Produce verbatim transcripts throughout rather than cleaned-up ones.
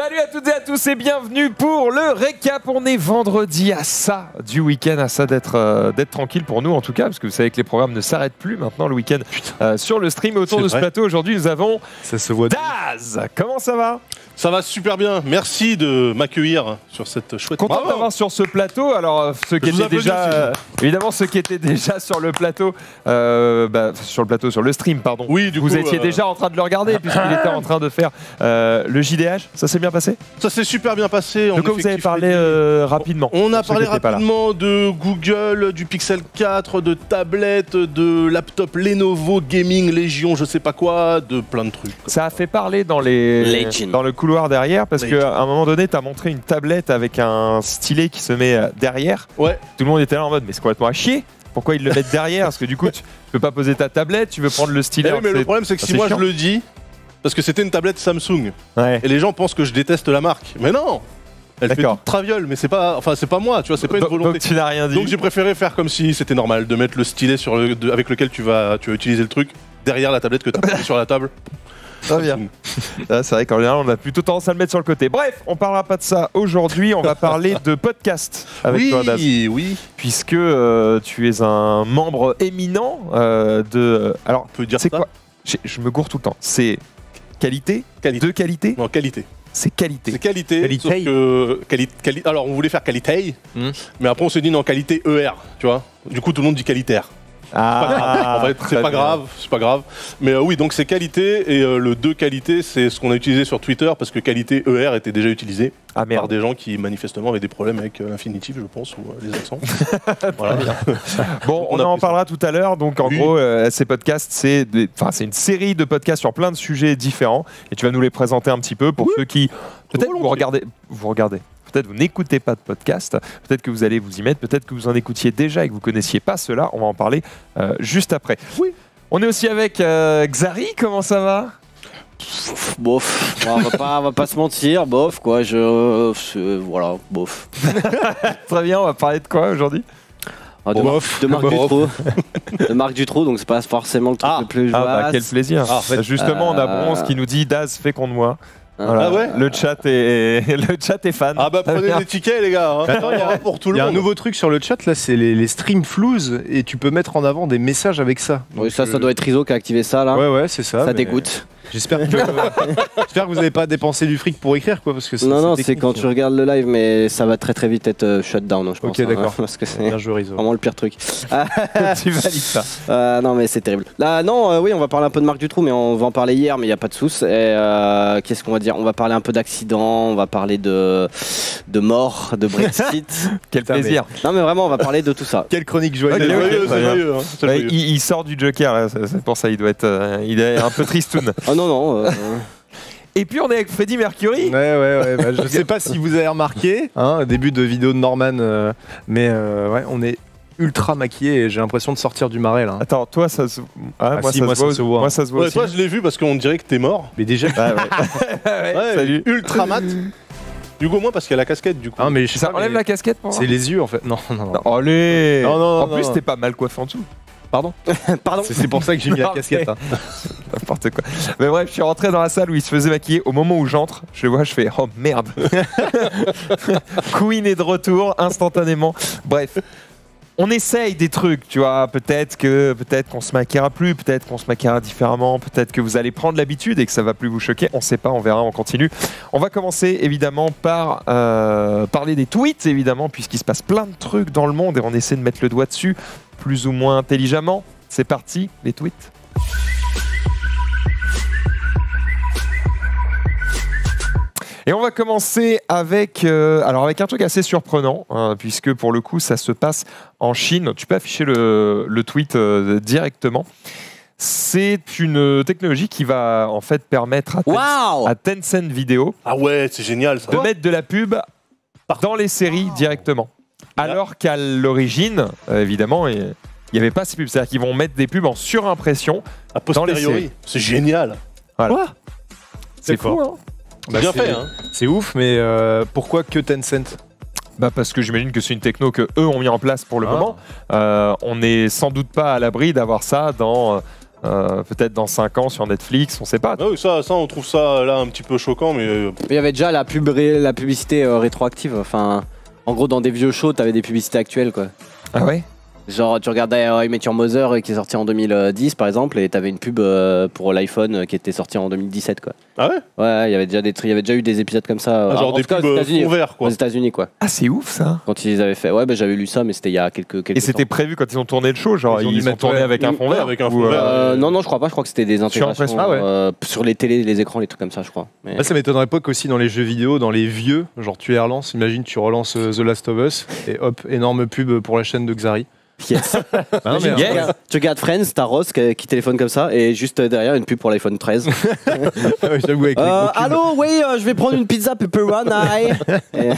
Salut à toutes et à tous et bienvenue pour le récap. On est vendredi, à ça du week-end, à ça d'être euh, d'être tranquille pour nous en tout cas, parce que vous savez que les programmes ne s'arrêtent plus maintenant le week-end euh, sur le stream. Autour de ce plateau aujourd'hui nous avons ça se voit Daz. Comment ça va? Ça va super bien, merci de m'accueillir sur cette chouette... Content d'avoir sur ce plateau, alors ceux qui étaient déjà, euh, évidemment ceux qui étaient déjà sur le plateau, euh, bah, sur le plateau, sur le stream pardon, oui, du vous coup, étiez euh... déjà en train de le regarder puisqu'il était en train de faire euh, le J D H, ça s'est bien passé? Ça s'est super bien passé. De quoi vous avez parlé euh, rapidement? On a parlé rapidement de Google, du Pixel quatre, de tablettes, de laptop Lenovo, Gaming, Légion, je sais pas quoi, de plein de trucs. Ça a fait parler dans, les, dans le couloir derrière parce qu'à un moment donné, tu as montré une tablette avec un stylet qui se met derrière. Ouais. Tout le monde était là en mode mais c'est complètement à chier. Pourquoi ils le mettent derrière? Parce que du coup, tu peux pas poser ta tablette, tu veux prendre le stylet. Mais le problème c'est que si moi je le dis... Parce que c'était une tablette Samsung. Ouais. Et les gens pensent que je déteste la marque. Mais non! Elle fait toute traviole, mais c'est pas, enfin c'est pas moi, tu vois, c'est pas une volonté. Donc tu n'as rien dit. Donc j'ai préféré faire comme si c'était normal de mettre le stylet sur le, de, avec lequel tu vas, tu vas utiliser le truc derrière la tablette que tu as posée sur la table. Très bien. C'est vrai qu'en général, on a plutôt tendance à le mettre sur le côté. Bref, on parlera pas de ça aujourd'hui. On va parler de podcast avec oui, toi, Daz. Oui, oui. Puisque euh, tu es un membre éminent euh, de. Alors, on peut dire ça. Quoi, je me gourre tout le temps. C'est Qualité, qualité, de qualité. Non, qualité. C'est qualité. C'est qualité. Qualité. Sauf que, quali, quali, alors, on voulait faire qualité, mmh. mais après on s'est dit non, qualité E R, tu vois. Du coup, tout le monde dit qualitaire. Ah, c'est pas grave, c'est pas grave. Mais euh, oui, donc c'est qualité et euh, le de qualité, c'est ce qu'on a utilisé sur Twitter parce que qualité E R était déjà utilisé ah, par des gens qui manifestement avaient des problèmes avec euh, l'infinitif, je pense, ou euh, les accents. Voilà. Bon, on, on en parlera tout à l'heure. Donc en oui. gros, euh, ces podcasts, c'est une série de podcasts sur plein de sujets différents et tu vas nous les présenter un petit peu pour oui. ceux qui peut-être vous regardez, vous regardez. Peut-être que vous n'écoutez pas de podcast, peut-être que vous allez vous y mettre, peut-être que vous en écoutiez déjà et que vous ne connaissiez pas cela. On va en parler euh, juste après. Oui. On est aussi avec euh, Xari, comment ça va? Bof, on va pas, on va pas se mentir, bof quoi, je... Euh, voilà, bof. Très bien, on va parler de quoi aujourd'hui? Ah, de, bof, Mar de Marc Dutroux. De Marc Dutroux, donc c'est pas forcément le truc ah, le plus ah, bah, quel plaisir. Ah, en fait, justement, euh... on a Bronze qui nous dit « Daz, fais qu'on de moi ». Voilà. Ah ouais, le chat est le chat est fan. Ah bah prenez des tickets les gars. Hein. Attends, il y a pour tout le monde. Il y a un nouveau truc sur le chat là, c'est les, les stream flouze et tu peux mettre en avant des messages avec ça. Donc oui, ça, je... ça doit être Rizzo qui a activé ça là. Ouais ouais, c'est ça. Ça t'écoute. J'espère que, que vous n'avez pas dépensé du fric pour écrire quoi, parce que non non, c'est quand tu regardes le live, mais ça va très très vite être euh, shutdown je pense. Ok d'accord. Hein, parce que c'est vraiment le pire truc. Tu valides ça. Euh, non mais c'est terrible. Là non euh, oui on va parler un peu de Marc Dutroux, mais on va en parler hier, mais il y a pas de souce. Euh, Qu'est-ce qu'on va dire? On va parler un peu d'accidents, on va parler de de mort, de Brexit. Quel plaisir. Non mais vraiment on va parler de tout ça. Quelle chronique joyeuse. Okay, okay, okay, joyeux, hein, bah, il, il sort du Joker là, c'est pour ça il doit être euh, il est un peu tristoun. Non, non. Euh... Et puis on est avec Freddie Mercury. Ouais, ouais, ouais. Bah, je sais pas si vous avez remarqué, hein, début de vidéo de Norman, euh, mais euh, ouais, on est ultra maquillé et j'ai l'impression de sortir du marais là. Hein. Attends, toi ça se, ah, ah, moi, si, ça moi, se, ça voit, se voit. Moi ça se voit. Ouais, aussi. Toi je l'ai vu parce qu'on dirait que t'es mort. Mais déjà. Ah, ouais. Ouais, ouais, salut. Ultra mat. Hugo moins parce qu'il y a la casquette du coup. Ah, mais je sais ça pas, enlève mais... la casquette pour moi. C'est les yeux en fait. Non, non, non. Allez. Non, non, en non, plus t'es pas mal coiffé en dessous. Pardon, Pardon. C'est pour ça que j'ai mis non, la casquette. Hein. N'importe quoi. Mais bref, je suis rentré dans la salle où il se faisait maquiller. Au moment où j'entre, je le vois, je fais oh merde. Queen est de retour instantanément. Bref, on essaye des trucs, tu vois. Peut-être que peut-être qu'on se maquillera plus, peut-être qu'on se maquillera différemment, peut-être que vous allez prendre l'habitude et que ça va plus vous choquer. On ne sait pas, on verra, on continue. On va commencer évidemment par euh, parler des tweets évidemment, puisqu'il se passe plein de trucs dans le monde et on essaie de mettre le doigt dessus. Plus ou moins intelligemment. C'est parti, les tweets. Et on va commencer avec, euh, alors avec un truc assez surprenant, hein, puisque pour le coup, ça se passe en Chine. Tu peux afficher le, le tweet euh, directement. C'est une technologie qui va en fait permettre à, wow Ten à Tencent Vidéo ah ouais, c'est génial, ça. De mettre de la pub dans les séries wow. directement. Alors qu'à l'origine, euh, évidemment, il n'y avait pas ces pubs. C'est-à-dire qu'ils vont mettre des pubs en surimpression a posteriori dans les séries. C'est génial. Voilà. Quoi? C'est fou, hein bah, bien fait, hein. C'est ouf, mais euh, pourquoi que Tencent? Bah parce que j'imagine que c'est une techno que eux ont mis en place pour le ah. moment. Euh, on n'est sans doute pas à l'abri d'avoir ça dans... Euh, Euh, peut-être dans cinq ans sur Netflix, on sait pas. Oui, ça, ça, on trouve ça là un petit peu choquant, mais... Il y avait déjà la, pub, la publicité euh, rétroactive, enfin... En gros, dans des vieux shows, t'avais des publicités actuelles, quoi. Ah ouais? Genre, tu regardais euh, I Met Your Mother qui est sorti en deux mille dix, par exemple, et t'avais une pub euh, pour l'iPhone qui était sortie en deux mille dix-sept, quoi. Ah ouais? Ouais, il y avait déjà des il y avait déjà eu des épisodes comme ça. Ah, genre en des pubs fond vert, quoi. Aux États-Unis, quoi. Ah, c'est ouf, ça. Quand ils avaient fait... Ouais, bah, j'avais lu ça, mais c'était il y a quelques, quelques Et c'était prévu quand ils ont tourné le show, genre, ils, ils, ils sont tournés avec, ouais, un fond vert, avec un fond vert. Euh, euh, non, non, je crois pas. Je crois que c'était des intégrations sur, ah ouais, euh, sur les télés, les écrans, les trucs comme ça, je crois. Mais... Là, ça m'étonnerait pas qu'aussi dans les jeux vidéo, dans les vieux, genre, tu les relances, imagine, tu relances The Last of Us, et hop, énorme pub pour la chaîne de Xari. Yes. Bah non, mais yes. Regarde, tu regardes Friends, t'as Ross qui, qui téléphone comme ça et juste derrière une pub pour l'iPhone treize. euh, Allô, oui, euh, je vais prendre une pizza pepperoni. Et...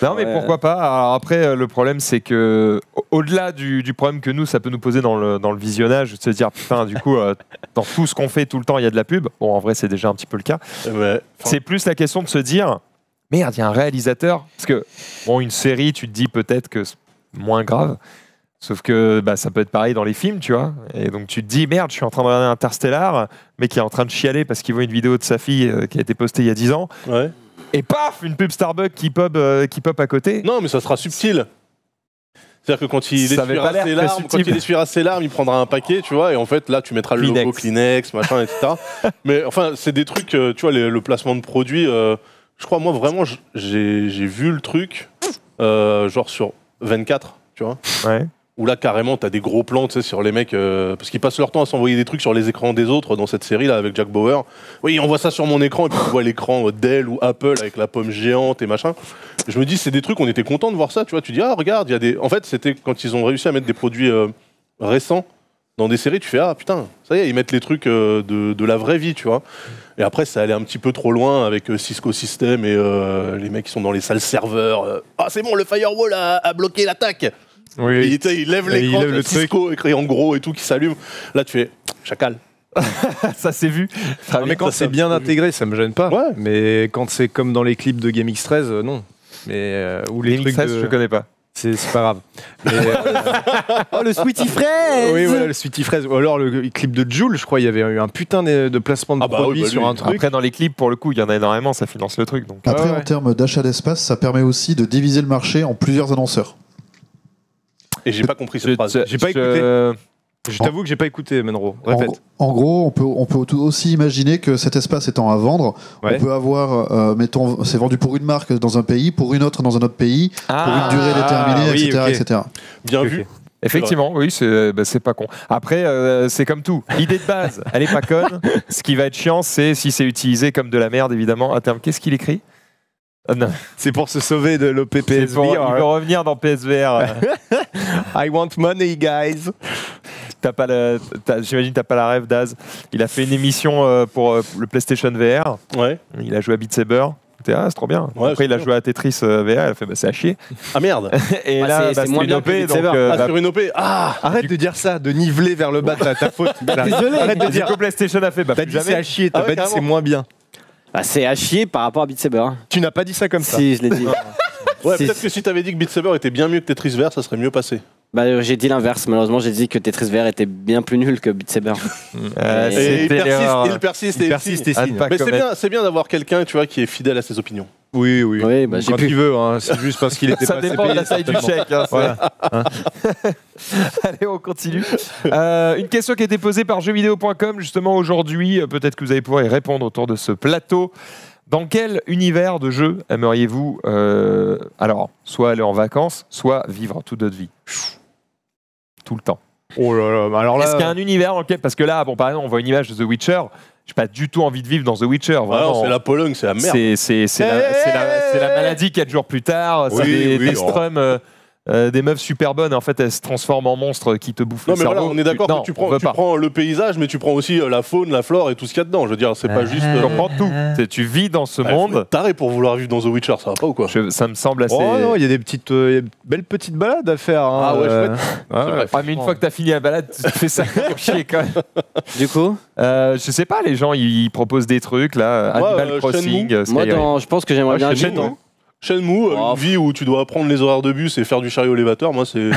Non mais ouais, pourquoi pas. Alors après, le problème c'est que au-delà du, du problème que nous ça peut nous poser dans le, dans le visionnage, de se dire putain du coup euh, dans tout ce qu'on fait tout le temps il y a de la pub. Bon, en vrai c'est déjà un petit peu le cas. Ouais. C'est plus la question de se dire merde, il y a un réalisateur, parce que bon, une série tu te dis peut-être que c'est moins grave. Sauf que bah, ça peut être pareil dans les films, tu vois. Et donc tu te dis, merde, je suis en train de regarder Interstellar, mais qui est en train de chialer parce qu'il voit une vidéo de sa fille euh, qui a été postée il y a dix ans. Ouais. Et paf, une pub Starbucks qui pop, euh, qui pop à côté. Non, mais ça sera subtil. C'est-à-dire que quand il essuiera ses larmes, quand il essuiera ses larmes, il prendra un paquet, tu vois, et en fait, là, tu mettras le Kleenex. Logo Kleenex, machin, et cetera. Mais enfin, c'est des trucs, euh, tu vois, les, le placement de produits. Euh, je crois, moi, vraiment, j'ai vu le truc, euh, genre sur vingt-quatre, tu vois. Ouais. Où là, carrément, t'as des gros plans, tu sais, sur les mecs... Euh, parce qu'ils passent leur temps à s'envoyer des trucs sur les écrans des autres dans cette série-là, avec Jack Bauer. Oui, on voit ça sur mon écran, et puis on voit l'écran Dell ou Apple avec la pomme géante et machin. Je me dis, c'est des trucs, on était content de voir ça, tu vois. Tu dis, ah, regarde, il y a des... En fait, c'était quand ils ont réussi à mettre des produits euh, récents dans des séries, tu fais, ah, putain, ça y est, ils mettent les trucs euh, de, de la vraie vie, tu vois. Et après, ça allait un petit peu trop loin avec euh, Cisco System et euh, les mecs qui sont dans les salles serveurs. Euh, ah, c'est bon, le firewall a, a bloqué l'attaque. Oui, il, il lève l'écran, le Cisco écrit en gros et tout qui s'allume. Là, tu fais chacal. Ça s'est vu. Ça non, mais quand c'est bien intégré, vu. Ça me gêne pas. Ouais. Mais quand c'est comme dans les clips de Game X treize, euh, non. Mais euh, ou les Game X treize, de... je connais pas. C'est pas grave. Mais, euh, oh, le Sweetie Fraise. Oui, voilà, le Sweetie Fraise. Ou alors le clip de Jules, je crois, il y avait eu un putain de placement de ah bah produits oui, bah sur un truc. Après, dans les clips, pour le coup, il y en a énormément, ça finance le truc. Donc. Après, ah ouais. En termes d'achat d'espace, ça permet aussi de diviser le marché en plusieurs annonceurs. Et j'ai pas compris cette je, phrase. J'ai pas écouté. Euh... Je t'avoue que j'ai pas écouté, Menro. Répète. En, en gros, on peut, on peut aussi imaginer que cet espace étant à vendre, ouais. On peut avoir, euh, mettons, c'est vendu pour une marque dans un pays, pour une autre dans un autre pays, ah, pour une durée déterminée, ah, oui, et cetera, okay. et cetera. Bien okay, vu. Okay. Effectivement, oui, c'est bah, pas con. Après, euh, c'est comme tout. L'idée de base, elle est pas conne. Ce qui va être chiant, c'est si c'est utilisé comme de la merde, évidemment, à terme. Qu'est-ce qu'il écrit ? C'est pour se sauver de l'O P P S V R. Pour, il veut revenir dans P S V R. I want money, guys. J'imagine que t'as pas la rêve, Daz. Il a fait une émission euh, pour euh, le PlayStation V R. Ouais. Il a joué à Beat Saber. Ah, c'est trop bien. Ouais, après, il a joué à Tetris euh, V R. Il a fait bah, c'est à chier. Ah merde. Et bah, là, c'est bah, moins une bien O P. Que donc, euh, ah, bah, sur une O P. Ah, arrête tu... de dire ça, de niveler vers le bas. T'as ta faute. Désolé. Arrête de dire que PlayStation a fait. Bah, t'as dit c'est à chier. T'as pas dit c'est moins bien. Bah, c'est à chier par rapport à Beat Saber. Tu n'as pas dit ça comme ça. Si, je l'ai dit. Ouais, peut-être que si tu avais dit que Beat Saber était bien mieux que Tetris V R, ça serait mieux passé. Bah, j'ai dit l'inverse, malheureusement, j'ai dit que Tetris V R était bien plus nul que Beat Saber. euh, et il persiste, il persiste, il persiste et signe. Mais c'est bien, c'est bien d'avoir quelqu'un, tu vois, qui est fidèle à ses opinions. Oui, oui. oui bah, quand tu veux, hein, c'est juste parce qu'il était ça pas dépend assez payé, de la taille du chèque. Hein, voilà. hein. Allez, on continue. Euh, une question qui a été posée par jeux vidéo point com justement aujourd'hui. Peut-être que vous allez pouvoir y répondre autour de ce plateau. Dans quel univers de jeu aimeriez-vous euh, alors soit aller en vacances, soit vivre toute votre vie? Tout le temps. Oh là là, alors là... Est-ce qu'il y a un univers dans lequel... Parce que là, bon, par exemple, on voit une image de The Witcher. J'ai pas du tout envie de vivre dans The Witcher. Ah c'est la Pologne, c'est la merde. C'est la, la, la maladie quatre jours plus tard. Oui, des, oui, des strums, euh, euh, des meufs super bonnes. En fait, elles se transforment en monstres qui te bouffent non, le mais cerveau. Voilà, on est d'accord. Tu, que tu, prends, on tu prends le paysage, mais tu prends aussi la faune, la flore et tout ce qu'il y a dedans. Je veux dire, c'est pas juste. Tu prends tout. Tu vis dans ce bah, monde. Taré pour vouloir vivre dans The Witcher, ça va pas ou quoi? Je, Ça me semble assez. Oh non, il y a des petites, euh, belles petites balades à faire. Hein, ah ouais, euh... je ouais, ouais, ah, mais une fois que t'as fini la balade, tu te fais ça pour chier quand même. Du coup. Euh, je sais pas, les gens ils proposent des trucs là, ouais, Animal euh, Crossing. Moi, dans, je pense que j'aimerais ouais, bien. Shenmue, Shenmue, oh, une vie où tu dois apprendre les horaires de bus et faire du chariot élévateur, moi c'est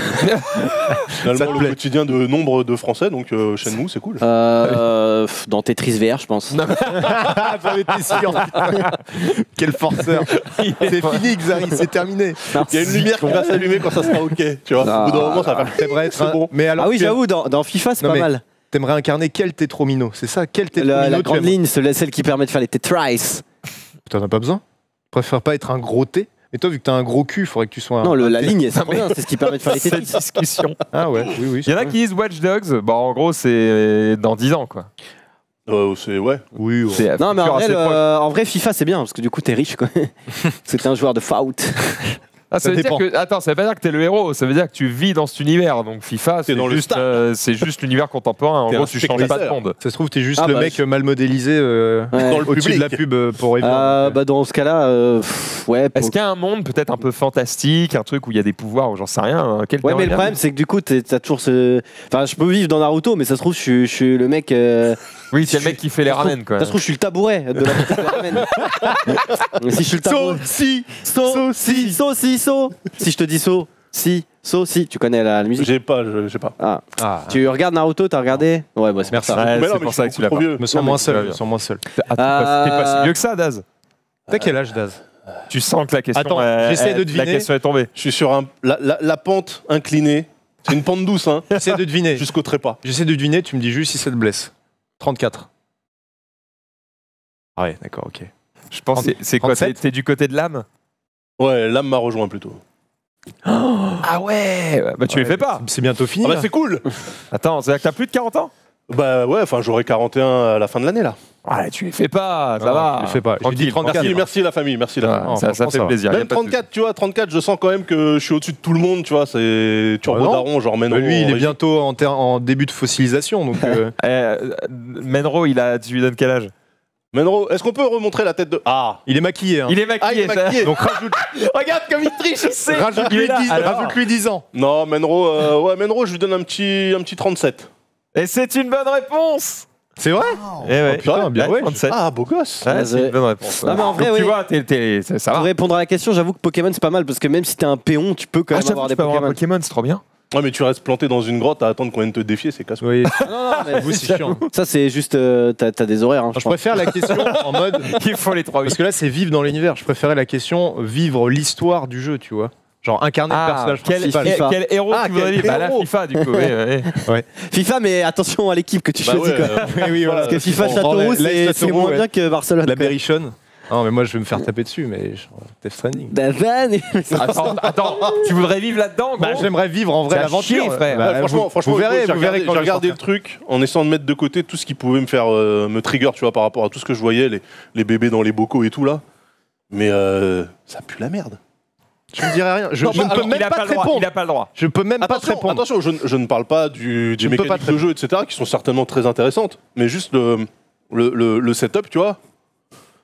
finalement le plaît. quotidien de nombre de Français, donc euh, Shenmue c'est cool. Euh, dans Tetris V R je pense. J'en étais sûr. Quel forceur. C'est fini Xari, c'est terminé. Il y a une lumière qui va s'allumer quand ça sera ok. Tu vois, ah, au bout d'un moment ça va faire bref, c'est bon. Mais alors, ah oui j'avoue, dans, dans FIFA c'est pas mais... mal. T'aimerais incarner quel tétromino? C'est ça, quel tétromino? La, la grande ligne, celle qui permet de faire les tétrice. T'en as pas besoin. Je préfère pas être un gros T. Mais toi, vu que t'as un gros cul, il faudrait que tu sois un... Non, le, la ligne, c'est mais... ce qui permet de faire les tétrice. Discussion. Ah ouais, oui, oui. Il y en a qui disent Watch Dogs. Bah, en gros, c'est dans dix ans, quoi. Euh, c'est ouais. Oui, ouais. C'est non, mais en vrai, le... en vrai, FIFA, c'est bien, parce que du coup, t'es riche, quoi. C'est un joueur de foot. Ah, ça, ça veut dire que, attends, ça veut pas dire que t'es le héros, ça veut dire que tu vis dans cet univers. Donc FIFA, c'est juste, euh, juste l'univers contemporain. En gros, tu changes pas de monde. Ça se trouve, t'es juste ah, le bah, mec je... mal modélisé euh, ouais. au-dessus de la pub pour éviter. Euh, ouais. Bah dans ce cas-là, euh, ouais. Pour... Est-ce qu'il y a un monde peut-être un peu fantastique, un truc où il y a des pouvoirs, j'en sais rien. Hein, quel ouais, mais le problème, c'est que du coup, t'as toujours ce. Enfin, je peux vivre dans Naruto, mais ça se trouve, je suis le mec. Euh... Oui, c'est le mec qui fait les ramen, quoi. Ça se trouve, je suis le tabouret de la petite ramen. Si je suis le tabouret. Si, si, si. So. Si je te dis so, si, so, si, tu connais la, la musique. J'ai pas, j'ai pas. Ah. Ah. Tu regardes Naruto, t'as regardé? Ouais, bah c'est pour ça. Ouais, c'est pour ça que tu l'as pas. Je me sens moins seul. Je me sens moins seul. Ah, t'es euh... pas, pas si vieux que ça, Daz. T'as quel âge, Daz? Tu sens que la question. Attends, euh, j'essaie de deviner. La question est tombée. Je suis sur un, la, la, la pente inclinée. C'est une pente douce, hein. J'essaie de deviner. Jusqu'au trépas. J'essaie de deviner. Tu me dis juste si ça te blesse. trente-quatre. Ah ouais, d'accord, ok. Je pense. C'est quoi? T'es du côté de l'âme? Ouais, Lame m'a rejoint plutôt. Oh, ah ouais, bah tu ouais, les fais pas. C'est bientôt fini. Ah bah c'est cool. Attends, c'est-à-dire que t'as plus de quarante ans? Bah ouais, enfin j'aurai quarante et un à la fin de l'année là. Ah, tu les fais pas, ça ah, va. Tu les fais pas. Tranquille, trente-quatre, merci, hein. Merci la famille, merci la ah, famille. Ça, ça fait ça plaisir. Même trente-quatre, tu vois, trente-quatre, je sens quand même que je suis au-dessus de tout le monde, tu vois, c'est turbo ah, daron, genre Menro. Lui, il est bientôt en, en début de fossilisation, donc. euh... Euh, Menro, il a, tu lui donnes quel âge? Menro, est-ce qu'on peut remontrer la tête de... Ah, il est maquillé, hein. Il est maquillé, ah, il est maquillé. Donc rajoute... Regarde comme il triche, il sait. Rajoute-lui dix, rajoute dix ans. Non, Menro, euh, ouais, Menro, je lui donne un petit, un petit trente-sept. Et c'est une bonne réponse. C'est vrai? Oh, eh ouais. Putain, bien ouais, trente-sept. Ah, beau gosse. Ouais, c'est une bonne réponse. Non, mais en vrai, donc, oui. Tu vois, t'es, t'es, t'es, ça va. Pour répondre à la question, j'avoue que Pokémon, c'est pas mal, parce que même si t'es un péon, tu peux quand même ah, avoir des Pokémon. Avoir un Pokémon, c'est trop bien. Ouais, mais tu restes planté dans une grotte à attendre qu'on vienne te défier, c'est casse. Oui. Non, non, mais vous, c'est chiant. Ça, c'est juste. Euh, t'as des horaires. Hein, je, je préfère la question en mode. Il faut les trois. Parce que là, c'est vivre dans l'univers. Je préférais la question vivre l'histoire du jeu, tu vois. Genre incarner ah, le personnage principal. Quel, quel héros ah, tu voudrais dire? Bah là, FIFA, du coup. Ouais, ouais. Ouais. FIFA, mais attention à l'équipe que tu bah choisis, ouais, quoi. Ouais, oui, voilà. Parce que FIFA Châteauroux, c'est moins ouais. bien que Barcelone. La Berrichonne. Non, mais moi je vais me faire taper dessus, mais Death Stranding. Attends, attends, tu voudrais vivre là-dedans? Bah, j'aimerais vivre en vrai l'aventure, frère. Bah, ouais, franchement, vous, franchement, vous verrez, vous verrez. J'ai regardé le truc en essayant de mettre de côté tout ce qui pouvait me faire euh, me trigger, tu vois, par rapport à tout ce que je voyais, les, les bébés dans les bocaux et tout là. Mais euh, ça pue la merde. Je ne dirais rien. Je ne peux même pas te répondre. Il n'a pas le droit. Je peux même pas te répondre. Attention, je, je ne parle pas du, des mécaniques de jeu, et cetera, qui sont certainement très intéressantes, mais juste le, le, le, le setup, tu vois.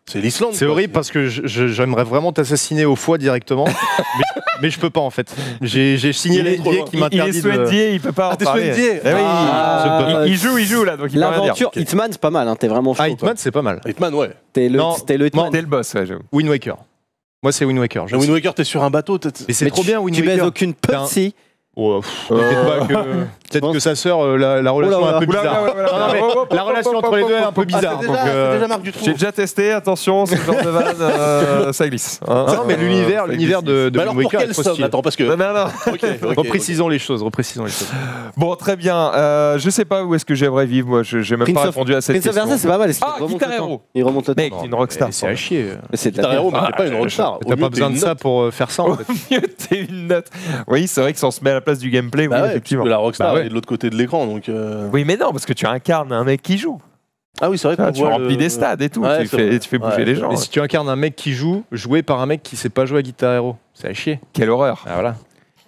C'est l'Islande. C'est horrible parce que j'aimerais vraiment t'assassiner au foie directement, mais, mais je peux pas en fait. J'ai signé l'N D A qui m'interdit. Il est soigné, il peut pas. Ah, t'es soigné. Ah, oui. ah, il, il joue, il joue là, donc il peut rien dire. L'aventure Hitman, c'est pas mal. Hein, t'es vraiment chaud. Ah, Hitman, c'est pas mal. Hitman, ouais. T'es le, t'es le, t'es le boss, ouais. Wind Waker. Moi, c'est Wind Waker. Wind Waker, t'es sur un bateau. Mais c'est trop bien. Wind Waker. Tu baises aucune pussy. Oh, peut-être euh... que, peut que sa sœur, euh, la, la relation oh là, est un peu bizarre. Oula, oula, oula, oula, non, mais la relation entre les deux est un peu bizarre. Ah, euh... J'ai déjà testé, attention, ce genre de vanne, euh, ça glisse. Hein, non, mais euh, l'univers, l'univers de, de Wind Waker. Attends, parce que. Non, non, non. Okay, okay, reprécisons okay. les choses, reprécisons les choses. Bon, très bien. Euh, je sais pas où est-ce que j'aimerais vivre. Moi, j'ai même Prince pas répondu à cette Prince question. C'est pas mal. Ah, Guitar Hero. Il remonte le temps. Mec, une rockstar. C'est à chier. Guitar Hero, mais t'es pas une rockstar. T'as pas besoin de ça pour faire ça. Au mieux, t'es une note. Oui, c'est vrai que ça en se met à place du gameplay, bah oui, ouais, effectivement. De la rockstar bah ouais. est de l'autre côté de l'écran, donc. Euh... Oui, mais non, parce que tu incarnes un mec qui joue. Ah oui, c'est vrai. Enfin, tu remplis le... des stades et tout, ouais, tu, fais, tu fais bouger ouais, les gens. Mais ouais. si tu incarnes un mec qui joue, joué par un mec qui sait pas jouer à Guitar Hero, c'est à chier. Quelle horreur. Ah, voilà.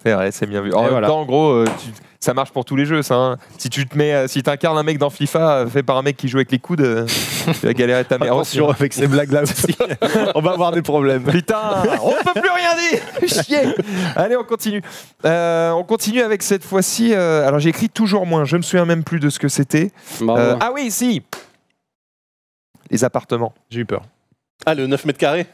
C'est vrai, c'est bien vu. En et même voilà. temps, en gros, euh, tu... ça marche pour tous les jeux, ça. Hein. Si tu te mets, euh, si t'incarnes un mec dans FIFA fait par un mec qui joue avec les coudes, euh, tu vas galérer ta mère. Attention avec ces blagues-là aussi, on va avoir des problèmes. Putain, on peut plus rien dire. Chier. Allez, on continue. Euh, on continue avec cette fois-ci. Euh, alors j'ai écrit toujours moins. Je me souviens même plus de ce que c'était. Euh, ah oui, si. Les appartements. J'ai eu peur. Ah le neuf mètres carrés.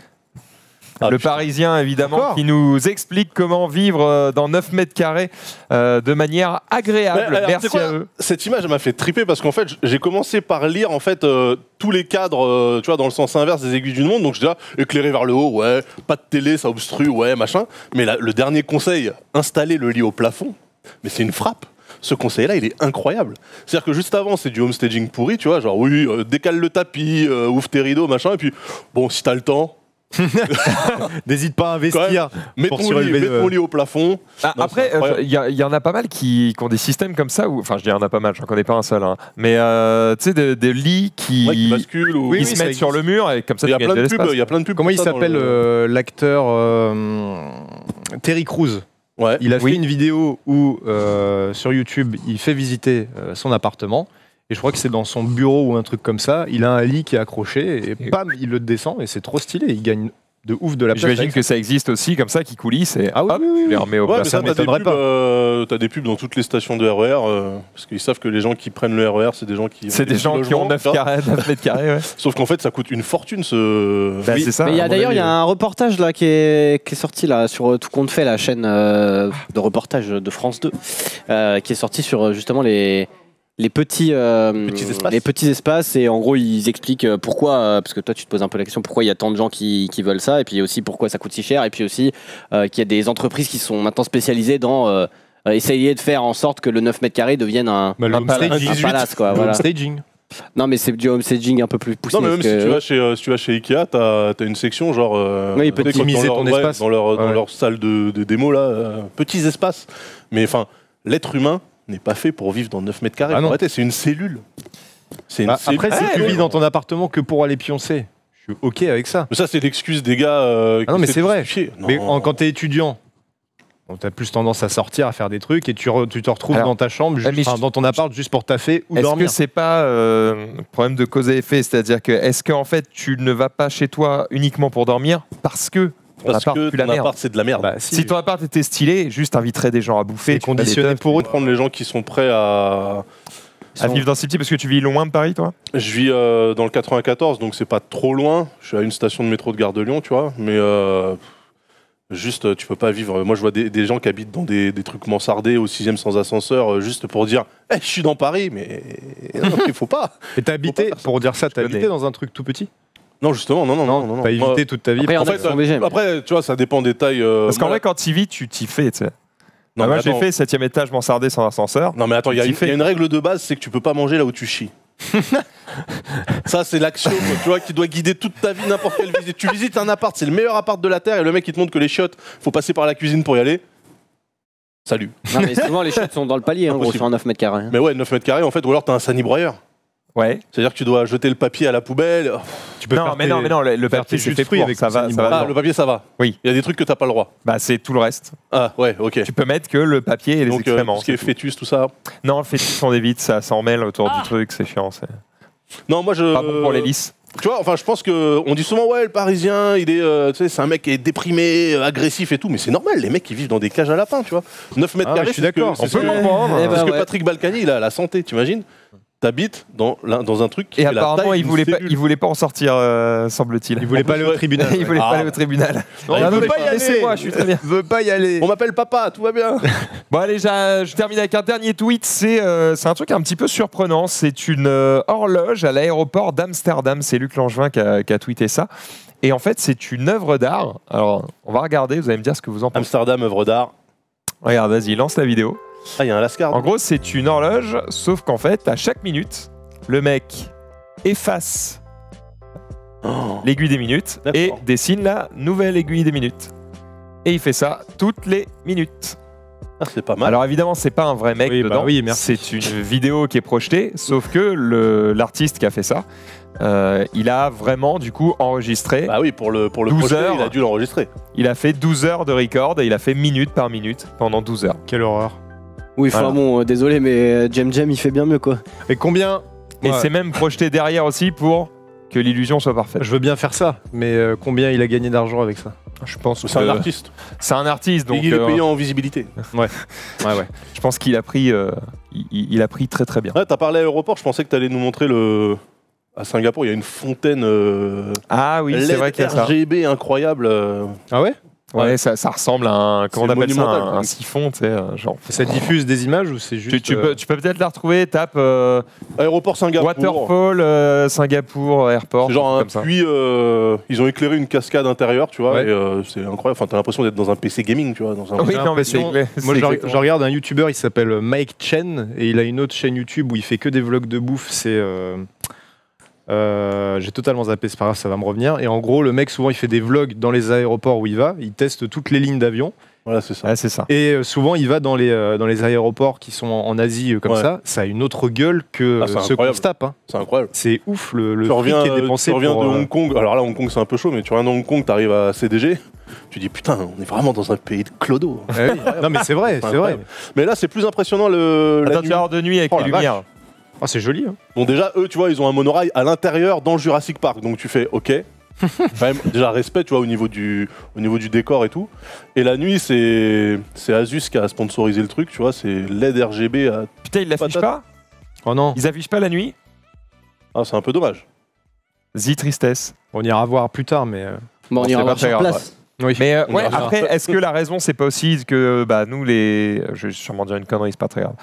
Ah, le putain. Parisien, évidemment, encore qui nous explique comment vivre dans neuf mètres carrés euh, de manière agréable. Mais, alors, merci à eux. Cette image m'a fait triper parce qu'en fait, j'ai commencé par lire en fait, euh, tous les cadres euh, tu vois, dans le sens inverse des aiguilles d'une montre. Donc, je dis, ah, éclairé vers le haut, ouais, pas de télé, ça obstrue, ouais, machin. Mais là, le dernier conseil, installer le lit au plafond, mais c'est une frappe. Ce conseil-là, il est incroyable. C'est-à-dire que juste avant, c'est du home staging pourri, tu vois, genre oui, euh, décale le tapis, euh, ouvre tes rideaux, machin, et puis bon, si t'as le temps, n'hésite pas à investir. Mets ton lit, mets ton lit au plafond. Ah, non, après, il euh, y, y en a pas mal qui, qui ont des systèmes comme ça, enfin, je dis il y en a pas mal, j'en connais pas un seul, hein, mais euh, tu sais, des de lits qui, ouais, qui basculent ou oui, qui oui, se mettent sur le mur et comme ça, tu gagnes de l'espace. Il y a plein de pubs. Comment il s'appelle euh, l'acteur euh, Terry Crews? Ouais. Il a oui. fait une vidéo où, euh, sur YouTube, il fait visiter euh, son appartement. Et je crois que c'est dans son bureau ou un truc comme ça. Il a un lit qui est accroché et, et bam, il le descend. Et c'est trop stylé. Il gagne de ouf de la place. J'imagine que ça existe aussi, comme ça, qui coulisse. Et ah oui, hop, oui, oui, oui. Tu les remets au ouais, place. Ça ne m'étonnerait pas. Euh, tu as des pubs dans toutes les stations de R E R. Euh, parce qu'ils savent que les gens qui prennent le R E R, c'est des gens qui. C'est des, des gens qui ont neuf mètres carrés. Ouais. Sauf qu'en fait, ça coûte une fortune ce. Bah, oui. ça, Mais d'ailleurs, il y a un reportage là, qui, est, qui est sorti là, sur Tout Compte Fait, la chaîne euh, de reportage de France deux, euh, qui est sorti sur justement les. Les petits, euh, petits les petits espaces, et en gros ils expliquent pourquoi, euh, parce que toi tu te poses un peu la question, pourquoi il y a tant de gens qui, qui veulent ça, et puis aussi pourquoi ça coûte si cher, et puis aussi euh, qu'il y a des entreprises qui sont maintenant spécialisées dans euh, essayer de faire en sorte que le neuf mètres carrés devienne un, bah, un, pal staging. un palace. Quoi, voilà. Staging. Non mais c'est du home staging un peu plus poussé. Non mais même que... si, tu vas chez, euh, si tu vas chez Ikea, t'as as une section genre euh, oui, optimiser ton leur, espace. Ouais, dans, leur, ouais. dans leur salle de, de démo là, euh, petits espaces, mais enfin l'être humain n'est pas fait pour vivre dans neuf mètres carrés. Ah c'est une cellule. Une bah, cellule. Après, si tu vis dans ton appartement que pour aller pioncer, je suis OK avec ça. Mais ça, c'est l'excuse des gars. Euh, ah non, mais c'est vrai. Non. Mais en, quand t'es étudiant, bon, t'as plus tendance à sortir, à faire des trucs, et tu, re, tu te retrouves Alors, dans ta chambre, juste, je, dans ton appart, juste pour taffer ou est dormir. Est-ce que c'est pas euh, problème de cause et effet? C'est-à-dire que, est-ce qu'en fait, tu ne vas pas chez toi uniquement pour dormir parce que Parce que ton appart, c'est de la merde. Bah, si, si ton appart était stylé, juste inviterais des gens à bouffer, conditionner pour eux. Prendre les gens qui sont prêts à... à vivre dans ces petits, parce que tu vis loin de Paris, toi? Je vis euh, dans le quatre-vingt-quatorze, donc c'est pas trop loin. Je suis à une station de métro de Gare de Lyon, tu vois. Mais euh, juste, tu peux pas vivre... Moi, je vois des, des gens qui habitent dans des, des trucs mansardés au sixième sans ascenseur, juste pour dire hey, « je suis dans Paris », mais il faut pas. Et t'as habité, pour dire ça, t'as habité dans un truc tout petit? Non, justement, non, non, non. non, non. Pas éviter toute ta vie. Après, en fait, euh, après, tu vois, ça dépend des tailles. Euh, Parce qu'en vrai, quand tu vis, tu t'y fais, tu sais. Non, ah moi, j'ai fait septième étage, mansardé sans ascenseur. Non, mais attends, il y, y a une règle de base, c'est que tu peux pas manger là où tu chies. Ça, c'est l'axiome, tu vois, qui doit guider toute ta vie, n'importe quelle visite. Tu visites un appart, c'est le meilleur appart de la Terre, et le mec, il te montre que les chiottes, faut passer par la cuisine pour y aller. Salut. Non, mais souvent, les chiottes sont dans le palier, en gros, sur un neuf mètres carrés. Hein. Mais ouais, neuf mètres carrés, en fait, ou alors t'as un sanibroyeur. Ouais. C'est-à-dire que tu dois jeter le papier à la poubelle. Tu peux non, faire mais tes... non, mais non, le papier, c'est fait pour, ça va, ça va. Ah, le papier, ça va. Oui. Il y a des trucs que t'as pas le droit. Bah, c'est tout le reste. Ah, ouais, ok. Tu peux mettre que le papier et les excréments. Donc, euh, ce qui est fœtus, tout ça. Non, le fœtus, on évite, ça s'emmêle autour ah. du truc, c'est chiant. Non, moi, je. Pas bon pour les lisses. Tu vois, enfin, je pense que on dit souvent, ouais, le Parisien, il est, euh, tu sais, c'est un mec qui est déprimé, agressif et tout, mais c'est normal, les mecs, ils vivent dans des cages à lapins, tu vois. neuf mètres carrés, je suis d'accord. On peut comprendre. Parce que Patrick Balkany, il a la santé, t'imagines? T'habites dans, dans un truc qui et apparemment il voulait pas, il voulait pas en sortir euh, semble-t-il. Il voulait en pas aller au tribunal. Il voulait ah. pas aller au tribunal. Non, non, il veut pas y aller. Laissez-moi, je suis très bien. Veut pas y aller. On m'appelle papa, tout va bien. Bon allez, je termine avec un dernier tweet. C'est euh, c'est un truc un petit peu surprenant. C'est une euh, horloge à l'aéroport d'Amsterdam. C'est Luc Langevin qui a, qui a tweeté ça. Et en fait, c'est une œuvre d'art. Alors, on va regarder. Vous allez me dire ce que vous en pensez. Amsterdam, œuvre d'art. Regarde, vas-y, lance la vidéo. Ah, y a un lascar. En gros, c'est une horloge, sauf qu'en fait, à chaque minute, le mec efface oh. l'aiguille des minutes et dessine la nouvelle aiguille des minutes. Et il fait ça toutes les minutes. Ah, c'est pas mal. Alors évidemment, c'est pas un vrai mec oui, dedans. Bah oui, c'est une vidéo qui est projetée, sauf que l'artiste qui a fait ça, euh, il a vraiment du coup enregistré. Bah oui, pour le, pour le projet, heures, il a dû l'enregistrer. Il a fait douze heures de record et il a fait minute par minute pendant douze heures. Quelle horreur. Oui, voilà. Enfin bon, euh, désolé, mais Jam Jam, il fait bien mieux, quoi. Et combien ouais. Et c'est même projeté derrière aussi pour que l'illusion soit parfaite. Je veux bien faire ça, mais euh, combien il a gagné d'argent avec ça? Je pense que c'est un artiste. C'est un artiste, donc... Et il est payé euh... en visibilité. Ouais, ouais, ouais. Je pense qu'il a pris, euh, il, il a pris très très bien. Ouais, t'as parlé à l'aéroport, je pensais que t'allais nous montrer le... à Singapour, il y a une fontaine euh, ah oui, c'est vrai qu'il y a ça. R G B incroyable. Euh. Ah ouais. Ouais, ouais. Ça, ça ressemble à un, comment on appelle ça, un, un siphon, tu sais, genre. Et ça diffuse des images ou c'est juste... Tu, tu euh... peux, tu peux peut-être la retrouver, tape... Euh, Aéroport Singapour. Waterfall, euh, Singapour, Airport. C'est genre un puits, euh, ils ont éclairé une cascade intérieure, tu vois, ouais. Et euh, c'est incroyable. Enfin, t'as l'impression d'être dans un P C gaming, tu vois. Dans un... Oui, non, mais c'est... Moi, je regarde un youtubeur, il s'appelle Mike Chen, et il a une autre chaîne YouTube où il fait que des vlogs de bouffe, c'est... Euh... Euh, j'ai totalement zappé, c'est pas grave, ça va me revenir. Et en gros, le mec, souvent, il fait des vlogs dans les aéroports où il va. Il teste toutes les lignes d'avion. Voilà, c'est ça. Ah, c'est ça. Et souvent, il va dans les, euh, dans les aéroports qui sont en, en Asie, euh, comme ouais. ça. Ça a une autre gueule que ah, ce qu'on se tape. Hein. C'est incroyable. C'est ouf, le, le fric qui est dépensé. Tu reviens pour, de Hong Kong. Alors là, Hong Kong, c'est un peu chaud, mais tu reviens de Hong Kong, t'arrives à C D G. Tu dis, putain, on est vraiment dans un pays de clodo. Ah, oui. Non, mais c'est vrai, c'est vrai. Mais là, c'est plus impressionnant le... Attends, la heure de nuit avec oh, les lumières. Vache. Ah, c'est joli. Hein. Bon, déjà, eux, tu vois, ils ont un monorail à l'intérieur dans Jurassic Park. Donc, tu fais OK. Enfin, déjà, respect, tu vois, au niveau, du, au niveau du décor et tout. Et la nuit, c'est Asus qui a sponsorisé le truc, tu vois. C'est L E D R G B. À putain, ils l'affichent pas? Oh non. Ils affichent pas la nuit? Ah, c'est un peu dommage. Zi tristesse. On ira voir plus tard, mais. Euh... Bon, on, on ira voir sur place. Oui. Mais euh, ouais, après, est-ce que la raison, c'est pas aussi que bah, nous, les. Je vais sûrement dire une connerie, c'est pas très grave.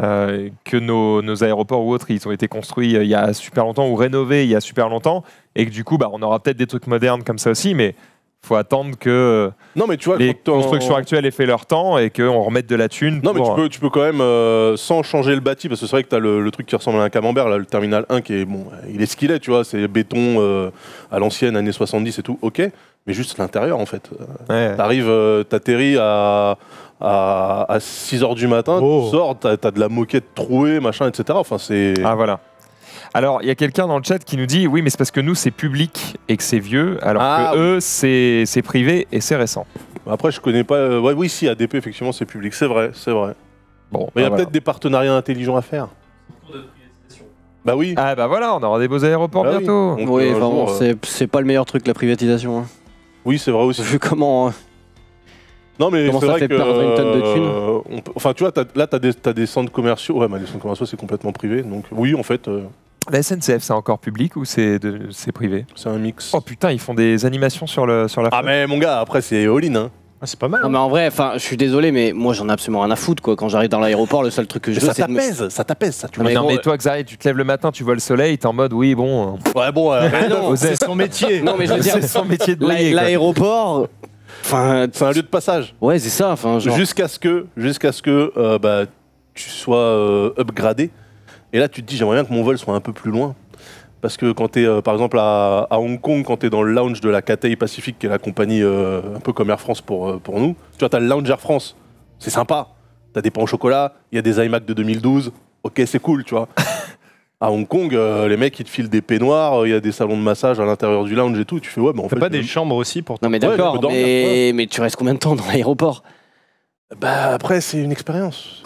Euh, que nos, nos aéroports ou autres, ils ont été construits euh, il y a super longtemps ou rénovés il y a super longtemps, et que du coup, bah, on aura peut-être des trucs modernes comme ça aussi, mais faut attendre que non, mais tu vois, les constructions actuelles aient fait leur temps et qu'on remette de la thune. Non, pour... mais tu peux, tu peux quand même, euh, sans changer le bâti, parce que c'est vrai que tu as le, le truc qui ressemble à un camembert, là, le terminal un, qui est, bon, il est ce qu'il est, tu vois, c'est béton euh, à l'ancienne, années soixante-dix et tout, ok, mais juste l'intérieur, en fait. Ouais. T'arrives, euh, t'atterris à... à, à six heures du matin, oh. Tu sors, t'as as de la moquette trouée, machin, et cetera. Enfin, c'est... Ah, voilà. Alors, il y a quelqu'un dans le chat qui nous dit « Oui, mais c'est parce que nous, c'est public et que c'est vieux, alors ah, que oui. eux, c'est privé et c'est récent. » Après, je connais pas... Ouais, oui, si, A D P, effectivement, c'est public. C'est vrai, c'est vrai. Bon, mais il bah y a voilà. peut-être des partenariats intelligents à faire. Bah oui. Ah, bah voilà, on aura des beaux aéroports bah bientôt. Oui, oui vraiment, euh... c'est pas le meilleur truc, la privatisation. Hein. Oui, c'est vrai aussi. Vu comment... Euh... Non mais c'est vrai que euh, on peut, enfin tu vois, as, là t'as des, des centres commerciaux, ouais mais les centres commerciaux c'est complètement privé, donc oui en fait. Euh... La S N C F c'est encore public ou c'est privé? C'est un mix. Oh putain, ils font des animations sur, le, sur la ah flotte. Mais mon gars, après c'est all-in hein. Ah, c'est pas mal. Non hein. Mais en vrai, enfin, je suis désolé, mais moi j'en ai absolument rien à foutre quoi. Quand j'arrive dans l'aéroport, le seul truc que je veux, c'est ça t'apaise, me... ça t'apaise, ça. Tu non, mais, non, mais toi, Xari, tu te lèves le matin, tu vois le soleil, t'es en mode oui bon. Euh... Ouais bon. Euh, c'est son métier. Non mais je veux dire, c'est son métier de briller. L'aéroport. Enfin, c'est un lieu de passage. Ouais, c'est ça. Jusqu'à ce que, jusqu'à ce que euh, bah, tu sois euh, upgradé. Et là, tu te dis, j'aimerais bien que mon vol soit un peu plus loin. Parce que quand tu es, euh, par exemple, à, à Hong Kong, quand tu es dans le lounge de la Cathay Pacific, qui est la compagnie euh, un peu comme Air France pour, euh, pour nous, tu vois, tu as le lounge Air France. C'est sympa. Tu as des pains au chocolat, il y a des iMac de deux mille douze. Ok, c'est cool, tu vois. À Hong Kong, euh, les mecs ils te filent des peignoirs, il euh, y a des salons de massage à l'intérieur du lounge et tout. Tu fais ouais, mais en fait. T'as pas des chambres aussi pour. Non mais d'accord, ouais, mais... mais tu restes combien de temps dans l'aéroport? Bah après c'est une expérience.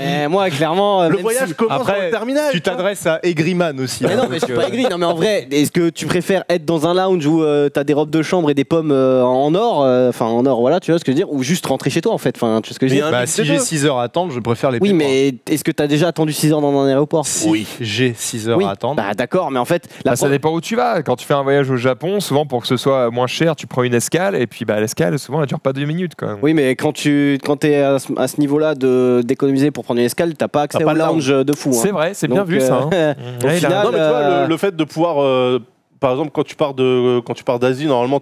Mais moi clairement. Le voyage si... commence après, dans le terminal. Tu t'adresses à Aigriman aussi. Mais hein, non mais je suis pas aigri. Non mais en vrai, est-ce que tu préfères être dans un lounge où euh, t'as des robes de chambre et des pommes euh, en or, enfin euh, en or, voilà, tu vois ce que je veux dire, ou juste rentrer chez toi en fait, enfin tu vois ce que je veux dire. Bah, si j'ai six heures à attendre, je préfère les. Oui mais est-ce que t'as déjà attendu six heures dans un aéroport? Si oui. J'ai six heures oui. à attendre. Bah d'accord, mais en fait. La bah, pro... Ça dépend où tu vas. Quand tu fais un voyage au Japon, souvent pour que ce soit moins cher, tu prends une escale et puis bah l'escale souvent elle dure pas deux minutes quand même. Oui mais quand tu quand t'es à ce, ce niveau-là de d'économiser pour prendre une escale, t'as pas accès t'as pas au lounge de fou. Hein. C'est vrai, c'est bien vu euh... ça. Hein. Au ouais, final, non, mais tu vois, le, le fait de pouvoir, euh, par exemple, quand tu pars de, quand tu pars d'Asie, normalement,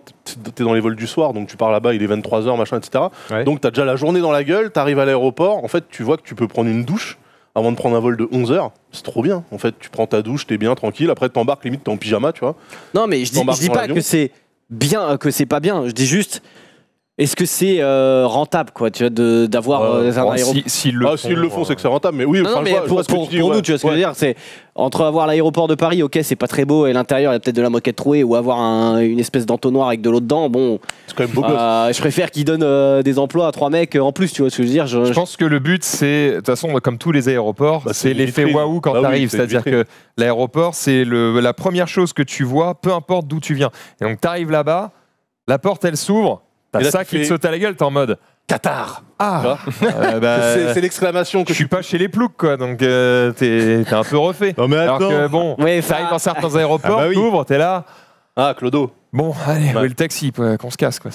t'es dans les vols du soir, donc tu pars là-bas, il est vingt-trois heures, machin, et cetera. Ouais. Donc t'as déjà la journée dans la gueule, t'arrives à l'aéroport, en fait, tu vois que tu peux prendre une douche avant de prendre un vol de onze heures, c'est trop bien. En fait, tu prends ta douche, t'es bien, tranquille. Après, t'embarques limite, t'es en pyjama, tu vois. Non, mais je dis, je dis pas que c'est bien, que c'est pas bien. Je dis juste. Est-ce que c'est euh, rentable, quoi, tu vois, d'avoir euh, un aéroport? S'ils si, si le, ah, si le font, c'est que c'est rentable, mais oui. Non, non mais vois, pour, pour, dis, pour ouais. nous, tu vois ce que ouais. je veux dire, c'est entre avoir l'aéroport de Paris, ok, c'est pas très beau, et l'intérieur, il y a peut-être de la moquette trouée, ou avoir un, une espèce d'entonnoir avec de l'eau dedans, bon... C'est quand même beau. Euh, je préfère qu'ils donnent euh, des emplois à trois mecs en plus, tu vois ce que je veux dire. Je, je pense que le but, c'est, de toute façon, comme tous les aéroports, bah, c'est l'effet waouh quand bah, t'arrives, oui, c'est-à-dire que l'aéroport, c'est la première chose que tu vois, peu importe d'où tu viens. Et donc t'arrives là-bas, la porte, elle s'ouvre. T'as ça qui te saute à la gueule, t'es en mode Tatar. Ah, euh, bah, c'est l'exclamation que je suis pas chez les ploucs, quoi, donc euh, t'es un peu refait. Non mais attends. Alors que bon, ouais, ça arrive dans certains aéroports, ah bah oui. T'ouvres, t'es là. Ah, Clodo. Bon, allez, bah. Le taxi, qu'on se casse, quoi.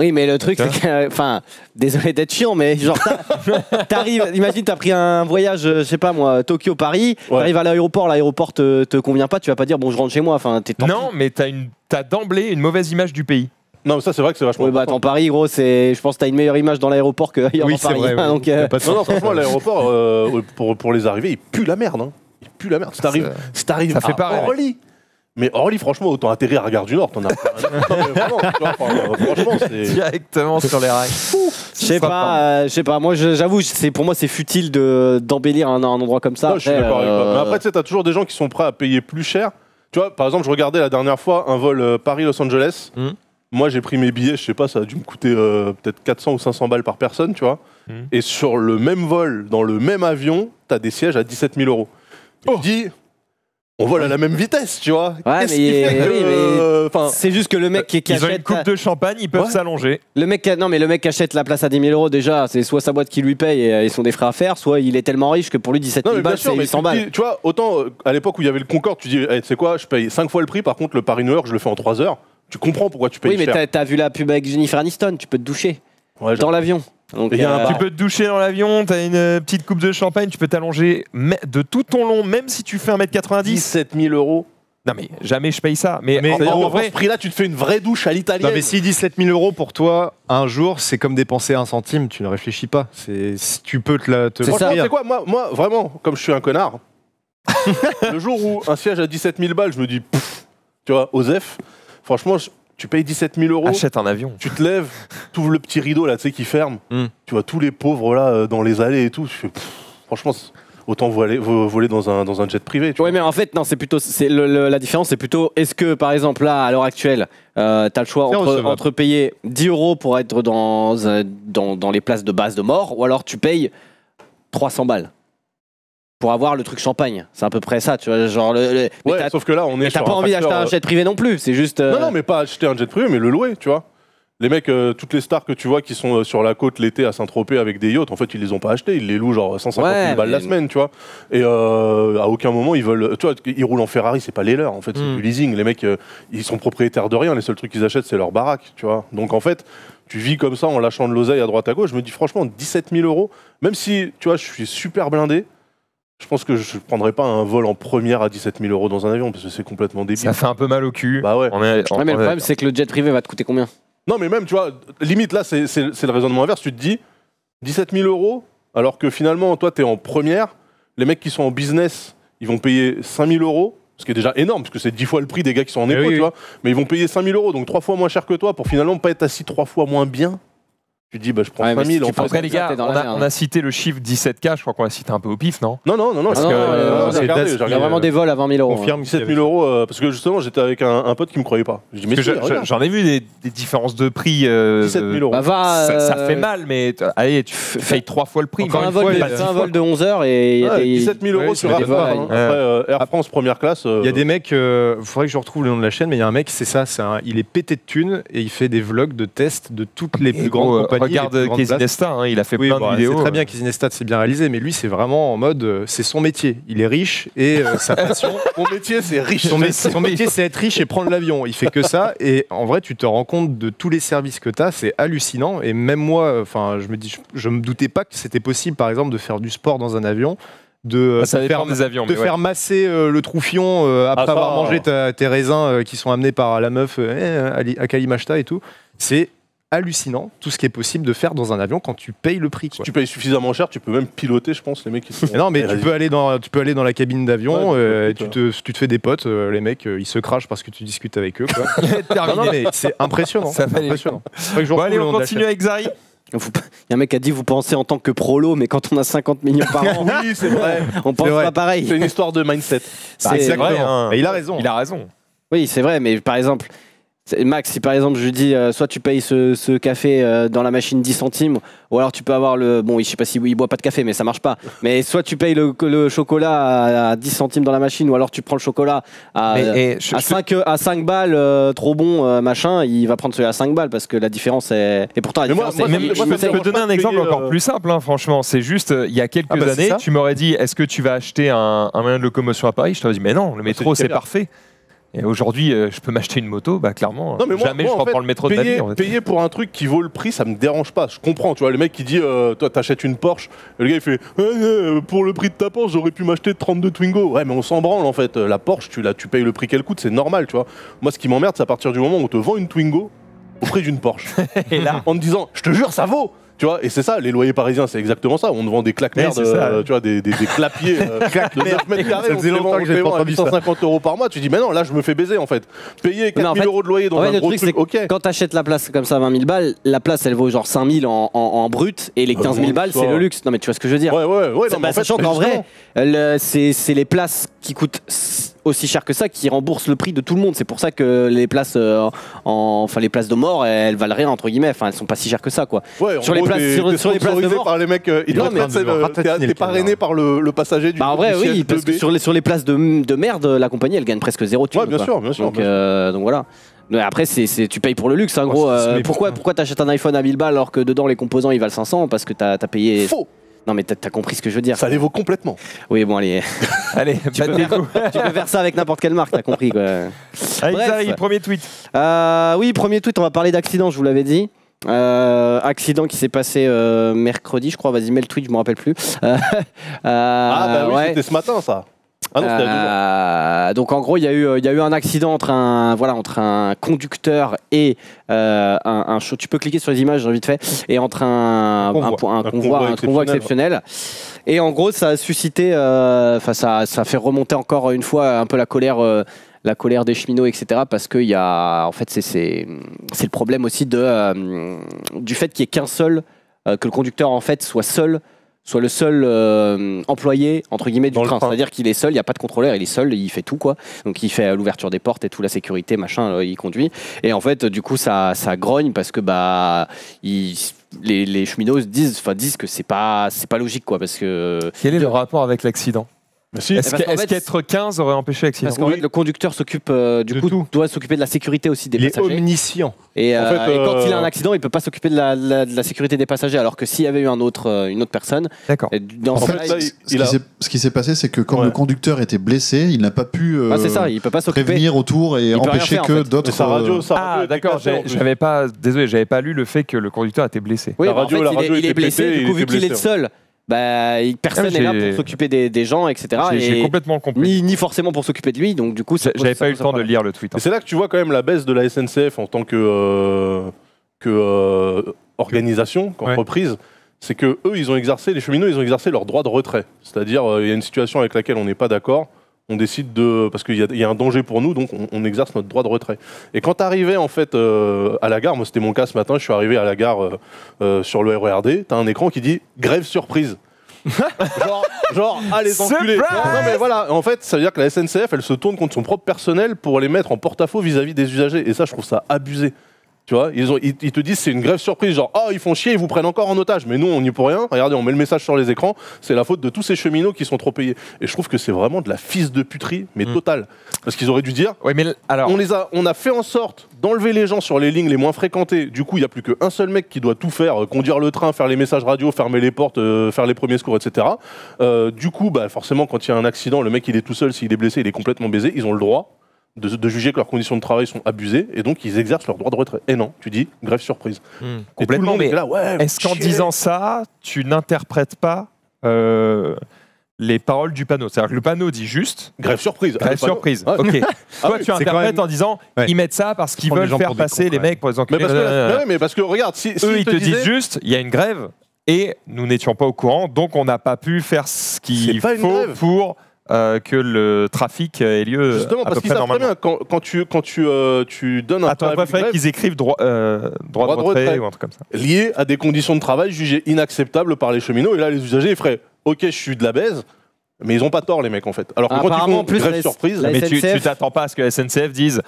Oui, mais le truc, c'est que, enfin, désolé d'être chiant, mais genre, t'arrives, imagine, t'as pris un voyage, je sais pas moi, Tokyo-Paris, ouais. T'arrives à l'aéroport, l'aéroport te, te convient pas, tu vas pas dire, bon, je rentre chez moi, enfin, t'es... Non, mais t'as une, t'as d'emblée une mauvaise image du pays. Non, mais ça, c'est vrai que c'est vachement. Oui, bah, attends, Paris, gros, je pense que t'as une meilleure image dans l'aéroport que ailleurs, oui, dans Paris. Vrai, hein, oui. Donc, euh... Non, non, franchement, l'aéroport, euh, pour, pour les arrivées, il pue la merde, hein. Il pue la merde. Si t'arrives à Orly. Mais Orly, franchement, autant atterrir à la Gare du Nord, t'en as. Vraiment, franchement, c'est directement sur les rails. Je sais pas, euh, je sais pas. Moi, j'avoue, c'est pour moi, c'est futile de d'embellir un, un endroit comme ça. Non, après, je suis d'accord avec toi. Mais après, tu sais, t'as toujours des gens qui sont prêts à payer plus cher. Tu vois, par exemple, je regardais la dernière fois un vol Paris-Los Angeles. Mm. Moi, j'ai pris mes billets. Je sais pas, ça a dû me coûter euh, peut-être quatre cents ou cinq cents balles par personne, tu vois. Mm. Et sur le même vol, dans le même avion, t'as des sièges à dix-sept mille euros. Oh. Dis. On vole à la même vitesse, tu vois. Ouais, mais c'est oui, euh, juste que le mec qui, qui ils achète ont une coupe ta... de champagne, ils peuvent s'allonger. Ouais. Le mec, non, mais le mec qui achète la place à dix mille euros déjà, c'est soit sa boîte qui lui paye et ils sont des frais à faire, soit il est tellement riche que pour lui dix-sept mille balles, c'est huit cents balles. Dis, tu vois, autant euh, à l'époque où il y avait le Concorde, tu dis, hey, tu sais quoi, je paye cinq fois le prix. Par contre, le Paris-New York, je le fais en trois heures. Tu comprends pourquoi tu payes. Oui, mais t'as vu la pub avec Jennifer Aniston, tu peux te doucher ouais, dans l'avion. Donc, y a euh, un tu peux te doucher dans l'avion, t'as une petite coupe de champagne, tu peux t'allonger de tout ton long, même si tu fais un mètre quatre-vingt-dix. dix-sept mille euros. Non mais jamais je paye ça. Mais, mais en, en, en vrai, ce prix-là, tu te fais une vraie douche à l'italienne. Non mais si dix-sept mille euros pour toi, un jour, c'est comme dépenser un centime, tu ne réfléchis pas. Tu peux te la... Te franchement, tu sais quoi, moi, moi, vraiment, comme je suis un connard, le jour où un siège à dix-sept mille balles, je me dis, pff, tu vois, Osef, franchement... Je, tu payes dix-sept mille euros. Achète un avion. Tu te lèves, tu ouvres le petit rideau là, tu sais, qui ferme. Mm. Tu vois tous les pauvres là dans les allées et tout. Je fais, pff, franchement, autant voler, voler dans, un, dans un jet privé. Oui, mais en fait, non, c'est plutôt le, le, la différence, c'est plutôt est-ce que par exemple là, à l'heure actuelle, euh, tu as le choix entre, entre payer dix euros pour être dans, dans, dans les places de base de mort ou alors tu payes trois cents balles pour avoir le truc champagne, c'est à peu près ça, tu vois, genre le, le... Mais ouais, sauf que là on est. T'as pas envie d'acheter un jet privé non plus, c'est juste. Euh... Non non, mais pas acheter un jet privé, mais le louer, tu vois. Les mecs, euh, toutes les stars que tu vois qui sont euh, sur la côte l'été à Saint-Tropez avec des yachts, en fait ils les ont pas achetés, ils les louent genre cent cinquante mille balles la semaine, tu vois. Et euh, à aucun moment ils veulent, tu vois, ils roulent en Ferrari, c'est pas les leurs, en fait, c'est mm. du leasing. Les mecs, euh, ils sont propriétaires de rien, les seuls trucs qu'ils achètent c'est leur baraque, tu vois. Donc en fait. Tu vis comme ça en lâchant de l'oseille à droite à gauche, je me dis franchement dix-sept mille euros, même si tu vois je suis super blindé, je pense que je ne prendrais pas un vol en première à dix-sept mille euros dans un avion parce que c'est complètement débile. Ça fait un peu mal au cul. Bah ouais. On est, on ouais mais le problème c'est que le jet privé va te coûter combien? Non mais même tu vois, limite là c'est le raisonnement inverse, tu te dis dix-sept mille euros alors que finalement toi tu es en première, les mecs qui sont en business ils vont payer cinq mille euros. Ce qui est déjà énorme, parce que c'est dix fois le prix des gars qui sont en écho, oui, tu vois. Oui. Mais ils vont payer cinq mille euros, donc trois fois moins cher que toi, pour finalement pas être assis trois fois moins bien. Tu te dis, bah je prends ouais, cinq mille. Si en fait, les gars, on a, on a cité le chiffre dix-sept K, je crois qu'on a cité un peu au pif, non? Non, non, non, non. Parce non, que, non, euh, non j'ai regardé, j'ai regardé, il y a vraiment euh, des vols à vingt mille euros. Confirme dix-sept mille euros, euh, parce que justement, j'étais avec un, un pote qui me croyait pas. J'en ai vu des, des différences de prix. Euh, dix-sept mille euros. Bah, va, ça, ça fait mal, mais allez, tu payes trois fois le prix. Encore un vol de onze heures et. dix-sept mille euros sur Air France. Air France, première classe. Il y a des mecs, il faudrait que je retrouve le nom de la chaîne, mais il y a un mec, c'est ça, il est pété de thunes et il fait des vlogs de tests de toutes les plus grandes compagnies. Regarde Kézinesta, hein, il a fait oui, plein bon, de vidéos. C'est très bien, Kézinesta, c'est bien réalisé, mais lui, c'est vraiment en mode, euh, c'est son métier. Il est riche et euh, sa passion. Mon métier, c'est riche. Son, mé son métier, c'est être riche et prendre l'avion. Il fait que ça. Et en vrai, tu te rends compte de tous les services que tu as, c'est hallucinant. Et même moi, enfin, je me dis, je, je me doutais pas que c'était possible, par exemple, de faire du sport dans un avion. De, bah, ça te faire, des avions, de ouais. faire masser euh, le troufion euh, après ah, ça, avoir mangé ta, tes raisins euh, qui sont amenés par la meuf euh, à Kalimachta et tout. C'est hallucinant tout ce qui est possible de faire dans un avion quand tu payes le prix. Quoi. Si tu payes suffisamment cher, tu peux même piloter, je pense, les mecs. Qui sont non, mais tu peux, aller dans, tu peux aller dans la cabine d'avion, ouais, euh, tu, te, tu te fais des potes, euh, les mecs, euh, ils se crachent parce que tu discutes avec eux. C'est impressionnant. Ça va impressionnant. Aller. Bon, allez, on continue avec Xari. Il y a un mec qui a dit vous pensez en tant que prolo, mais quand on a cinquante millions par an, oui, c'est vrai. On pense vrai. Pas pareil. C'est une histoire de mindset. C'est vrai. Hein. Il a raison. Il a raison. Oui, c'est vrai, mais par exemple. Max, si par exemple je lui dis euh, soit tu payes ce, ce café euh, dans la machine dix centimes, ou alors tu peux avoir le... Bon, je sais pas s'il ne boit pas de café, mais ça marche pas. Mais soit tu payes le, le chocolat à, à dix centimes dans la machine, ou alors tu prends le chocolat à, mais, et, je, à, je... cinq, à cinq balles, euh, trop bon, euh, machin, il va prendre celui à cinq balles, parce que la différence est... Et pourtant, la différence moi, est... Moi, même, je, moi, je peux donner un exemple euh... encore plus simple, hein, franchement. C'est juste, il y a quelques ah bah années, tu m'aurais dit, est-ce que tu vas acheter un, un moyen de locomotion à Paris? Je t'aurais dit, mais non, le métro, c'est parfait. Et aujourd'hui, euh, je peux m'acheter une moto, bah clairement, non, mais moi, jamais moi, je prends en fait, le métro de payer, ma vie. En fait. Payer pour un truc qui vaut le prix, ça me dérange pas. Je comprends, tu vois, le mec qui dit, euh, toi t'achètes une Porsche, le gars il fait, eh, eh, pour le prix de ta Porsche, j'aurais pu m'acheter trente-deux Twingo. Ouais, mais on s'en branle en fait. La Porsche, tu, la, tu payes le prix qu'elle coûte, c'est normal, tu vois. Moi, ce qui m'emmerde, c'est à partir du moment où on te vend une Twingo au prix d'une Porsche. Et là, en te disant, je te jure, ça vaut. Tu vois, et c'est ça, les loyers parisiens, c'est exactement ça. On te vend des claque-merdes, oui, euh, tu vois, des, des, des clapiers euh, de neuf mètres carrés, ça faisait longtemps que j'ai pas entendu ça. huit cent cinquante euros par mois, tu dis, mais non, là, je me fais baiser, en fait. Payer quatre mille euros de loyer dans en fait, un le gros truc, truc ok. Quand t'achètes la place comme ça à vingt mille balles, la place, elle vaut genre cinq mille en, en, en brut, et les quinze mille balles, c'est le luxe. Non, mais tu vois ce que je veux dire? Ouais, ouais, ouais. Non, bah, en fait, sachant qu'en vrai, le, c'est, c'est les places qui coûtent aussi cher que ça qui rembourse le prix de tout le monde. C'est pour ça que les places euh, en, enfin les places de mort, elles valent rien entre guillemets, enfin elles sont pas si chères que ça quoi. Ouais, sur les places des, sur, des sur les places de mort par les mecs euh, non, mais t'es parrainé par le, le passager du bah en vrai oui, oui parce que sur les sur les places de, de merde, la compagnie elle gagne presque zéro thune, ouais, bien quoi. sûr, bien sûr. Donc, bien euh, sûr. donc voilà. Mais après, c'est, tu payes pour le luxe, hein, gros. Ouais, euh, pourquoi pourquoi t'achètes un iPhone à mille balles alors que dedans les composants ils valent cinq cents parce que t'as payé. Faux. Non mais t'as compris ce que je veux dire. Ça les vaut complètement. Oui bon allez, allez tu, peux faire, tu peux faire ça avec n'importe quelle marque, t'as compris quoi. Allez, bref. Xari, premier tweet. Euh, oui, premier tweet, on va parler d'accident, je vous l'avais dit. Euh, accident qui s'est passé euh, mercredi, je crois, vas-y mets le tweet, je me rappelle plus. Euh, ah bah oui, ouais. C'était ce matin ça. Ah non, euh, donc en gros il y, y a eu un accident entre un, voilà, entre un conducteur et euh, un, un show, tu peux cliquer sur les images vite fait, et entre un convoi, un, un, un convoi, convoi, un convoi exceptionnel, exceptionnel et en gros ça a suscité euh, ça, ça fait remonter encore une fois un peu la colère euh, la colère des cheminots, et cetera. Parce que y a, en fait c'est le problème aussi de, euh, du fait qu'il n'y ait qu'un seul euh, que le conducteur en fait soit seul soit le seul euh, employé entre guillemets du train, c'est-à-dire qu'il est seul, il n'y a pas de contrôleur, il est seul, il fait tout quoi, donc il fait l'ouverture des portes et tout, la sécurité, machin, il conduit, et en fait du coup ça, ça grogne parce que bah il... les, les cheminots disent, enfin disent que c'est pas c'est pas logique quoi, parce que quel est le rapport avec l'accident? Si. Est-ce qu'être est qu quinze aurait empêché l'accident? Parce qu'en oui. fait, le conducteur s'occupe euh, du de coup, tout. doit s'occuper de la sécurité aussi des il passagers. Il est omniscient. Et, euh, en fait, et quand euh... il a un accident, il peut pas s'occuper de, de, de la sécurité des passagers. Alors que s'il y avait eu un autre, une autre personne, dans ce fait, là, il, il a... ce qui s'est passé, c'est que quand ouais. le conducteur était blessé, il n'a pas pu euh, ah, ça, il peut pas prévenir autour et empêcher faire, que en fait. d'autres. Euh... Ah d'accord, j'avais pas, désolé, j'avais pas lu le fait que le conducteur était blessé. Oui, il est blessé. Du coup, vu qu'il est seul. Bah, personne n'est là pour s'occuper des, des gens, et cetera. J'ai et complètement compris. Ni, ni forcément pour s'occuper de lui, donc du coup... J'avais pas eu le temps de lire le tweet. Hein. C'est là que tu vois quand même la baisse de la S N C F en tant que, euh, que euh, organisation, qu'entreprise. Ouais. C'est que eux, ils ont exercé, les cheminots, ils ont exercé leur droit de retrait. C'est-à-dire, il euh, y a une situation avec laquelle on n'est pas d'accord, on décide de... Parce qu'il y, y a un danger pour nous, donc on, on exerce notre droit de retrait. Et quand t'arrivais en fait euh, à la gare, moi c'était mon cas ce matin, je suis arrivé à la gare euh, euh, sur le R E R D, t'as un écran qui dit « grève surprise ». Genre, genre « allez enculés ». Non mais voilà, en fait ça veut dire que la S N C F elle se tourne contre son propre personnel pour les mettre en porte-à-faux vis-à-vis des usagers. Et ça je trouve ça abusé. Tu vois, ils, ont, ils, ils te disent c'est une grève surprise, genre ah oh, ils font chier, ils vous prennent encore en otage, mais nous on n'y est pour rien, regardez on met le message sur les écrans, c'est la faute de tous ces cheminots qui sont trop payés. Et je trouve que c'est vraiment de la fils de puterie, mais mmh. totale. Parce qu'ils auraient dû dire, ouais, mais alors... on, les a, on a fait en sorte d'enlever les gens sur les lignes les moins fréquentées, du coup il n'y a plus qu'un seul mec qui doit tout faire, euh, conduire le train, faire les messages radio, fermer les portes, euh, faire les premiers secours, et cetera. Euh, du coup bah, forcément quand il y a un accident, le mec il est tout seul, s'il est blessé, il est complètement baisé, ils ont le droit. De, de juger que leurs conditions de travail sont abusées et donc ils exercent leur droit de retrait. Et non, tu dis grève surprise. Mmh, complètement. Mais est ouais, est-ce qu'en disant ça, tu n'interprètes pas euh, les paroles du panneau? C'est-à-dire que le panneau dit juste grève surprise. Grève ah, surprise. Ah, ok. Ah, toi, oui, tu interprètes même... en disant ouais. ils mettent ça parce qu'ils veulent les faire passer comptes, les ouais. mecs pour les enculés. Mais parce, que, ouais, mais parce que regarde, si, si eux ils te, te disent disaient... juste il y a une grève et nous n'étions pas au courant, donc on n'a pas pu faire ce qu'il faut pour. Euh, que le trafic ait lieu. Justement, à parce qu'ils savent très bien, quand, quand, tu, quand tu, euh, tu donnes un Attends, on va faire qu'ils écrivent droit, euh, droit, droit de, retrait de retrait ou un truc comme ça. Lié à des conditions de travail jugées inacceptables par les cheminots, et là les usagers ils feraient ok, je suis de la baise. Mais ils ont pas tort les mecs en fait. Alors que ah, quand tu font grève surprise, la mais S N C F... tu t'attends pas à ce que S N C F dise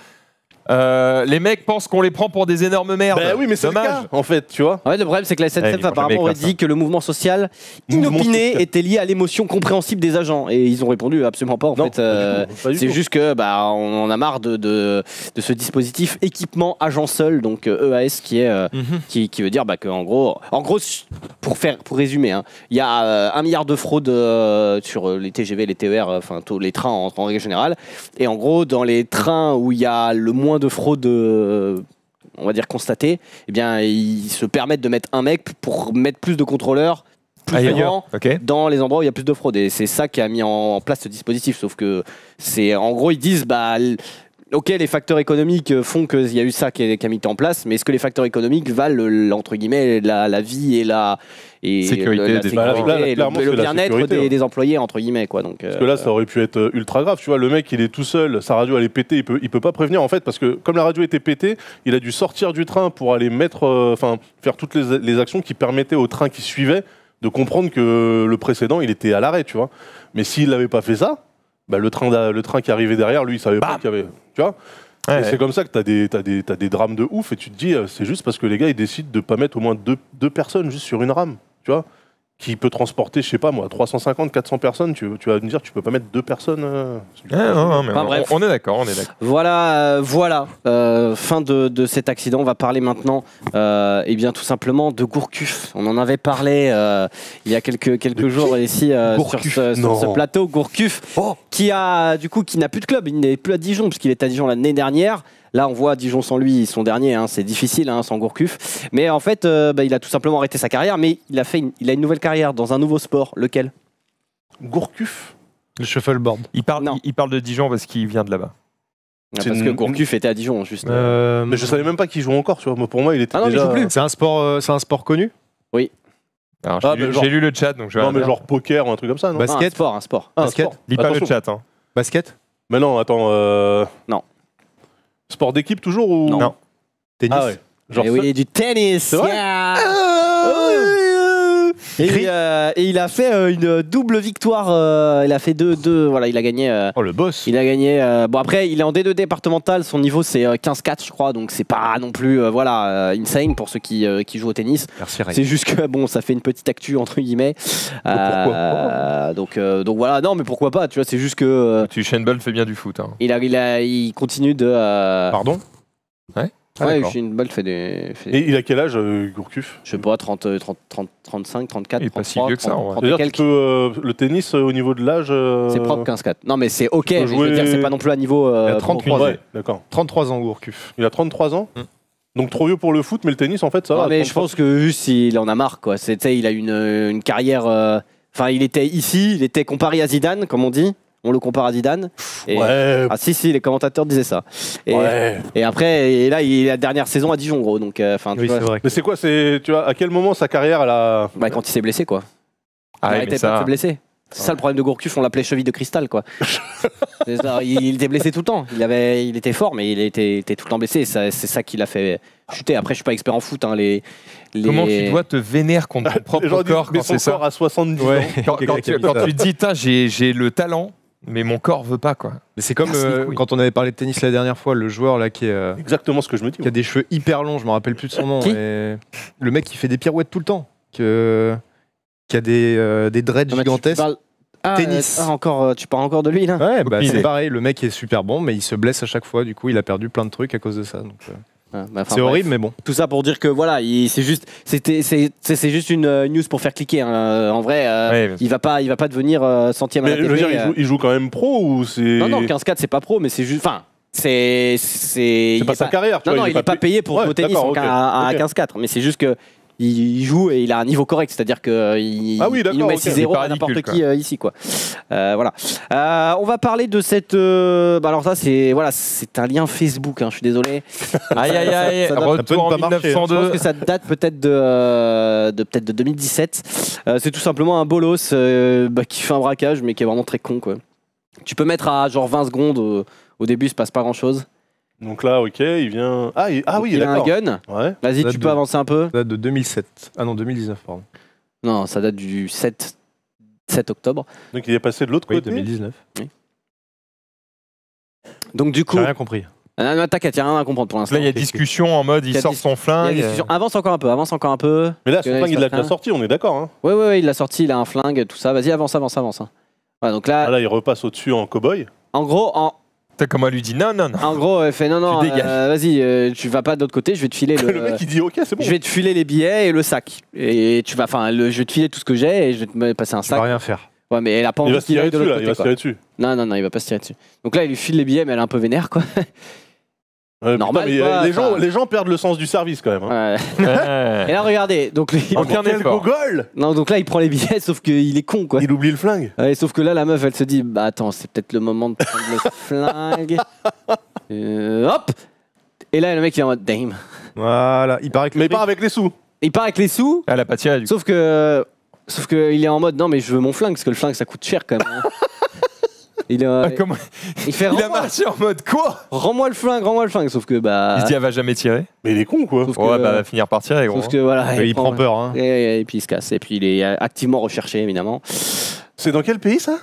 Euh, les mecs pensent qu'on les prend pour des énormes merdes. Bah oui, mais c'est le cas, en fait, tu vois. Ouais, le problème, c'est que la S N C F eh, apparemment aurait dit que le mouvement social inopiné était lié à l'émotion compréhensible des agents. Et ils ont répondu absolument pas, en non, fait. Euh, c'est juste que, bah, on en a marre de, de, de ce dispositif équipement agent seul, donc euh, E A S, qui, est, euh, mm -hmm. qui, qui veut dire bah, qu'en gros, en gros pour, faire, pour résumer, il hein, y a euh, un milliard de fraudes euh, sur les T G V, les T E R, enfin, les trains en, en règle générale. Et en gros, dans les trains où il y a le moins de fraude, euh, on va dire constatée, eh bien ils se permettent de mettre un mec pour mettre plus de contrôleurs plus souvent okay. dans les endroits où il y a plus de fraude. Et c'est ça qui a mis en place ce dispositif. Sauf que c'est, en gros, ils disent bah ok, les facteurs économiques font qu'il y a eu ça qui a, qui a mis en place, mais est-ce que les facteurs économiques valent entre guillemets la, la vie et la et sécurité, le, la sécurité bah là, là, et le, le bien-être des, hein. des employés entre guillemets quoi. Donc, parce euh, que là ça aurait pu être ultra grave, tu vois, le mec il est tout seul, sa radio elle est pétée, il peut, il peut pas prévenir en fait, parce que comme la radio était pétée, il a dû sortir du train pour aller mettre, enfin euh, faire toutes les, les actions qui permettaient au train qui suivait de comprendre que le précédent il était à l'arrêt, tu vois. Mais s'il l'avait pas fait ça, bah, le, train le train qui arrivait derrière, lui, il savait bah. pas qu'il y avait. Tu vois ouais, ouais. C'est comme ça que tu as des, t'as des, t'as des drames de ouf, et tu te dis, c'est juste parce que les gars, ils décident de ne pas mettre au moins deux, deux personnes juste sur une rame, tu vois, qui peut transporter, je sais pas moi, trois cent cinquante, quatre cents personnes. Tu, tu vas me dire, tu peux pas mettre deux personnes. Euh, ah, non, non, mais enfin, bref. On, on est d'accord, on est d'accord. Voilà, euh, voilà. Euh, fin de, de cet accident. On va parler maintenant, euh, et bien tout simplement de Gourcuff. On en avait parlé euh, il y a quelques quelques jours ici euh, sur, ce, sur ce plateau. Gourcuff, oh qui a du coup qui n'a plus de club. Il n'est plus à Dijon puisqu'il était à Dijon l'année dernière. Là, on voit Dijon sans lui, son dernier, hein, c'est difficile hein, sans Gourcuff. Mais en fait, euh, bah, il a tout simplement arrêté sa carrière, mais il a fait, une, il a une nouvelle carrière dans un nouveau sport. Lequel? Gourcuff, le shuffleboard. Il parle, il, il parle de Dijon parce qu'il vient de là-bas. Ah, parce une... que Gourcuff était à Dijon, juste. Euh... Mais je savais même pas qu'il jouait encore. Tu vois. Moi, pour moi, il était ah non, déjà. C'est un sport, euh, c'est un sport connu. Oui. Ah, j'ai ah, lu, genre... lu le chat, donc je vais. Non, mais genre poker ou un truc comme ça. Non basket, ah, un sport, un sport. Ah, un basket. Sport. Lis pas Attention. le chat. Hein. Basket. Mais non, attends. Euh... Non. Sport d'équipe toujours ou non, non. Tennis. Ah ouais. Genre et oui, du tennis. Yeah. Oh et, euh, et il a fait euh, une double victoire. Euh, il a fait deux, deux. Voilà, il a gagné. Euh, oh le boss. Il a gagné. Euh, bon après, il est en D deux départemental. Son niveau c'est euh, quinze quatre, je crois. Donc c'est pas non plus euh, voilà euh, insane pour ceux qui, euh, qui jouent au tennis. C'est juste que bon, ça fait une petite actu entre guillemets. Euh, oh, donc euh, donc voilà. Non mais pourquoi pas. Tu vois, c'est juste que. Euh, tu Usain Bolt fait bien du foot. Hein. Il a, il a, il continue de. Euh, Pardon. Ouais. Ah ouais, Usain Bolt fait des... Fait et des... il a quel âge, euh, Gourcuff? Je sais pas, trente, trente, trente, trente-cinq, trente-quatre, il est pas si vieux que ça, en vrai. C'est-à-dire que euh, le tennis, euh, au niveau de l'âge... Euh... C'est propre, quinze quatre. Non, mais c'est OK, mais jouer... je veux dire, c'est pas non plus à niveau... Euh, il a trente-trois, ouais, d'accord. trente-trois ans, Gourcuff. Il a trente-trois ans hum. Donc trop vieux pour le foot, mais le tennis, en fait, ça non, va. Mais je pense que juste, il en a marre, quoi. Il a une, une carrière... Enfin, euh, il était ici, il était comparé à Zidane, comme on dit. On le compare à Zidane. Et ouais. Ah si, si, les commentateurs disaient ça. Et, ouais. et après, et là, il est la dernière saison à Dijon, gros. Donc, euh, oui, tu vois, mais c'est quoi, tu vois, à quel moment sa carrière, elle a... Bah, quand il s'est blessé, quoi. Ah, il arrêtait ça... pas de se blesser. C'est ça le problème de Gourcuff, on l'appelait cheville de cristal, quoi. Ça, il, il était blessé tout le temps. Il, avait, il était fort, mais il était, était tout le temps blessé. C'est ça qui l'a fait chuter. Après, je suis pas expert en foot. Hein, les, les... Comment tu dois te vénérer contre ton propre corps quand c'est ça. Corps à soixante-dix ouais. ans. Quand, quand, tu, quand tu dis, j'ai le talent, mais mon corps veut pas, quoi. Mais c'est comme euh, quand on avait parlé de tennis la dernière fois, le joueur là qui est euh, exactement ce que je me dis. Qui ouais. a des cheveux hyper longs, je me rappelle plus de son nom. Qui et le mec qui fait des pirouettes tout le temps, que, qui a des euh, des dreads ah, gigantesques. Bah, ah, tennis. Euh, ah, encore, tu parles encore de lui là. Ouais, bah, c'est pareil. Le mec est super bon, mais il se blesse à chaque fois. Du coup, il a perdu plein de trucs à cause de ça. Donc, euh... Ah, bah, c'est horrible, mais bon. Tout ça pour dire que voilà, c'est juste, c'était, c'est juste une euh, news pour faire cliquer. Hein. En vrai, euh, ouais, il va pas, il va pas devenir euh, centième. Mais à la je T V, veux dire, euh... il, joue, il joue quand même pro ou c'est. Non non, quinze quatre, c'est pas pro, mais c'est juste, enfin, c'est, c'est. C'est pas sa pas... carrière. Tu non vois, non, il, il est pas payé pour ouais, le tennis okay, à, à okay. quinze quatre, mais c'est juste que il joue et il a un niveau correct, c'est-à-dire que il, ah oui, il nous met okay. six zéro à n'importe qui euh, ici, quoi. Euh, voilà. Euh, on va parler de cette. Euh, bah alors ça, c'est voilà, c'est un lien Facebook. Hein, je suis désolé. Aïe aïe aïe. Ça, ça retour en mille neuf cent deux. Je pense que ça date peut-être de, euh, de peut-être de deux mille dix-sept. Euh, c'est tout simplement un bolos euh, bah, qui fait un braquage, mais qui est vraiment très con, quoi. Tu peux mettre à genre vingt secondes. Au, au début, il se passe pas grand-chose. Donc là, ok, il vient. Ah, il... ah oui, il, il a un gun. Ouais. Vas-y, tu peux de... avancer un peu. Ça date de deux mille sept. Ah non, deux mille dix-neuf, pardon. Non, ça date du sept octobre. Donc il est passé de l'autre oui, côté. deux mille dix-neuf. Oui. Donc du coup. J'ai rien compris. Non, non, t'inquiète, il n'y a rien à comprendre pour l'instant. Là, il y a discussion en mode, il sort son flingue. Avance encore un peu, avance encore un peu. Mais là, son flingue, il l'a déjà sorti, on est d'accord. Oui, oui, il l'a sorti, il a un flingue, tout ça. Vas-y, avance, avance, avance. Donc là, il repasse au-dessus en cow-boy. En gros, en. T'as comment elle lui dit non, non, non. En gros, elle fait non, non, euh, vas-y, euh, tu vas pas de l'autre côté, je vais te filer le. Le mec il dit ok, c'est bon. Je vais te filer les billets et le sac. Et tu vas, enfin, je vais te filer tout ce que j'ai et je vais te passer un sac. Tu vas rien faire. Ouais, mais elle a pas envie de se tirer dessus, là, il va se tirer dessus. Non, non, non, il va pas se tirer dessus. Donc là, il lui file les billets, mais elle est un peu vénère, quoi. Euh, Normal. Putain, mais quoi, les, gens, enfin... les gens perdent le sens du service quand même. Hein. Ouais. Et là, regardez. Donc, lui, il prend le Google. Non, donc là, il prend les billets, sauf qu'il est con, quoi. Il oublie le flingue. Ouais, sauf que là, la meuf, elle se dit bah attends, c'est peut-être le moment de prendre le flingue. Euh, hop. Et là, le mec, il est en mode dame. Voilà. Il part avec mais pas avec les sous. Il part avec les sous. Elle a pas tiré, du coup. Sauf que, sauf que, il est en mode non, mais je veux mon flingue parce que le flingue, ça coûte cher quand même. Hein. Il, euh, ah, comment... il, fait, il a marché en mode quoi? Rends-moi le flingue, rends-moi le flingue. Sauf que bah. Il se dit elle va jamais tirer. Mais il est con quoi. Sauf ouais, que, bah, euh... elle va finir par tirer. Sauf gros. Que, voilà, il, il prend, prend peur. Hein. Et, et puis il se casse. Et puis il est activement recherché évidemment. C'est dans quel pays ça?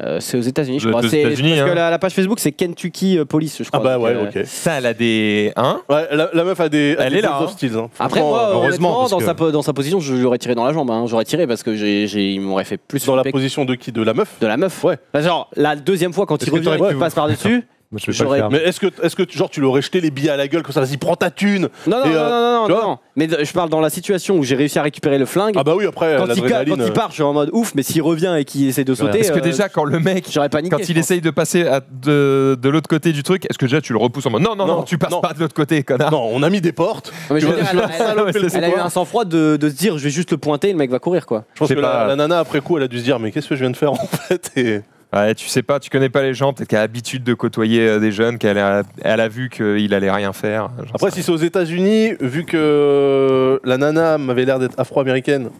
euh, C'est aux États-Unis, je crois. C'est, États-Unis, parce hein. que la, la page Facebook c'est Kentucky Police, je crois. Ah bah ouais, donc, euh... ok. Ça, elle a des. Hein ouais, la, la meuf a des. Elle, elle est là. Hein. Styles, hein. Après, moi, heureusement, dans, que... sa, dans sa position, je l'aurais tiré dans la jambe. Hein. J'aurais tiré parce que j'ai, j'ai, ils m'auraient fait plus. Dans la position de qui? De la meuf? De la meuf, ouais. Bah, genre, la deuxième fois, quand il revient, il passe par-dessus. Mais est-ce que, est-ce que genre, tu l'aurais jeté les billets à la gueule comme ça? Vas-y, prends ta thune. Non, non, euh, non, non, non. Mais je parle dans la situation où j'ai réussi à récupérer le flingue. Ah bah oui, après, quand, il, quand il part, je suis en mode ouf, mais s'il revient et qu'il essaie de sauter. Est-ce euh, que déjà, quand le mec, j'aurais paniqué, quand il essaye de passer à de, de l'autre côté du truc, est-ce que déjà tu le repousses en mode non, non, non, non tu passes non. pas de l'autre côté, connard? Non, on a mis des portes. Mais je veux dire, elle, elle, elle, elle a eu un sang-froid de, de se dire, je vais juste le pointer, le mec va courir, quoi. Je pense que la nana, après coup, elle a dû se dire, mais qu'est-ce que je viens de faire en fait? Ouais, tu sais pas, tu connais pas les gens, peut-être qu'elle a l'habitude de côtoyer euh, des jeunes, qu'elle a, elle a vu qu'il allait rien faire. Après, si c'est aux États-Unis, vu que la nana m'avait l'air d'être afro-américaine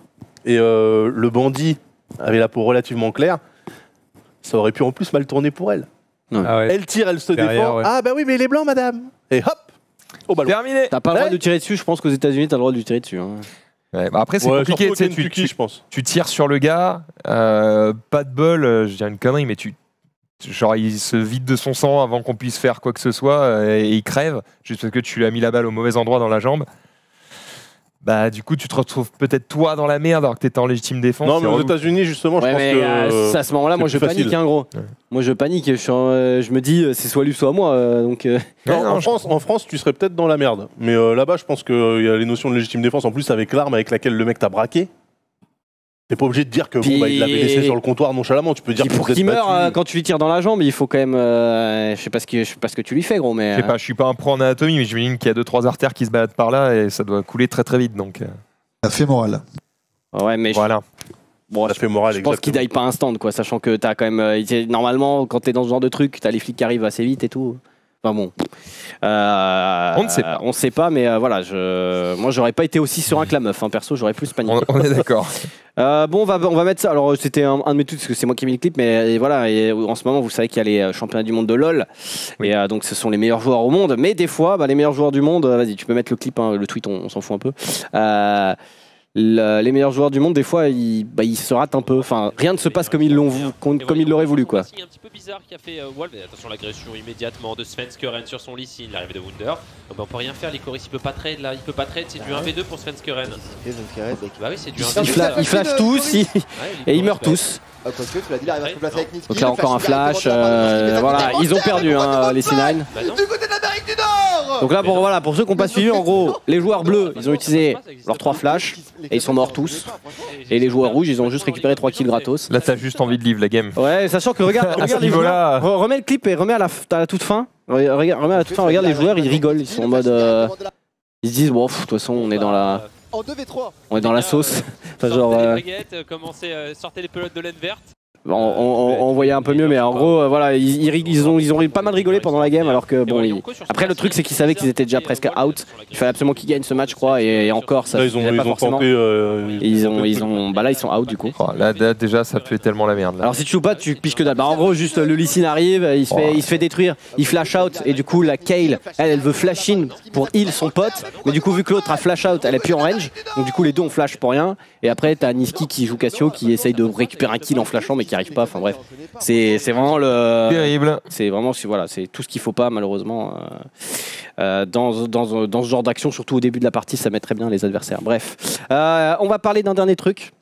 et euh, le bandit avait la peau relativement claire, ça aurait pu en plus mal tourner pour elle. Ouais. Ah ouais. Elle tire, elle se Derrière, défend. Ouais. Ah bah oui, mais il est blanc, madame. Et hop, au ballon. Terminé. T'as pas ouais. le droit de tirer dessus, je pense qu'aux États-Unis, t'as le droit de tirer dessus. Hein. Ouais, bah après c'est ouais, compliqué, tu, tu, tu, je pense. tu tires sur le gars, euh, pas de bol, euh, je dirais une connerie, mais tu, genre il se vide de son sang avant qu'on puisse faire quoi que ce soit euh, et il crève juste parce que tu lui as mis la balle au mauvais endroit dans la jambe. Bah du coup tu te retrouves peut-être toi dans la merde alors que t'étais en légitime défense. Non mais aux États-Unis justement je ouais, pense mais que euh, à ce moment-là moi je facile. panique hein, gros. Ouais. Moi je panique, je, euh, je me dis c'est soit lui soit moi euh, donc. Euh... Non, non, en, France, en France tu serais peut-être dans la merde mais euh, là-bas je pense qu'il euh, y a les notions de légitime défense en plus avec l'arme avec laquelle le mec t'a braqué. T'es pas obligé de dire que bon, bah, il l'avait laissé sur le comptoir nonchalamment. Tu peux dire pour qu'il meure euh, quand tu lui tires dans la jambe, il faut quand même. Euh, je sais pas ce que je sais pas ce que tu lui fais, gros. Mais euh... je sais pas, je suis pas un pro en anatomie, mais j'imagine qu'il y a deux trois artères qui se baladent par là et ça doit couler très très vite. Donc. La fémorale. Ouais, mais. Voilà. Je... Bon, la fémorale. Je pense qu'il daille pas un stand, quoi, sachant que t'as quand même. Euh, normalement, quand t'es dans ce genre de truc, t'as les flics qui arrivent assez vite et tout. Enfin bon, euh, on ne sait pas. On sait pas, mais euh, voilà, je... moi j'aurais pas été aussi serein que la meuf, hein, perso, j'aurais plus paniqué. On, on est d'accord. euh, bon, on va, on va mettre ça. Alors, c'était un, un de mes trucs, parce que c'est moi qui ai mis le clip, mais et voilà, et en ce moment, vous savez qu'il y a les championnats du monde de LoL, oui. et euh, donc ce sont les meilleurs joueurs au monde, mais des fois, bah, les meilleurs joueurs du monde, vas-y, tu peux mettre le clip, hein, le tweet, on, on s'en fout un peu. Euh, le, les meilleurs joueurs du monde, des fois, ils, bah, ils se ratent un peu. Enfin, rien ne se passe comme ils l'ont, comme ils l'auraient voulu, quoi. C'est un petit peu bizarre qui a fait euh, Wolf. Attention, l'agression immédiatement de Svenskeren sur son Lee Sin, l'arrivée de Wunder. Oh, bah, on peut rien faire, les Coris, il peut pas trade là, il peut pas trade. C'est du un v deux pour Svenskeren. Bah oui, c'est du un v deux. Ils flashent tous et ils meurent tous. Parce que tu l'as dit, il arrive à se placer avec Nick. Donc là encore un flash. Voilà, ils ont perdu les C neuf. Du côté de l'Amérique du Nord. Donc là, pour voilà, pour ceux qui n'ont pas suivi, en gros, les joueurs bleus, ils ont utilisé leurs trois flashs et ils sont morts tous. Et les joueurs rouges, ils ont juste récupéré trois kills gratos. Là, t'as juste envie de livrer la game. Ouais, sachant que regarde, regarde les joueurs. Remets le clip et remets à la, à la toute fin. Regarde, remets à la toute fin. Regarde les joueurs, ils rigolent, ils sont en mode, euh, ils se disent, bon, de toute façon, on est dans la. En deux v trois. On est dans la sauce. Enfin, genre, euh... euh, sortez les pelotes de laine verte. On, on, on, on voyait un peu mieux, mais en gros, euh, voilà, ils, ils, ils, ont, ils ont pas mal rigolé pendant la game, alors que bon, ils... après le truc c'est qu'ils savaient qu'ils étaient déjà presque out. Il fallait absolument qu'ils gagnent ce match, je crois, et, et encore ça. Là, ils ont, ils pas ont forcément. Tenté, euh, ils ont, ils ont, bah là ils sont out du coup. Oh, là, là déjà ça pue tellement la merde. Là. Alors si tu joues pas, tu piches que dalle. Bah, en gros, juste le Lee Sin arrive, il se fait, oh. il se fait détruire, il flash out, et du coup la Kayle, elle, elle veut flash in pour heal son pote, mais du coup vu que l'autre a flash out, elle est plus en range, donc du coup les deux on flash pour rien. Et après t'as Niski qui joue Cassio, qui essaye de récupérer un kill en flashant, mais qui arrivent pas. Enfin bref, c'est vraiment le terrible. C'est vraiment voilà, c'est tout ce qu'il faut pas malheureusement euh, dans, dans, dans ce genre d'action, surtout au début de la partie, ça met très bien les adversaires. Bref, euh, on va parler d'un dernier truc.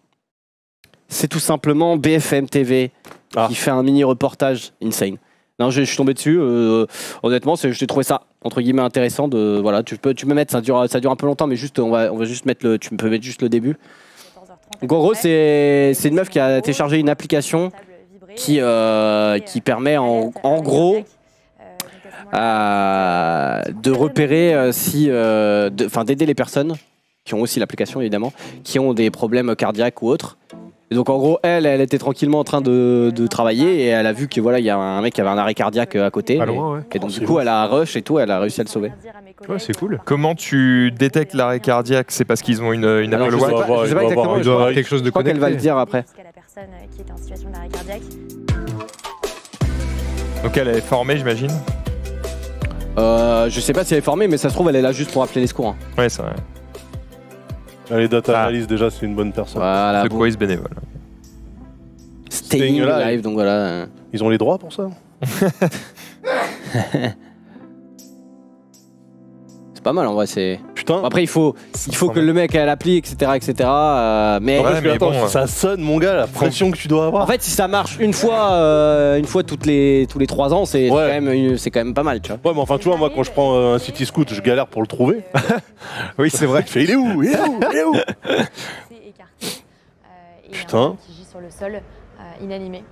C'est tout simplement B F M T V ah. qui fait un mini reportage insane. Non, je, je suis tombé dessus. Euh, honnêtement, j'ai trouvé ça entre guillemets intéressant. De voilà, tu peux, tu peux mettre ça dure, ça dure un peu longtemps, mais juste on va, on va juste mettre le, tu peux mettre juste le début. Donc en gros, c'est une meuf qui a téléchargé une application qui euh, qui permet en, en gros euh, de repérer si, enfin euh, d'aider les personnes qui ont aussi l'application évidemment, qui ont des problèmes cardiaques ou autres. Et donc en gros, elle, elle était tranquillement en train de, de travailler et elle a vu que voilà, il y a un mec qui avait un arrêt cardiaque à côté. Pas loin, ouais. Et donc du coup, elle a rush et tout, elle a réussi à le sauver. Ouais, c'est cool. Comment tu détectes l'arrêt cardiaque? C'est parce qu'ils ont une, une Apple Watch? Je sais pas exactement. Il doit avoir quelque chose de connecté. Je crois qu'elle va le dire après. Donc elle est formée, j'imagine. Euh, je sais pas si elle est formée, mais ça se trouve, elle est là juste pour appeler les secours. Hein. Ouais, c'est vrai. Les data analyses, ah. déjà, c'est une bonne personne. Voilà, The Quiz bénévole. Staying, Staying alive, alive, donc voilà. Ils ont les droits pour ça. C'est pas mal en vrai. C'est. Putain. Après, il faut, il faut que le mec ait l'appli, et cetera, et cetera. Euh, mais, ouais, parce mais que, attends, bon, ça sonne, mon gars, la pression que tu dois avoir. En fait, si ça marche une fois, euh, une fois toutes les, tous les trois ans, c'est ouais. quand, quand même pas mal, tu vois. Ouais, mais enfin, tu vois, moi, quand je prends euh, un City Scoot, je galère pour le trouver. Oui, c'est vrai. Je fais, il est où? Il est où? Il est où? Putain. Qui gît sur le sol, inanimé.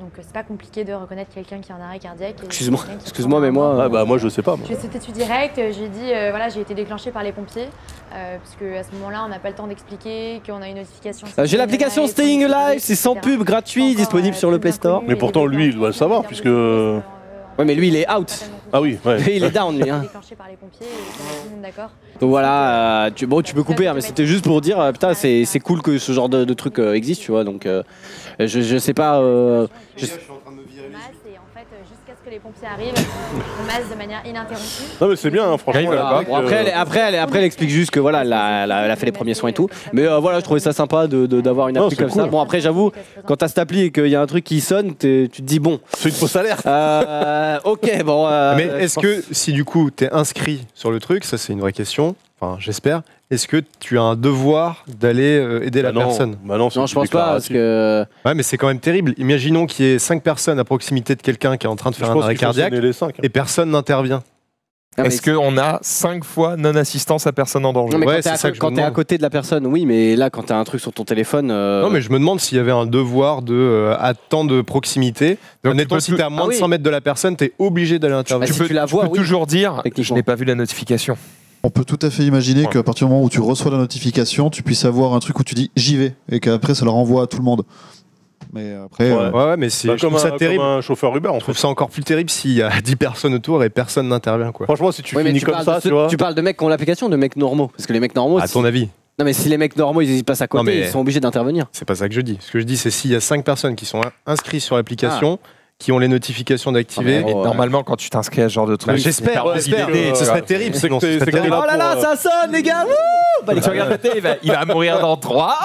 Donc c'est pas compliqué de reconnaître quelqu'un qui a un arrêt cardiaque. Excuse-moi, excuse-moi, mais moi, ah bah moi je sais pas. Moi. Je suis têtu direct. J'ai dit euh, voilà, j'ai été déclenché par les pompiers euh, parce que à ce moment-là on n'a pas le temps d'expliquer qu'on a une notification. Euh, j'ai l'application Staying Alive, c'est sans pub, gratuit, encore, disponible euh, sur le Play Store. Mais pourtant lui il doit le savoir puisque. Euh, ouais, mais lui il est out. Ah oui, ouais. Il est down lui. Hein. Déclenché par les pompiers, tout le monde d'accord. Donc voilà, euh, tu, bon, tu peux couper, hein, mais c'était juste pour dire, euh, putain, c'est cool que ce genre de, de truc euh, existe, tu vois. Donc euh, je, je sais pas. Euh, je... je suis en train de me virer. Et en fait, jusqu'à ce que les pompiers arrivent, on masse de manière ininterrompue. Non mais c'est bien, hein, franchement. Voilà. Bon, après, elle, après, elle, après, elle explique juste que voilà, elle a, elle a fait les premiers soins et tout. Mais euh, voilà, je trouvais ça sympa de d'avoir une appli non, comme cool. ça. Bon après, j'avoue, quand t'as cette appli et qu'il y a un truc qui sonne, tu te dis bon. C'est une fausse alerte. Euh, ok, bon. Euh, mais est-ce que si du coup t'es inscrit sur le truc, ça c'est une vraie question, enfin j'espère, est-ce que tu as un devoir d'aller euh, aider bah la non, personne bah Non, non je pense pas parce que... Ouais mais c'est quand même terrible, imaginons qu'il y ait cinq personnes à proximité de quelqu'un qui est en train de faire un arrêt cardiaque cinq, hein. et personne n'intervient. Est-ce qu'on a cinq fois non-assistance à personne en danger? Non, ouais, c'est ça que je me demande. Quand t'es à côté de la personne, oui, mais là, quand t'as un truc sur ton téléphone... Euh... Non, mais je me demande s'il y avait un devoir de euh, à temps de proximité. Donc, admettons, si t'es à moins ah, de cent oui. mètres de la personne, t'es obligé d'aller intervenir. Ah, tu si peux, tu la vois, tu peux oui. toujours dire « je n'ai pas vu la notification ». On peut tout à fait imaginer ouais. qu'à partir du moment où tu reçois la notification, tu puisses avoir un truc où tu dis « j'y vais » et qu'après, ça le renvoie à tout le monde. Mais après, ouais, euh... ouais, ouais mais c'est bah comme, comme un chauffeur Uber. On trouve ça encore plus terrible s'il y a dix personnes autour et personne n'intervient. Franchement, si tu ouais, finis tu comme ça, ce, tu vois. Tu parles de mecs qui ont l'application, de mecs normaux. Parce que les mecs normaux. À ton avis? Non, mais si les mecs normaux, ils passent à côté, non, mais... ils sont obligés d'intervenir. C'est pas ça que je dis. Ce que je dis, c'est s'il y a cinq personnes qui sont inscrites sur l'application. Ah. Qui ont les notifications d'activer. Ah, ouais. Normalement, quand tu t'inscris à ce genre de truc, bah, j'espère, ouais, euh, ce serait terrible. C'est ce serait terrible. Oh là là, ça sonne, les gars! Ouh bah, tu regardes la télé, il va mourir dans trois.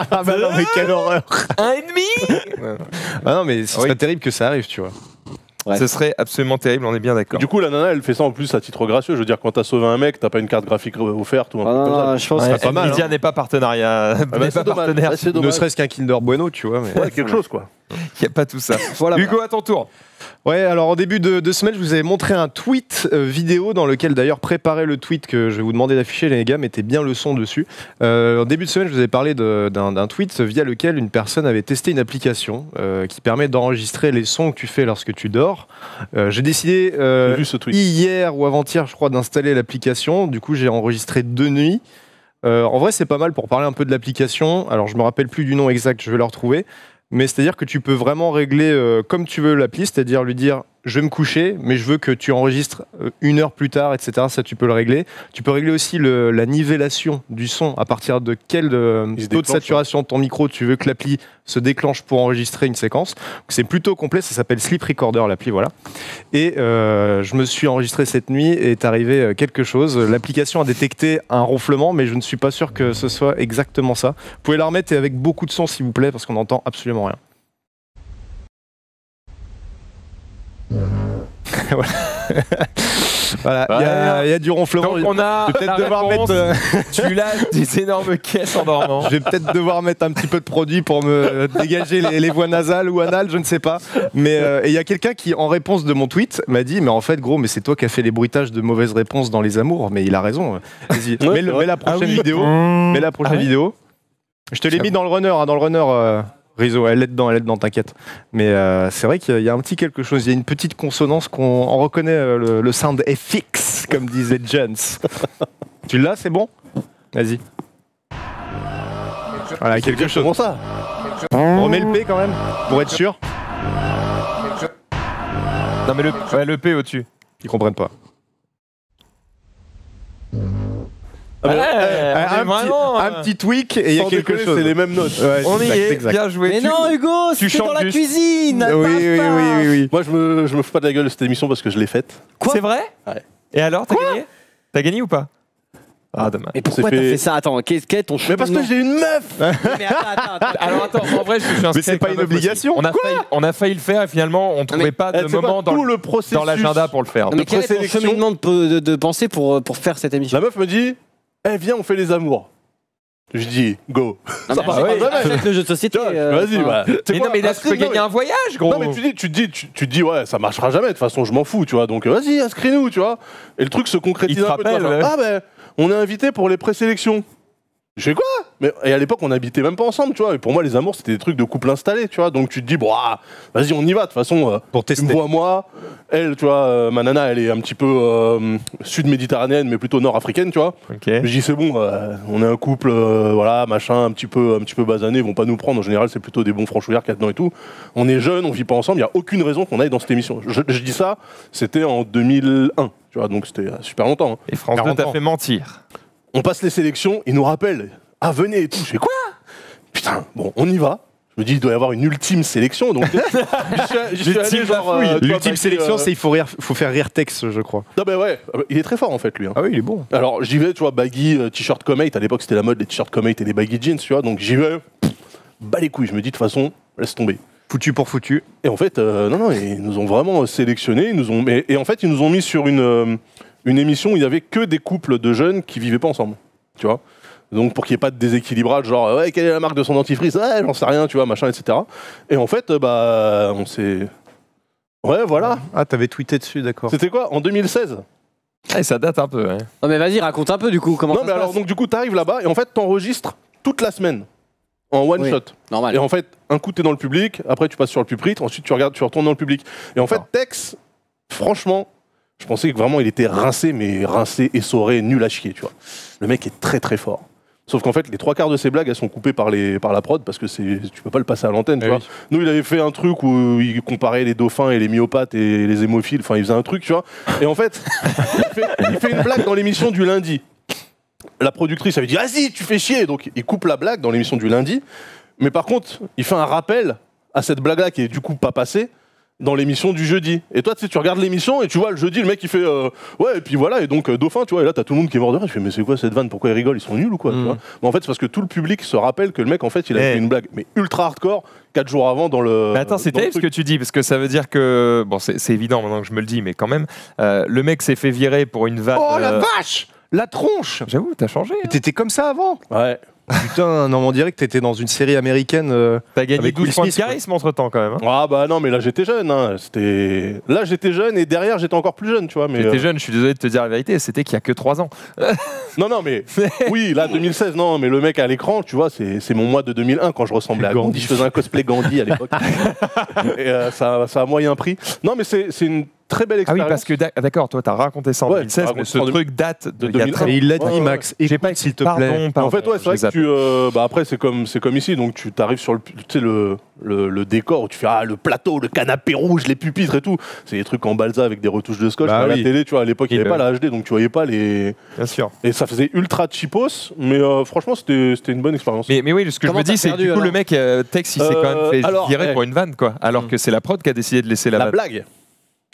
Ah bah non, mais quelle horreur! Un et demi! Ah non, mais ce serait oui. terrible que ça arrive, tu vois. Ouais. Ce serait absolument terrible, on est bien d'accord. Du coup, la nana, elle fait ça en plus à titre gracieux. Je veux dire, quand t'as sauvé un mec, t'as pas une carte graphique offerte ou un ah, truc comme ça. Je pense ouais, que c'est pas mal. Lydia hein. n'est pas partenariat. Ah bah pas partenaire. Bah ne serait-ce qu'un Kinder Bueno, tu vois. Mais... Ouais, quelque chose, quoi. Il n'y a pas tout ça. Voilà. Hugo, à ton tour. Ouais, alors en début de, de semaine, je vous avais montré un tweet euh, vidéo dans lequel d'ailleurs préparer le tweet que je vais vous demander d'afficher, les gars, mettez bien le son dessus. Euh, en début de semaine, je vous avais parlé d'un tweet via lequel une personne avait testé une application euh, qui permet d'enregistrer les sons que tu fais lorsque tu dors. Euh, j'ai décidé euh, j'ai vu ce tweet. hier ou avant-hier, je crois, d'installer l'application. Du coup, j'ai enregistré deux nuits. Euh, en vrai, c'est pas mal pour parler un peu de l'application. Alors, je me rappelle plus du nom exact, je vais le retrouver. Mais c'est-à-dire que tu peux vraiment régler euh, comme tu veux l'appli, c'est-à-dire lui dire « je vais me coucher, mais je veux que tu enregistres euh, une heure plus tard », et cetera. Ça, tu peux le régler. Tu peux régler aussi le, la nivellation du son, à partir de quel euh, taux de saturation de ton micro tu veux que l'appli se déclenche pour enregistrer une séquence. C'est plutôt complet, ça s'appelle Sleep Recorder, l'appli, voilà. Et euh, je me suis enregistré cette nuit et est arrivé quelque chose. L'application a détecté un ronflement, mais je ne suis pas sûr que ce soit exactement ça. Vous pouvez la remettre et avec beaucoup de son, s'il vous plaît, parce qu'on n'entend absolument rien. Voilà. Voilà, il ouais. y, y a du ronflement. Donc on a peut-être devoir réponse. mettre. Tu l'as des énormes caisses en dormant. Je vais peut-être devoir mettre un petit peu de produit pour me dégager les, les voies nasales ou anales, je ne sais pas. Mais euh, il y a quelqu'un qui, en réponse de mon tweet, m'a dit: mais en fait, gros, mais c'est toi qui as fait les bruitages de mauvaises réponses dans les amours. Mais il a raison. Vas-y, mets, le, mets la prochaine ah oui. vidéo. Mets la prochaine ah oui. vidéo. Je te l'ai mis bon. dans le runner, hein, dans le runner. Euh... Rizzo, elle est dedans, elle est dedans, t'inquiète. Mais euh, c'est vrai qu'il y a un petit quelque chose, il y a une petite consonance qu'on on reconnaît, euh, le, le sound F X, comme disait Jens. Tu l'as, c'est bon? Vas-y. Voilà, quelque chose. Bon, ça. On remet le P quand même, pour être sûr. Non mais le, ouais, le P au-dessus. Ils comprennent pas. Ouais, ouais, un, un, vraiment, petit, euh... un petit tweak et il y a quelque chose. C'est les mêmes notes. Ouais, on exact, y est, exact. bien joué. Mais tu... non, Hugo, tu chantes dans la cuisine. Oui, oui, oui, oui, oui. Moi, je me, je me fous pas de la gueule de cette émission parce que je l'ai faite. Quoi? C'est vrai? Ouais. Et alors, t'as gagné? T'as gagné ou pas? Ah, dommage. Mais pourquoi t'as fait... fait ça? Attends, qu'est-ce qu'est ton chemin? Mais parce que j'ai une meuf. Mais attends, attends, attends. Alors attends, en vrai, je suis un Mais c'est pas une obligation. On a, failli, on a failli le faire et finalement, on trouvait mais pas de moment pas dans, le dans l'agenda pour le faire. Mais quel est ton cheminement de pensée pour faire cette émission? La meuf me dit: eh, viens, on fait les amours. Je dis, go. Non, ça bah, ouais, le jeu de société. Euh, Vas-y, bah. Mais quoi, non, mais là, tu peux gagner mais... un voyage, gros. Non, mais tu dis, tu dis, tu, tu dis, ouais, ça marchera jamais. De toute façon, je m'en fous, tu vois. Donc, vas-y, inscris-nous, tu vois. Et le truc se concrétise un rappelle, peu. Ouais. Ah, ben, bah, on est invité pour les présélections. Je sais quoi? Mais et à l'époque, on habitait même pas ensemble, tu vois. Et pour moi, les amours, c'était des trucs de couple installé, tu vois. Donc, tu te dis, bah, vas-y, on y va. De toute façon, euh, pour tester. Une voix, moi, elle, tu vois, euh, ma nana, elle est un petit peu euh, sud-méditerranéenne, mais plutôt nord-africaine, tu vois. Okay. Je dis, c'est bon, euh, on est un couple, euh, voilà, machin, un petit peu, un petit peu basané, ils vont pas nous prendre. En général, c'est plutôt des bons franchouillards qu'il y a dedans et tout. On est jeunes, on vit pas ensemble, il y a aucune raison qu'on aille dans cette émission. Je, je dis ça, c'était en deux mille un, tu vois, donc c'était super longtemps. Hein. Et France deux t'a fait mentir. On passe les sélections, ils nous rappellent. Ah, venez et tout. Je fais quoi? Putain, bon, on y va. Je me dis, il doit y avoir une ultime sélection. Donc, l'ultime sélection, c'est il faut, rire, faut faire rire Tex, je crois. Non, ben ouais, il est très fort en fait, lui. Hein. Ah oui, il est bon. Alors, j'y vais, tu vois, baggy, t-shirt commate. À l'époque, c'était la mode, les t-shirts commate et les baggy jeans, tu vois. Donc, j'y vais, bas les couilles. Je me dis, de toute façon, laisse tomber. Foutu pour foutu. Et en fait, euh, non, non, ils nous ont vraiment sélectionnés. Ils nous ont... Et, et en fait, ils nous ont mis sur une. Euh, Une émission où il n'y avait que des couples de jeunes qui vivaient pas ensemble, tu vois. Donc pour qu'il n'y ait pas de déséquilibrage, genre ouais, quelle est la marque de son dentifrice, ouais, j'en sais rien, tu vois, machin, et cetera. Et en fait, bah, on s'est, ouais, voilà. Ah, t'avais tweeté dessus, d'accord. C'était quoi, en deux mille seize? Ah, ça date un peu. Hein. Non mais vas-y, raconte un peu du coup comment. Non ça mais se alors passe. Donc du coup, t'arrives là-bas et en fait, t'enregistres toute la semaine en one oui, shot. Normal. Et en fait, un coup t'es dans le public, après tu passes sur le pupitre, ensuite tu regardes, tu retournes dans le public. Et en fait, Tex, franchement. Je pensais que vraiment il était rincé, mais rincé, essoré, nul à chier, tu vois. Le mec est très très fort. Sauf qu'en fait, les trois quarts de ses blagues, elles sont coupées par, les, par la prod, parce que tu peux pas le passer à l'antenne, tu vois. Oui. Nous, il avait fait un truc où il comparait les dauphins et les myopathes et les hémophiles, enfin, il faisait un truc, tu vois. Et en fait, il, fait il fait une blague dans l'émission du lundi. La productrice, elle dit « Vas-y, tu fais chier !» Donc, il coupe la blague dans l'émission du lundi. Mais par contre, il fait un rappel à cette blague-là qui est du coup pas passée, dans l'émission du jeudi. Et toi, tu sais, tu regardes l'émission et tu vois, le jeudi, le mec, il fait euh, ouais, et puis voilà, et donc euh, dauphin, tu vois, et là, t'as tout le monde qui est mort de rire. Je fais, mais c'est quoi cette vanne? Pourquoi ils rigolent? Ils sont nuls ou quoi? mmh. tu vois Mais en fait, c'est parce que tout le public se rappelle que le mec, en fait, il a hey. fait une blague, mais ultra hardcore, quatre jours avant dans le. Mais attends, c'est terrible ce que tu dis, parce que ça veut dire que. Bon, c'est évident maintenant que je me le dis, mais quand même, euh, le mec s'est fait virer pour une vanne. Oh euh... la vache! La tronche! J'avoue, t'as changé. Hein. T'étais comme ça avant? Ouais. Putain, non, on dirait que t'étais dans une série américaine. Euh, T'as gagné douze points de charisme entre temps quand même. Hein. Ah bah non, mais là j'étais jeune. Hein. C'était là j'étais jeune et derrière j'étais encore plus jeune, tu vois. Mais j'étais euh... jeune. Je suis désolé de te dire la vérité, c'était qu'il y a que trois ans. Non non mais oui, là deux mille seize non, mais le mec à l'écran, tu vois, c'est mon mois de deux mille un quand je ressemblais à Gandhi. Je faisais un cosplay Gandhi à l'époque. Et euh, ça, ça a moyen prix. Non mais c'est une très belle expérience. Ah oui, parce que d'accord, toi t'as raconté ça en ouais, deux mille seize, mais ce truc date de deux mille un. Et il l'a dit, ouais, Max. J'ai pas, s'il te plaît. Pardon, pardon, en fait, ouais, c'est vrai que tu. Euh, bah après, c'est comme c'est comme ici, donc tu t'arrives sur le, tu sais, le, le le décor où tu fais ah le plateau, le canapé rouge, les pupitres et tout. C'est des trucs en balsa avec des retouches de scotch. Bah oui. À la télé, tu vois, à l'époque il n'y avait pas la H D, donc tu voyais pas les. Bien sûr. Et ça faisait ultra cheapos, mais euh, franchement c'était c'était une bonne expérience. Mais mais oui, ce que Comment je me dis, c'est que du coup le mec Tex, il s'est quand même fait virer pour une vanne quoi, alors que c'est la prod qui a décidé de laisser la blague.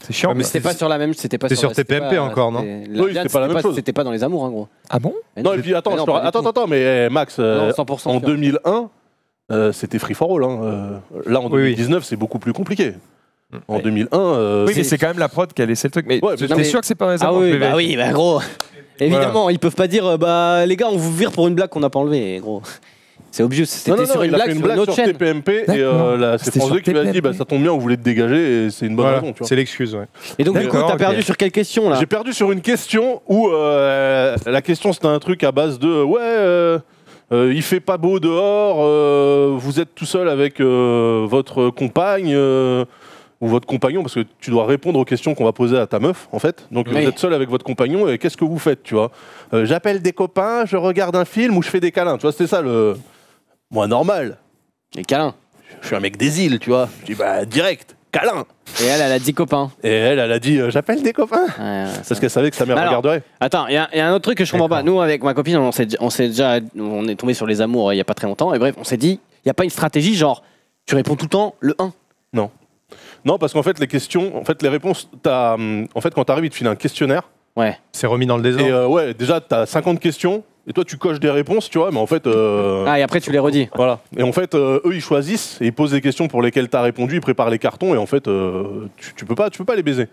C'est chiant. Mais c'était pas sur la même. C'était pas sur, sur T P M P pas, encore, non? Oui, c'était pas la même pas, chose. C'était pas dans les amours, en hein, gros. Ah bon? Non, et puis attends, non, attends, attends, attends, mais eh, Max, euh, non, en sûr. deux mille un, euh, c'était free for all. Hein. Euh, là, en deux mille dix-neuf, oui, oui. c'est beaucoup plus compliqué. En ouais. deux mille un. Euh, oui, mais c'est quand même la prod qui a laissé le truc. Mais ouais, t'es mais... sûr que c'est pas réservé. Ah oui, bah oui, bah gros. Évidemment, voilà. Ils peuvent pas dire, bah les gars, on vous vire pour une blague qu'on n'a pas enlevée, gros. C'est obvious, c'était sur une blague, une blague sur, sur T P M P et euh, c'est France deux qui m'a dit bah, ça tombe bien, on voulait te dégager et c'est une bonne voilà. raison. C'est l'excuse, ouais. Et donc du coup, t'as perdu okay. sur quelle question là? J'ai perdu sur une question où euh, la question c'était un truc à base de ouais, euh, euh, il fait pas beau dehors, euh, vous êtes tout seul avec euh, votre compagne euh, ou votre compagnon, parce que tu dois répondre aux questions qu'on va poser à ta meuf, en fait. Donc oui. vous êtes seul avec votre compagnon et qu'est-ce que vous faites, tu vois? euh, J'appelle des copains, je regarde un film ou je fais des câlins, tu vois, c'était ça le. Moi, normal. Et câlin. Je suis un mec des îles, tu vois. Je dis, bah, direct, câlin. Et elle, elle a dit copains. Et elle, elle a dit, euh, j'appelle des copains. Ouais, ouais, parce qu'elle savait que sa mère bah alors, regarderait. Attends, il y, y a un autre truc que je comprends pas. Nous, avec ma copine, on s'est déjà, on est tombé sur les amours il n'y a pas très longtemps. Et bref, on s'est dit, il n'y a pas une stratégie genre, tu réponds tout le temps le un. Non. Non, parce qu'en fait, les questions, en fait, les réponses, as, en fait, quand t'arrives, ils te filent un questionnaire. Ouais. C'est remis dans le désordre. Et euh, ouais, déjà, t'as cinquante questions. Et toi, tu coches des réponses, tu vois, mais en fait... Euh... Ah, et après, tu les redis. Voilà. Et en fait, euh, eux, ils choisissent, et ils posent des questions pour lesquelles tu as répondu, ils préparent les cartons, et en fait, euh, tu, tu, peux pas, tu peux pas les baiser.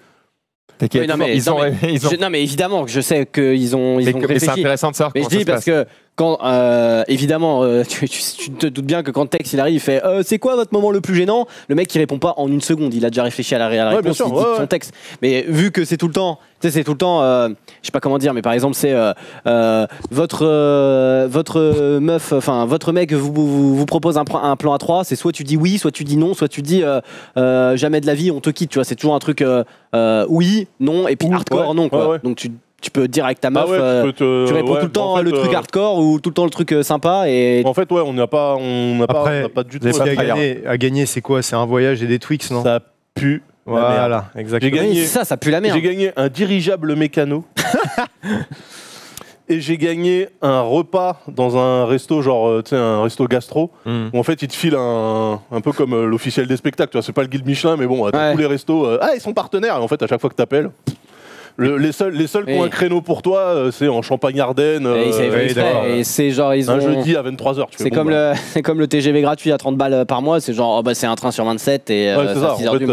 Oui, non, mais, ils non, ont, mais, ils ont... je, non, mais évidemment que je sais qu'ils ont, ils ont que, réfléchi. Mais c'est intéressant de savoir comment ça se passe. Mais je dis parce que, quand, euh, évidemment, euh, tu, tu, tu te doutes bien que quand Tex, il arrive, il fait euh, « C'est quoi votre moment le plus gênant ?» Le mec, il répond pas en une seconde, il a déjà réfléchi à la, à la ouais, réponse, sûr, il ouais, dit ouais. son texte. Mais vu que c'est tout le temps... Tu sais, c'est tout le temps, euh, je sais pas comment dire, mais par exemple, c'est euh, euh, votre, euh, votre meuf, enfin, votre mec vous, vous, vous propose un, un plan à trois, c'est soit tu dis oui, soit tu dis non, soit tu dis euh, euh, jamais de la vie, on te quitte, tu vois, c'est toujours un truc euh, euh, oui, non, et puis hardcore, ouais, non, quoi. Ouais, ouais. Donc tu, tu peux dire avec ta meuf, ah ouais, euh, tu, te, tu réponds ouais, tout le temps en fait, le truc euh, hardcore ou tout le temps le truc euh, sympa. Et en fait, ouais, on n'a pas, on après, pas, on pas du tout à gagner, à gagner, c'est quoi? C'est un voyage et des Twix, non? Ça pue. Voilà, exactement. J'ai gagné, oui, ça, ça pue la merde. J'ai gagné un dirigeable mécano. Et j'ai gagné un repas dans un resto, genre, tu sais, un resto gastro. Mm. Où en fait, ils te filent un, un peu comme l'officiel des spectacles. Tu vois, c'est pas le guide Michelin, mais bon, ouais. tous les restos, euh, ah, ils sont partenaires. Et en fait, à chaque fois que t'appelles. Le, les seuls, les seuls oui. qui ont un créneau pour toi, euh, c'est en Champagne-Ardennes. Euh, et, ouais, et c'est genre ils ont un jeudi à vingt-trois heures. C'est comme, bon, bah. comme le T G V gratuit à trente balles par mois. C'est genre oh bah, c'est un train sur vingt-sept et ouais, euh, c'est en fait,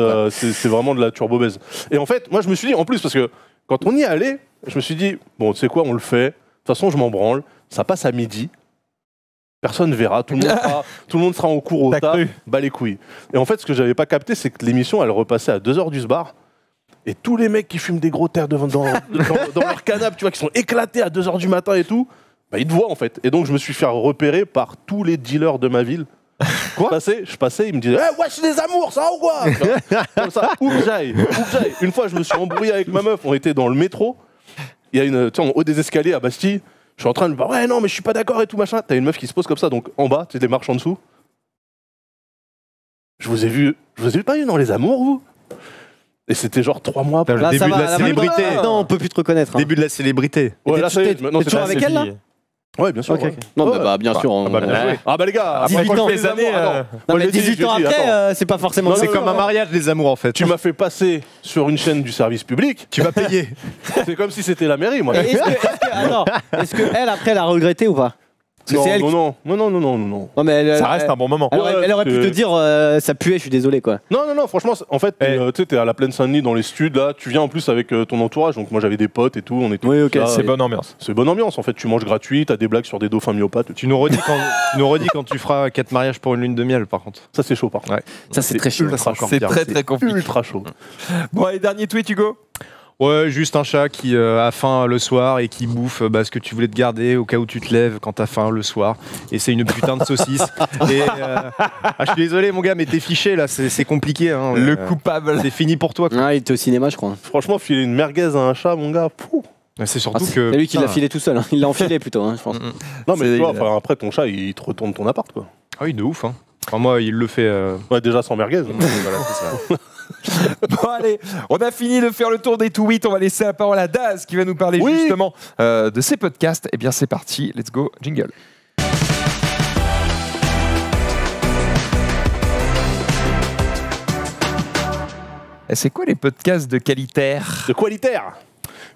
euh, vraiment de la turbo baise. Et en fait, moi je me suis dit en plus parce que quand on y allait, je me suis dit bon tu sais quoi, on le fait. De toute façon je m'en branle. Ça passe à midi. Personne verra, tout le monde sera, tout le monde sera en cours au tas. Bah les couilles. Et en fait ce que j'avais pas capté c'est que l'émission elle repassait à deux heures du sbar. Et tous les mecs qui fument des gros terres devant, dans, dans, dans leur canapé, tu vois, qui sont éclatés à deux heures du matin et tout, bah, ils te voient en fait. Et donc je me suis fait repérer par tous les dealers de ma ville. Quoi? Je passais, je passais, ils me disaient eh, « wesh les amours, ça ou quoi ?» Comme ça, où que j'aille, où que j'aille. Une fois, je me suis embrouillé avec ma meuf, on était dans le métro, il y a une, tu sais, en haut des escaliers à Bastille, je suis en train de dire « ouais, non, mais je suis pas d'accord et tout, machin ». T'as une meuf qui se pose comme ça, donc en bas, tu sais, les marches en dessous. Je vous ai vu, je vous ai pas vu dans les amours, vous? Et c'était genre trois mois après. Là, le début va, de la, la célébrité. Non, on peut plus te reconnaître. Hein. Début de la célébrité. Ouais, là, t'es toujours avec elle là ? Ouais, bien sûr. Okay, ouais. Okay. Non, ouais. Bah, bah, bien sûr. On... Ah, bah, bien ouais. ah bah les gars, après dix-huit ans, les années, euh... non, mais dix-huit ans après, euh, c'est pas forcément. C'est comme un mariage, les amours en fait. Tu m'as fait passer sur une chaîne du service public. Tu vas payer. C'est comme si c'était la mairie, moi. Est-ce que elle après l'a regretté ou pas ? Non, elle non, qui... non, non, non, non, non, non, non. Mais elle, ça reste elle, un bon moment. Elle, ouais, elle, elle aurait pu te dire, euh, ça puait, je suis désolé, quoi. Non, non, non, franchement, en fait, tu euh, t'es à la Plaine Saint-Denis dans les studs, là, tu viens en plus avec euh, ton entourage, donc moi j'avais des potes et tout, on était. Oui, ok, c'est bonne ambiance. C'est bonne ambiance, en fait, tu manges gratuit, t'as des blagues sur des dauphins myopathes. Tu nous redis quand, tu nous redis quand tu feras quatre mariages pour une lune de miel, par contre. Ça, c'est chaud, par contre. Ouais. Ça, c'est très chaud. C'est très, très compliqué. Ultra chaud. Bon, allez, dernier tweet, Hugo. Ouais, juste un chat qui euh, a faim le soir et qui bouffe bah, ce que tu voulais te garder au cas où tu te lèves quand t'as faim le soir. Et c'est une putain de saucisse. Et, euh, ah, je suis désolé mon gars, mais t'es fiché là, c'est compliqué. Hein, le euh, coupable. C'est fini pour toi. Ah, il était au cinéma, je crois. Franchement, filer une merguez à un chat, mon gars. C'est surtout ah, que. C'est lui qui l'a filé tout seul. Hein. Il l'a enfilé plutôt, hein, je pense. Non, mais tu vois, enfin, après ton chat, il te retourne ton appart, quoi. Ah oui, de ouf. Hein. Enfin, moi, il le fait. Euh... Ouais, déjà sans merguez. Hein. Voilà, c'est ça. Bon allez, on a fini de faire le tour des tweets, on va laisser la parole à Daz qui va nous parler oui. justement euh, de ses podcasts. Et bien c'est parti, let's go, jingle. C'est quoi les podcasts de Qualitaire? De Qualitaire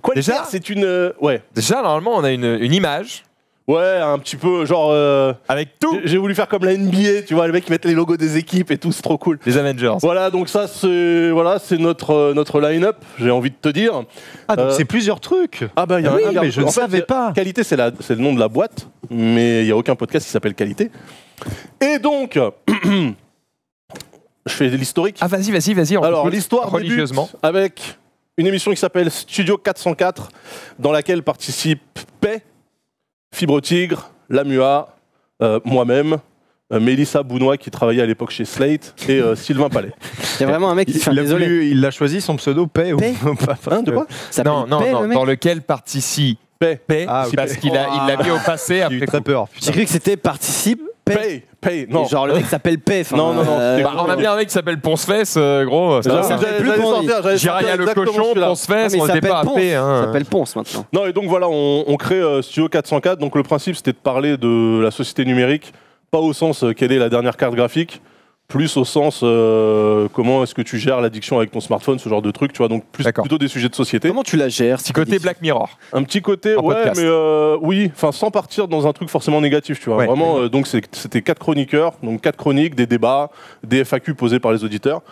Qualitaire, c'est une... Euh, ouais. Déjà, normalement, on a une, une image. Ouais, un petit peu, genre... Euh, avec tout. J'ai voulu faire comme la N B A, tu vois, les mecs qui mettent les logos des équipes et tout, c'est trop cool. Les Avengers. Voilà, donc ça, c'est voilà, notre, euh, notre line-up, j'ai envie de te dire. Ah, donc euh, c'est plusieurs trucs. Ah bah, il y a oui, un... mais je ne savais pas. Qualité, c'est le nom de la boîte, mais il n'y a aucun podcast qui s'appelle Qualité. Et donc... je fais l'historique. Ah, vas-y, vas-y, vas-y. Alors, l'histoire débute avec une émission qui s'appelle Studio quatre cent quatre, dans laquelle participe Paix, Fibre au Tigre, Lamua, euh, moi-même, euh, Mélissa Bounois qui travaillait à l'époque chez Slate et euh, Sylvain Palais. Il y a vraiment un mec qui se fait désolé. Voulu, il a choisi son pseudo Paix. Paix ou pas, hein, de quoi ça non, non, Paix, non, le dans lequel participe Paix. Paix ah, si parce qu'il l'a il mis au passé après très peur. J'ai cru que c'était participe Paix. Paix, non. Et genre le mec s'appelle Paix. Non, non, non. Euh, bah, on a bien un mec qui s'appelle Poncefesse, euh, gros. Jiraya le cochon, Poncefesse, on n'était pas à Paix. Hein. Il s'appelle Ponce maintenant. Non, et donc voilà, on, on crée euh, Studio quatre cent quatre. Donc le principe, c'était de parler de la société numérique, pas au sens euh, quelle est la dernière carte graphique, plus au sens euh, comment est-ce que tu gères l'addiction avec ton smartphone, ce genre de truc, tu vois. Donc plus, plutôt des sujets de société. Comment tu la gères? Petit côté Black Mirror. Un petit côté, en ouais, podcast. Mais euh, oui, enfin sans partir dans un truc forcément négatif, tu vois. Ouais. Vraiment, euh, donc c'était quatre chroniqueurs, donc quatre chroniques, des débats, des F A Q posés par les auditeurs.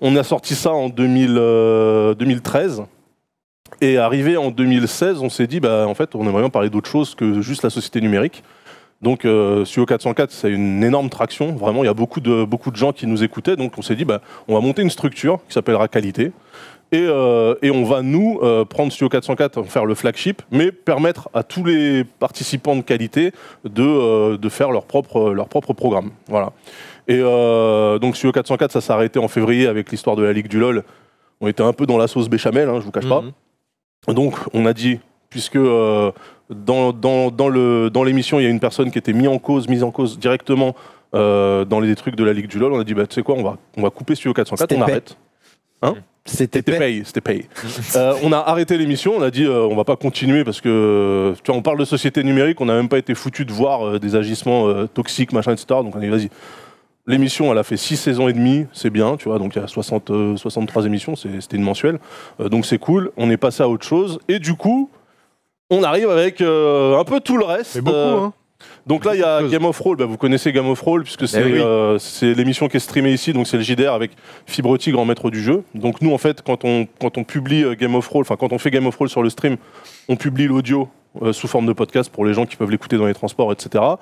On a sorti ça en deux mille, euh, deux mille treize. Et arrivé en deux mille seize, on s'est dit, bah en fait, on aimerait bien parler d'autre chose que juste la société numérique. Donc euh, Studio quatre cent quatre, c'est une énorme traction, vraiment il y a beaucoup de, beaucoup de gens qui nous écoutaient, donc on s'est dit bah, on va monter une structure qui s'appellera Qualité, et, euh, et on va nous euh, prendre Studio quatre cent quatre, faire le flagship, mais permettre à tous les participants de Qualité de, euh, de faire leur propre, leur propre programme. Voilà. Et euh, donc Studio quatre cent quatre, ça s'est arrêté en février avec l'histoire de la Ligue du LOL, on était un peu dans la sauce béchamel, hein, je vous cache pas, mmh. Donc on a dit, puisque... Euh, Dans, dans, dans le, dans l'émission, il y a une personne qui était mise en cause, mise en cause directement euh, dans les trucs de la Ligue du LOL. On a dit, bah, tu sais quoi, on va, on va couper Studio quatre cent quatre, on arrête. Hein ? C'était payé, c'était payé. euh, on a arrêté l'émission, on a dit, euh, on va pas continuer parce que, tu vois, on parle de société numérique, on n'a même pas été foutu de voir euh, des agissements euh, toxiques, machin, et cetera. Donc on a dit, vas-y. L'émission, elle a fait six saisons et demie, c'est bien, tu vois, donc il y a soixante, euh, soixante-trois émissions, c'était une mensuelle. Euh, donc c'est cool, on est passé à autre chose. Et du coup... on arrive avec euh, un peu tout le reste. Beaucoup, euh, hein. Donc là, il y a Game of Roll. Bah, vous connaissez Game of Roll, puisque c'est oui. euh, l'émission qui est streamée ici. Donc c'est le J D R avec Fibre au Tigre en maître du jeu. Donc nous, en fait, quand on, quand on publie Game of Roll, enfin quand on fait Game of Roll sur le stream, on publie l'audio euh, sous forme de podcast pour les gens qui peuvent l'écouter dans les transports, et cetera.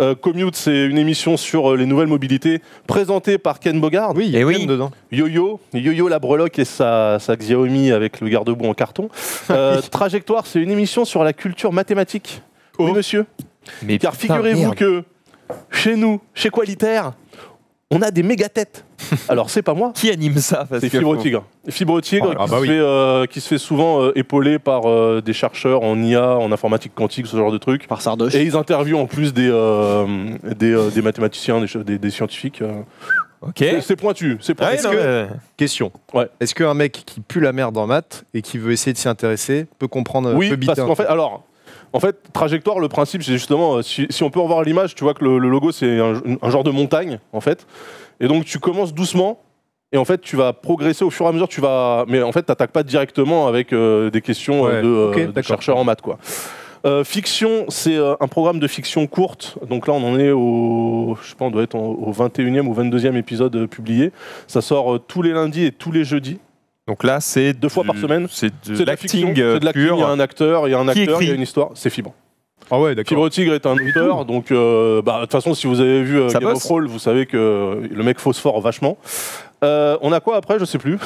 Euh, Commute, c'est une émission sur euh, les nouvelles mobilités présentée par Ken Bogard. Oui, il y a Ken oui. dedans. Yo-Yo, Yo-Yo la breloque et sa, sa Xiaomi avec le garde-boue en carton. Euh, Trajectoire, c'est une émission sur la culture mathématique. Oh. Oui, monsieur. Mais car figurez-vous que chez nous, chez Qualitaire, on a des méga têtes. Alors c'est pas moi. Qui anime ça? C'est Fibre au Tigre. Fibre au Tigre ah, qui, bah oui. euh, qui se fait souvent euh, épauler par euh, des chercheurs en I A, en informatique quantique, ce genre de trucs. Par Sardoche. Et ils interviewent en plus des, euh, des, euh, des mathématiciens, des, des, des scientifiques. Euh. Ok. C'est pointu. C'est pointu. Ah, est-ce que... euh... question. Ouais. Est-ce qu'un mec qui pue la merde en maths et qui veut essayer de s'y intéresser peut comprendre? Oui, peut parce qu'en fait, alors. En fait, Trajectoire, le principe, c'est justement, si, si on peut revoir l'image, tu vois que le, le logo, c'est un, un genre de montagne, en fait. Et donc, tu commences doucement, et en fait, tu vas progresser au fur et à mesure, tu vas... Mais en fait, t'attaques pas directement avec euh, des questions ouais, de, okay, euh, de chercheurs en maths, quoi. Euh, fiction, c'est euh, un programme de fiction courte. Donc là, on en est au... Je sais pas, on doit être en, au vingt et unième ou vingt-deuxième épisode euh, publié. Ça sort euh, tous les lundis et tous les jeudis. Donc là, c'est deux fois par semaine. C'est de l'acting pur. Il y a un acteur, il y a un acteur, il y a une histoire. C'est Fibre. Ah ouais, d'accord. Fibre au Tigre est un auteur, donc euh, bah, de toute façon, si vous avez vu euh, Game of Roll, vous savez que le mec phosphore vachement. Euh, on a quoi après? Je sais plus.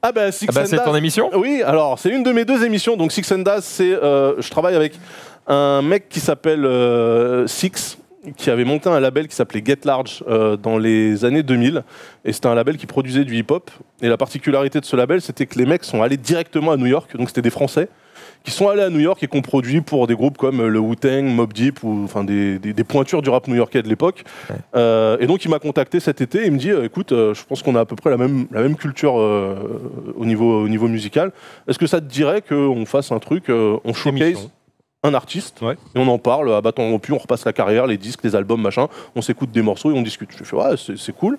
Ah bah, Six Endas. Ah bah, c'est ton émission? Oui, alors c'est une de mes deux émissions. Donc Six Endas, c'est euh, je travaille avec un mec qui s'appelle euh, Six. Qui avait monté un label qui s'appelait Get Large euh, dans les années deux mille. Et c'était un label qui produisait du hip-hop. Et la particularité de ce label, c'était que les mecs sont allés directement à New York. Donc c'était des Français qui sont allés à New York et qui ont produit pour des groupes comme le Wu-Tang, Mobb Deep, ou enfin des, des, des pointures du rap new-yorkais de l'époque. Ouais. Euh, et donc il m'a contacté cet été et il me dit euh, « Écoute, euh, je pense qu'on a à peu près la même, la même culture euh, au, niveau, au niveau musical. Est-ce que ça te dirait qu'on fasse un truc, euh, on showcase ?» un artiste, ouais. Et on en parle à bâton rompu, on repasse la carrière, les disques, les albums, machin, on s'écoute des morceaux et on discute. Je fais, ouais, c'est cool.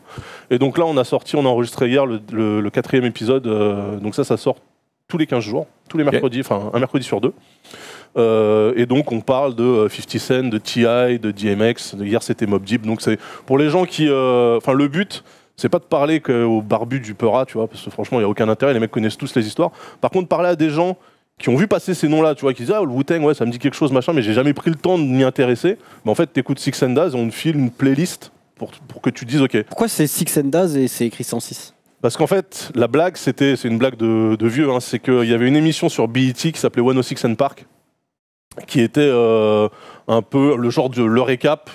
Et donc là, on a sorti, on a enregistré hier le, le, le quatrième épisode, euh, donc ça, ça sort tous les quinze jours, tous les mercredis, enfin, okay. Un mercredi sur deux. Euh, et donc on parle de fifty cent, de T I, de D M X, hier c'était Mobb Deep. Donc c'est pour les gens qui... Enfin euh, le but, c'est pas de parler qu'aux barbus du Peura, tu vois, parce que franchement il n'y a aucun intérêt, les mecs connaissent tous les histoires. Par contre parler à des gens qui ont vu passer ces noms-là, tu vois, qui disent ah le Wu-Tang, ouais, ça me dit quelque chose, machin, mais j'ai jamais pris le temps de m'y intéresser. Mais en fait t'écoutes Six Endas et on te file une playlist pour, pour que tu te dises ok. Pourquoi c'est Six Endas et c'est écrit cent six? Parce qu'en fait, la blague, c'était, c'est une blague de, de vieux, hein, c'est qu'il y avait une émission sur B E T qui s'appelait one oh six and Park, qui était euh, un peu le genre de le récap,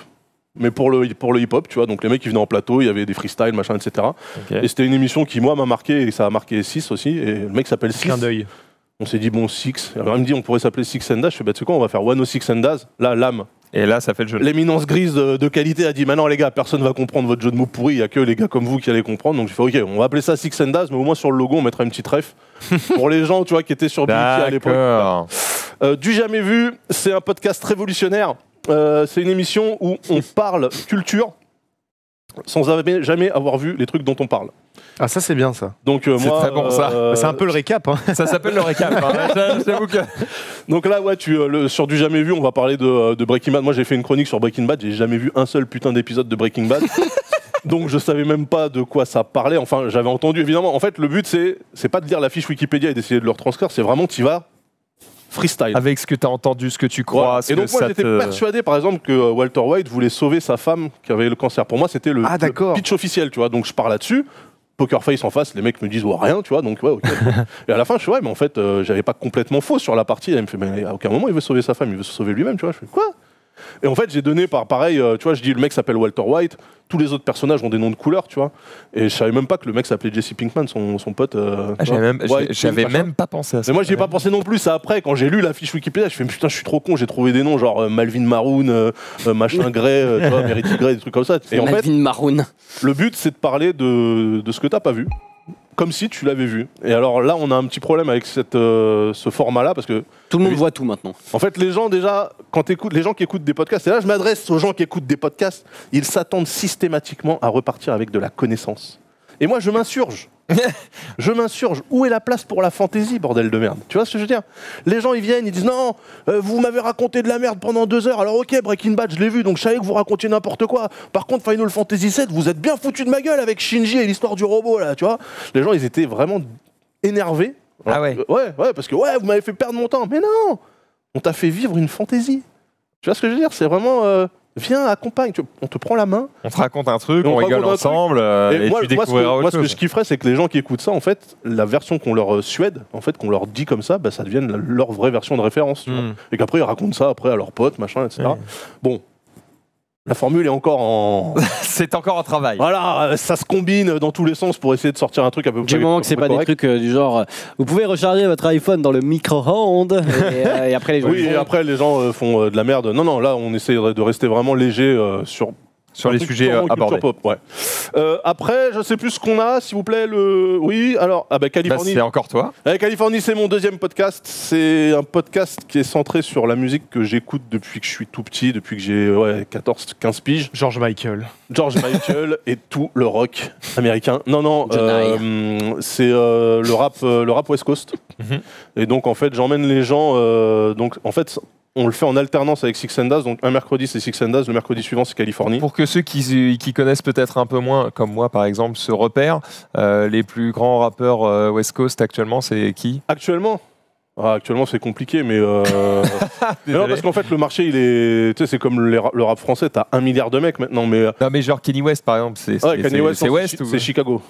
mais pour le, pour le hip-hop, tu vois. Donc les mecs, ils venaient en plateau, il y avait des freestyles, machin, et cetera. Okay. Et c'était une émission qui, moi, m'a marqué, et ça a marqué Six aussi, et le mec s'appelle Six. Clin d'œil. On s'est dit, bon, Six. Alors, il me dit, on pourrait s'appeler Six Endas. Je fais, bah, tu sais quoi, on va faire one oh six Endas, là, Lame. Et là, ça fait le jeu. L'éminence grise de, de qualité a dit, maintenant les gars, personne ne va comprendre votre jeu de mots pourri, il n'y a que les gars comme vous qui allez comprendre. Donc j'ai fait, ok, on va appeler ça Six Endas, mais au moins sur le logo, on mettra une petite ref. Pour les gens, tu vois, qui étaient sur B T à l'époque. Euh, du Jamais Vu, c'est un podcast révolutionnaire. Euh, c'est une émission où on parle culture sans jamais avoir vu les trucs dont on parle. Ah ça c'est bien ça. Donc euh, moi c'est bon, euh, un peu le récap. Hein. Ça s'appelle le récap. Hein. J'avoue que. Donc là ouais tu euh, le, sur du Jamais Vu on va parler de, de Breaking Bad. Moi j'ai fait une chronique sur Breaking Bad. J'ai jamais vu un seul putain d'épisode de Breaking Bad. Donc je savais même pas de quoi ça parlait. Enfin j'avais entendu évidemment. En fait le but c'est c'est pas de lire la fiche Wikipédia et d'essayer de le retranscrire. C'est vraiment t'y vas. Freestyle. Avec ce que tu as entendu, ce que tu crois. Ouais. Ce et donc, que moi, j'étais te... persuadé, par exemple, que Walter White voulait sauver sa femme qui avait le cancer. Pour moi, c'était le, ah, le pitch officiel, tu vois. Donc, je pars là-dessus. Poker face en face, les mecs me disent, ouais, rien, tu vois. Donc, ouais, ok. Et à la fin, je suis, ouais, mais en fait, euh, j'avais pas complètement faux sur la partie. Elle me fait, mais à aucun moment, il veut sauver sa femme, il veut se sauver lui-même, tu vois. Je fais, quoi? Et en fait, j'ai donné par pareil, euh, tu vois, je dis, le mec s'appelle Walter White, tous les autres personnages ont des noms de couleurs, tu vois. Et je savais même pas que le mec s'appelait Jesse Pinkman, son, son pote. Euh, ah, j'avais même, j'avais même pas pensé à ça. Mais moi, j'y ai pas pensé non plus. Ça, après, quand j'ai lu la fiche Wikipédia, je fais, putain, je suis trop con, j'ai trouvé des noms, genre euh, Malvin Maroon, euh, machin Gray, euh, tu vois, Verity Gray, des trucs comme ça. Et en Malvin fait, Maroon. Le but, c'est de parler de, de ce que t'as pas vu, comme si tu l'avais vu. Et alors là, on a un petit problème avec cette, euh, ce format-là, parce que... Tout le monde voit tout maintenant. En fait, les gens, déjà, quand t'écoutes, les gens qui écoutent des podcasts, et là, je m'adresse aux gens qui écoutent des podcasts, ils s'attendent systématiquement à repartir avec de la connaissance. Et moi, je m'insurge. Je m'insurge. Où est la place pour la fantaisie, bordel de merde? Tu vois ce que je veux dire? Les gens, ils viennent, ils disent, non, euh, vous m'avez raconté de la merde pendant deux heures, alors ok, Breaking Bad, je l'ai vu, donc je savais que vous racontiez n'importe quoi. Par contre, Final Fantasy sept, vous êtes bien foutu de ma gueule avec Shinji et l'histoire du robot, là, tu vois? Les gens, ils étaient vraiment énervés. Alors, ah ouais. Euh, ouais, ouais, parce que, ouais, vous m'avez fait perdre mon temps. Mais non, on t'a fait vivre une fantaisie. Tu vois ce que je veux dire? C'est vraiment... Euh, viens, accompagne, on te prend la main. On te raconte un truc, on, on rigole ensemble, euh, et, et moi, tu découvriras autre chose. Moi, ce que je kifferais, c'est que les gens qui écoutent ça, en fait, la version qu'on leur euh, suède, en fait, qu'on leur dit comme ça, bah, ça devienne la, leur vraie version de référence. Mm. Tu vois. Et qu'après, ils racontent ça après à leurs potes, machin, et cetera. Mm. Bon, la formule est encore en... c'est encore en travail. Voilà, ça se combine dans tous les sens pour essayer de sortir un truc à peu près correct. Du moment que c'est pas des trucs euh, du genre, euh, vous pouvez recharger votre iPhone dans le micro-ondes, et, euh, et après les gens... Oui, et après les gens euh, font euh, de la merde. Non, non, là on essaie de rester vraiment léger euh, sur... Sur les sujets euh, abordés. Pop, ouais. euh, après, je sais plus ce qu'on a, s'il vous plaît. Le... Oui, alors, ah bah, Californie. Bah, c'est encore toi. Ouais, Californie, c'est mon deuxième podcast. C'est un podcast qui est centré sur la musique que j'écoute depuis que je suis tout petit, depuis que j'ai ouais, quatorze, quinze piges. George Michael. George Michael et tout le rock américain. Non, non, euh, c'est euh, le, rap, euh, le rap West Coast. Mm-hmm. Et donc, en fait, j'emmène les gens. Euh, donc, en fait. On le fait en alternance avec Six Endas, donc un mercredi c'est Six Endas, le mercredi suivant c'est Californie. Pour que ceux qui, qui connaissent peut-être un peu moins, comme moi par exemple, se repèrent, euh, les plus grands rappeurs euh, West Coast actuellement, c'est qui? Actuellement ah, Actuellement c'est compliqué, mais... Euh... mais non, parce qu'en fait le marché, il est, tu sais, c'est comme les ra le rap français, t'as un milliard de mecs maintenant, mais... Non mais genre Kanye West par exemple, c'est ouais, West, West ou... C'est Chicago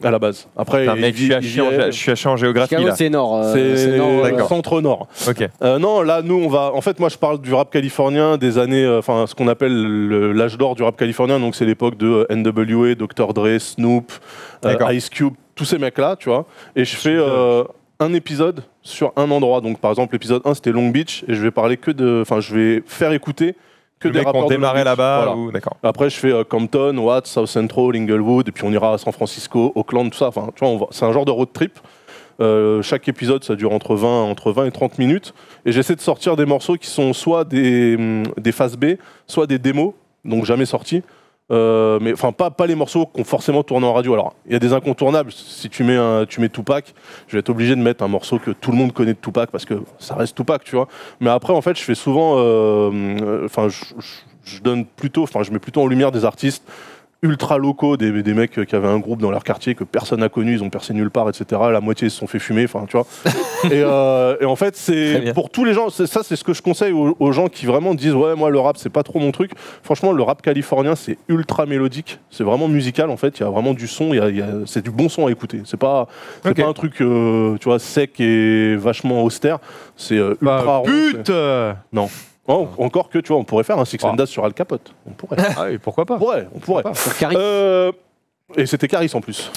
à la base. Après, putain, mec, il, je suis à chiant en géographie. C'est nord. Euh, c'est centre-nord. Okay. Euh, non, là, nous, on va. En fait, moi, je parle du rap californien des années. Enfin, euh, ce qu'on appelle l'âge d'or du rap californien. Donc, c'est l'époque de euh, N W A, docteur Dre, Snoop, euh, Ice Cube, tous ces mecs-là, tu vois. Et je fais euh, un épisode sur un endroit. Donc, par exemple, l'épisode un, c'était Long Beach. Et je vais parler que de. Enfin, je vais faire écouter. Que le des rapports démarrait là-bas. Voilà. Ou... Après, je fais euh, Compton, Watts, South Central, Inglewood, et puis on ira à San Francisco, Oakland, tout ça. Enfin, tu vois, on va... c'est un genre de road trip. Euh, chaque épisode, ça dure entre vingt et trente minutes. Et j'essaie de sortir des morceaux qui sont soit des, des phases B, soit des démos, donc jamais sortis. Euh, mais enfin pas, pas les morceaux qu'on forcément tourne en radio. Alors il y a des incontournables. Si tu mets un, tu mets Tupac, je vais être obligé de mettre un morceau que tout le monde connaît de Tupac parce que ça reste Tupac, tu vois. Mais après en fait je fais souvent, enfin euh, je, je donne plutôt, enfin je mets plutôt en lumière des artistes ultra locaux, des, des mecs qui avaient un groupe dans leur quartier que personne n'a connu, ils ont percé nulle part, et cetera. La moitié se sont fait fumer, enfin, tu vois. et, euh, et en fait, c'est pour tous les gens, ça, c'est ce que je conseille aux, aux gens qui vraiment disent « Ouais, moi, le rap, c'est pas trop mon truc ». Franchement, le rap californien, c'est ultra mélodique, c'est vraiment musical, en fait. Il y a vraiment du son, c'est du bon son à écouter. C'est pas, okay. pas un truc, euh, tu vois, sec et vachement austère. C'est euh, ultra... Bah, pute rond, non. Oh, encore que, tu vois, on pourrait faire un Six Endas oh. sur Al Capote. On pourrait. Ah, et pourquoi pas on pourrait, on pourrait. Pas. Euh, et c'était Caris en plus.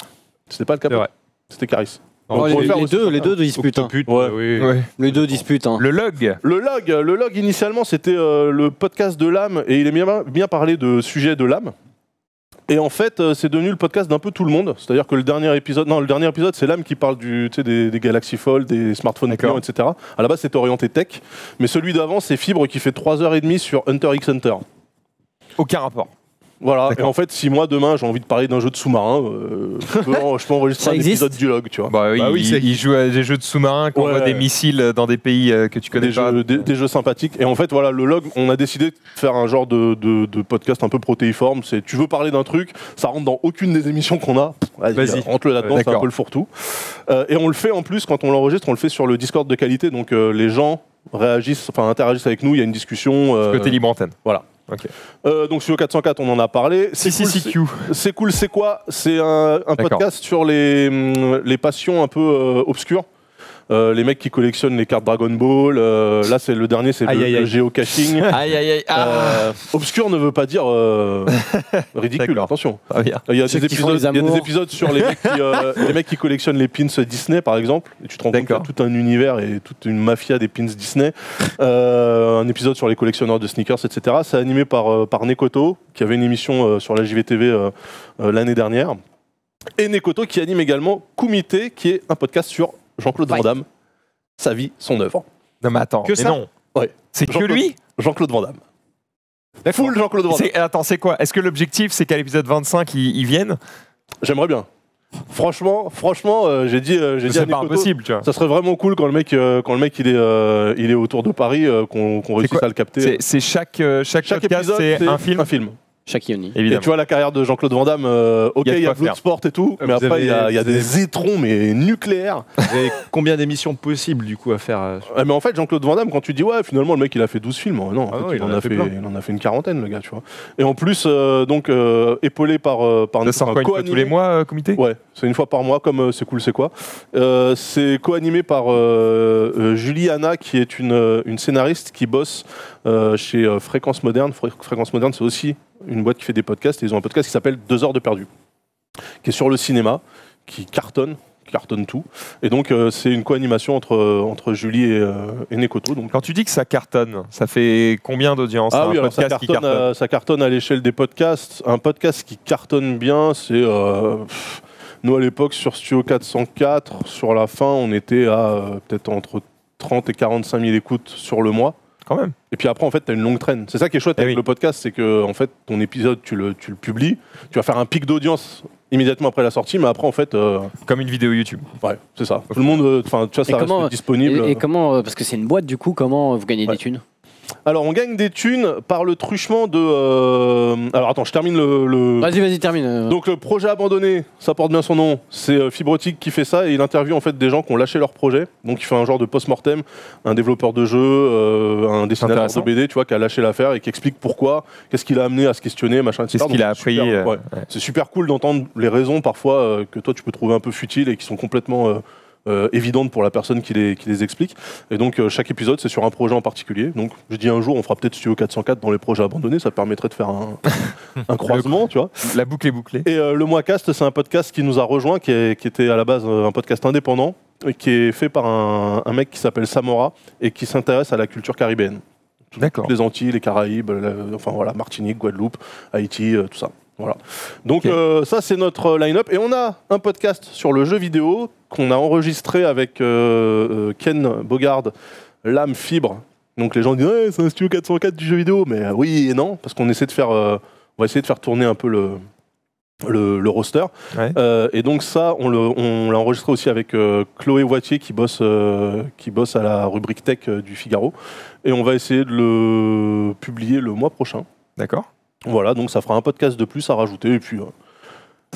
C'était pas Al Capote. C'était Caris. Non, les, les, deux, les deux disputent. Hein. Ouais. Oui. Ouais. Les deux disputent. Hein. Le log. Le log, le log initialement, c'était euh, le podcast de Lame et il aimait bien, bien parler de sujets de Lame. Et en fait, euh, c'est devenu le podcast d'un peu tout le monde. C'est-à-dire que le dernier épisode, non, le dernier épisode, c'est Lame qui parle du, des, des Galaxy Fold, des smartphones clients, et cetera. À la base, c'était orienté tech. Mais celui d'avant, c'est Fibre qui fait trois heures trente sur Hunter x Hunter. Aucun rapport. Voilà. Et en fait, si moi, demain, j'ai envie de parler d'un jeu de sous-marin, euh, je, je peux enregistrer un épisode du log, tu vois. Bah oui, bah oui il, il joue à des jeux de sous-marin, qu'on ouais. voit des missiles dans des pays que tu connais des pas. Jeux, des, des jeux sympathiques. Et en fait, voilà, le log, on a décidé de faire un genre de, de, de podcast un peu protéiforme. C'est tu veux parler d'un truc, ça rentre dans aucune des émissions qu'on a. Vas-y, rentre-le là-dedans, c'est un peu le fourre-tout. Euh, et on le fait en plus, quand on l'enregistre, on le fait sur le Discord de qualité. Donc euh, les gens réagissent, enfin interagissent avec nous, il y a une discussion. Euh, côté libre antenne. Voilà. Okay. Euh, donc Studio quatre cent quatre, on en a parlé. C'est cool, c'est cool, c'est quoi? C'est un, un podcast sur les, les passions un peu euh, obscures. Euh, les mecs qui collectionnent les cartes Dragon Ball. Euh, là, c'est le dernier, c'est le, le géocaching. Aïe, aïe, aïe. Ah. Euh, obscur ne veut pas dire euh, ridicule. Attention. Il ah, y a des épisodes, y a des épisodes sur les mecs, qui, euh, les mecs qui collectionnent les pins Disney, par exemple. Et tu te rends compte qu'il y a tout un univers et toute une mafia des pins Disney. Euh, un épisode sur les collectionneurs de sneakers, et cetera. C'est animé par, euh, par Nekoto, qui avait une émission euh, sur la J V T V euh, euh, l'année dernière. Et Nekoto qui anime également Kumite, qui est un podcast sur Jean-Claude Van Damme, sa vie, son œuvre. Non mais attends, que mais ça non. Ouais. C'est que lui Jean-Claude Van Damme. Full Jean-Claude Van Damme. Attends, c'est quoi? Est-ce que l'objectif, c'est qu'à l'épisode vingt-cinq, ils, ils viennent? J'aimerais bien. Franchement, franchement, euh, j'ai dit, euh, j'ai dit à Nekoto, pas impossible, tu vois. Ça serait vraiment cool quand le mec, euh, quand le mec il est, euh, il est autour de Paris, euh, qu'on qu'on réussisse à le capter. C'est chaque, euh, chaque, chaque épisode, c'est un film. Un film. Chaque Yoni. Et tu vois la carrière de Jean-Claude Van Damme, euh, ok, il y a Bloodsport et tout, mais vous après il y, y a des étrons mais nucléaires. Vous avez combien d'émissions possibles du coup à faire euh, sur... ah, mais en fait Jean-Claude Van Damme, quand tu dis ouais finalement le mec il a fait douze films, non, en ah fait, non il, il, en en a fait, il en a fait une quarantaine le gars, tu vois. Et en plus euh, donc euh, épaulé par euh, par ça un co-animé tous les mois euh, comité. Ouais, c'est une fois par mois comme euh, c'est cool c'est quoi. Euh, c'est co-animé par euh, euh, Julie Anna qui est une une scénariste qui bosse euh, chez euh, Fréquence Moderne. Fréquence Moderne c'est aussi une boîte qui fait des podcasts, et ils ont un podcast qui s'appelle Deux heures de perdu, qui est sur le cinéma, qui cartonne, qui cartonne tout. Et donc, euh, c'est une co-animation entre, entre Julie et, euh, et Nekoto. Donc. Quand tu dis que ça cartonne, ça fait combien d'audience? Ah oui, alors ça cartonne, cartonne. À, ça cartonne à l'échelle des podcasts. Un podcast qui cartonne bien, c'est... Euh, nous, à l'époque, sur Studio quatre cent quatre, sur la fin, on était à euh, peut-être entre trente et quarante-cinq mille écoutes sur le mois. Quand même. Et puis après, en fait, t'as une longue traîne. C'est ça qui est chouette eh avec oui. le podcast, c'est que en fait, ton épisode, tu le, tu le publies, tu vas faire un pic d'audience immédiatement après la sortie, mais après, en fait... Euh... Comme une vidéo YouTube. Ouais, c'est ça. Tout le monde, enfin, euh, tu vois, ça et reste comment, disponible. Et, et comment, euh, parce que c'est une boîte, du coup, comment vous gagnez ouais. des thunes? Alors, on gagne des thunes par le truchement de... Euh... Alors, attends, je termine le... le... Vas-y, vas-y, termine. Donc, le projet abandonné, ça porte bien son nom, c'est euh, Fibre au Tigre qui fait ça, et il interviewe en fait des gens qui ont lâché leur projet. Donc, il fait un genre de post-mortem, un développeur de jeu, euh, un dessinateur de B D, tu vois, qui a lâché l'affaire et qui explique pourquoi, qu'est-ce qu'il a amené à se questionner, machin, et cetera. Qu'est-ce qu'il a appris super, euh... ouais. Ouais. C'est super cool d'entendre les raisons, parfois, euh, que toi, tu peux trouver un peu futiles et qui sont complètement... Euh, Euh, évidente pour la personne qui les, qui les explique. Et donc euh, chaque épisode c'est sur un projet en particulier. Donc je dis un jour on fera peut-être Studio quatre cent quatre dans les projets abandonnés, ça permettrait de faire un, un croisement, tu vois. La boucle est bouclée. Et euh, le Moicast c'est un podcast qui nous a rejoint, qui, est, qui était à la base un podcast indépendant, et qui est fait par un, un mec qui s'appelle Samora et qui s'intéresse à la culture caribéenne. D'accord. Les Antilles, les Caraïbes, la, enfin voilà, Martinique, Guadeloupe, Haïti, euh, tout ça. Voilà. Donc okay. euh, ça c'est notre line-up et on a un podcast sur le jeu vidéo qu'on a enregistré avec euh, Ken Bogard, Lame, Fibre. Donc les gens disent hey, c'est un Studio quatre cent quatre du jeu vidéo, mais euh, oui et non parce qu'on essaie de faire euh, on va essayer de faire tourner un peu le, le, le roster. Ouais. Euh, et donc ça, on l'a enregistré aussi avec euh, Chloé Wattier qui bosse, euh, qui bosse à la rubrique tech euh, du Figaro. Et on va essayer de le publier le mois prochain. D'accord. Voilà, donc ça fera un podcast de plus à rajouter. Et puis... Euh,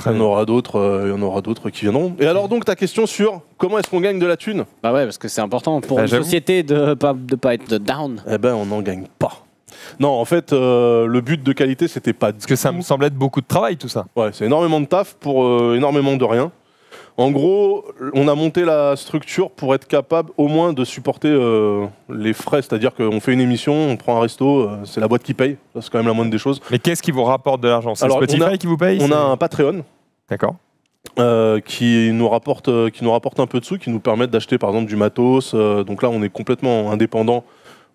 il y en aura d'autres, euh, il y en aura d'autres qui viendront. Et alors donc ta question sur comment est-ce qu'on gagne de la thune? Bah ouais, parce que c'est important pour bah, une société de pas de pas être down. Eh ben on n'en gagne pas. Non, en fait, euh, le but de qualité c'était pas. Parce que ça me semble être beaucoup de travail tout ça. Ouais, c'est énormément de taf pour euh, énormément de rien. En gros, on a monté la structure pour être capable au moins de supporter euh, les frais. C'est-à-dire qu'on fait une émission, on prend un resto, euh, c'est la boîte qui paye. C'est quand même la moindre des choses. Mais qu'est-ce qui vous rapporte de l'argent? C'est Spotify a, qui vous paye? On a un Patreon. D'accord. Euh, qui, nous rapporte, euh, qui nous rapporte un peu de sous, qui nous permettent d'acheter par exemple du matos. Euh, donc là, on est complètement indépendant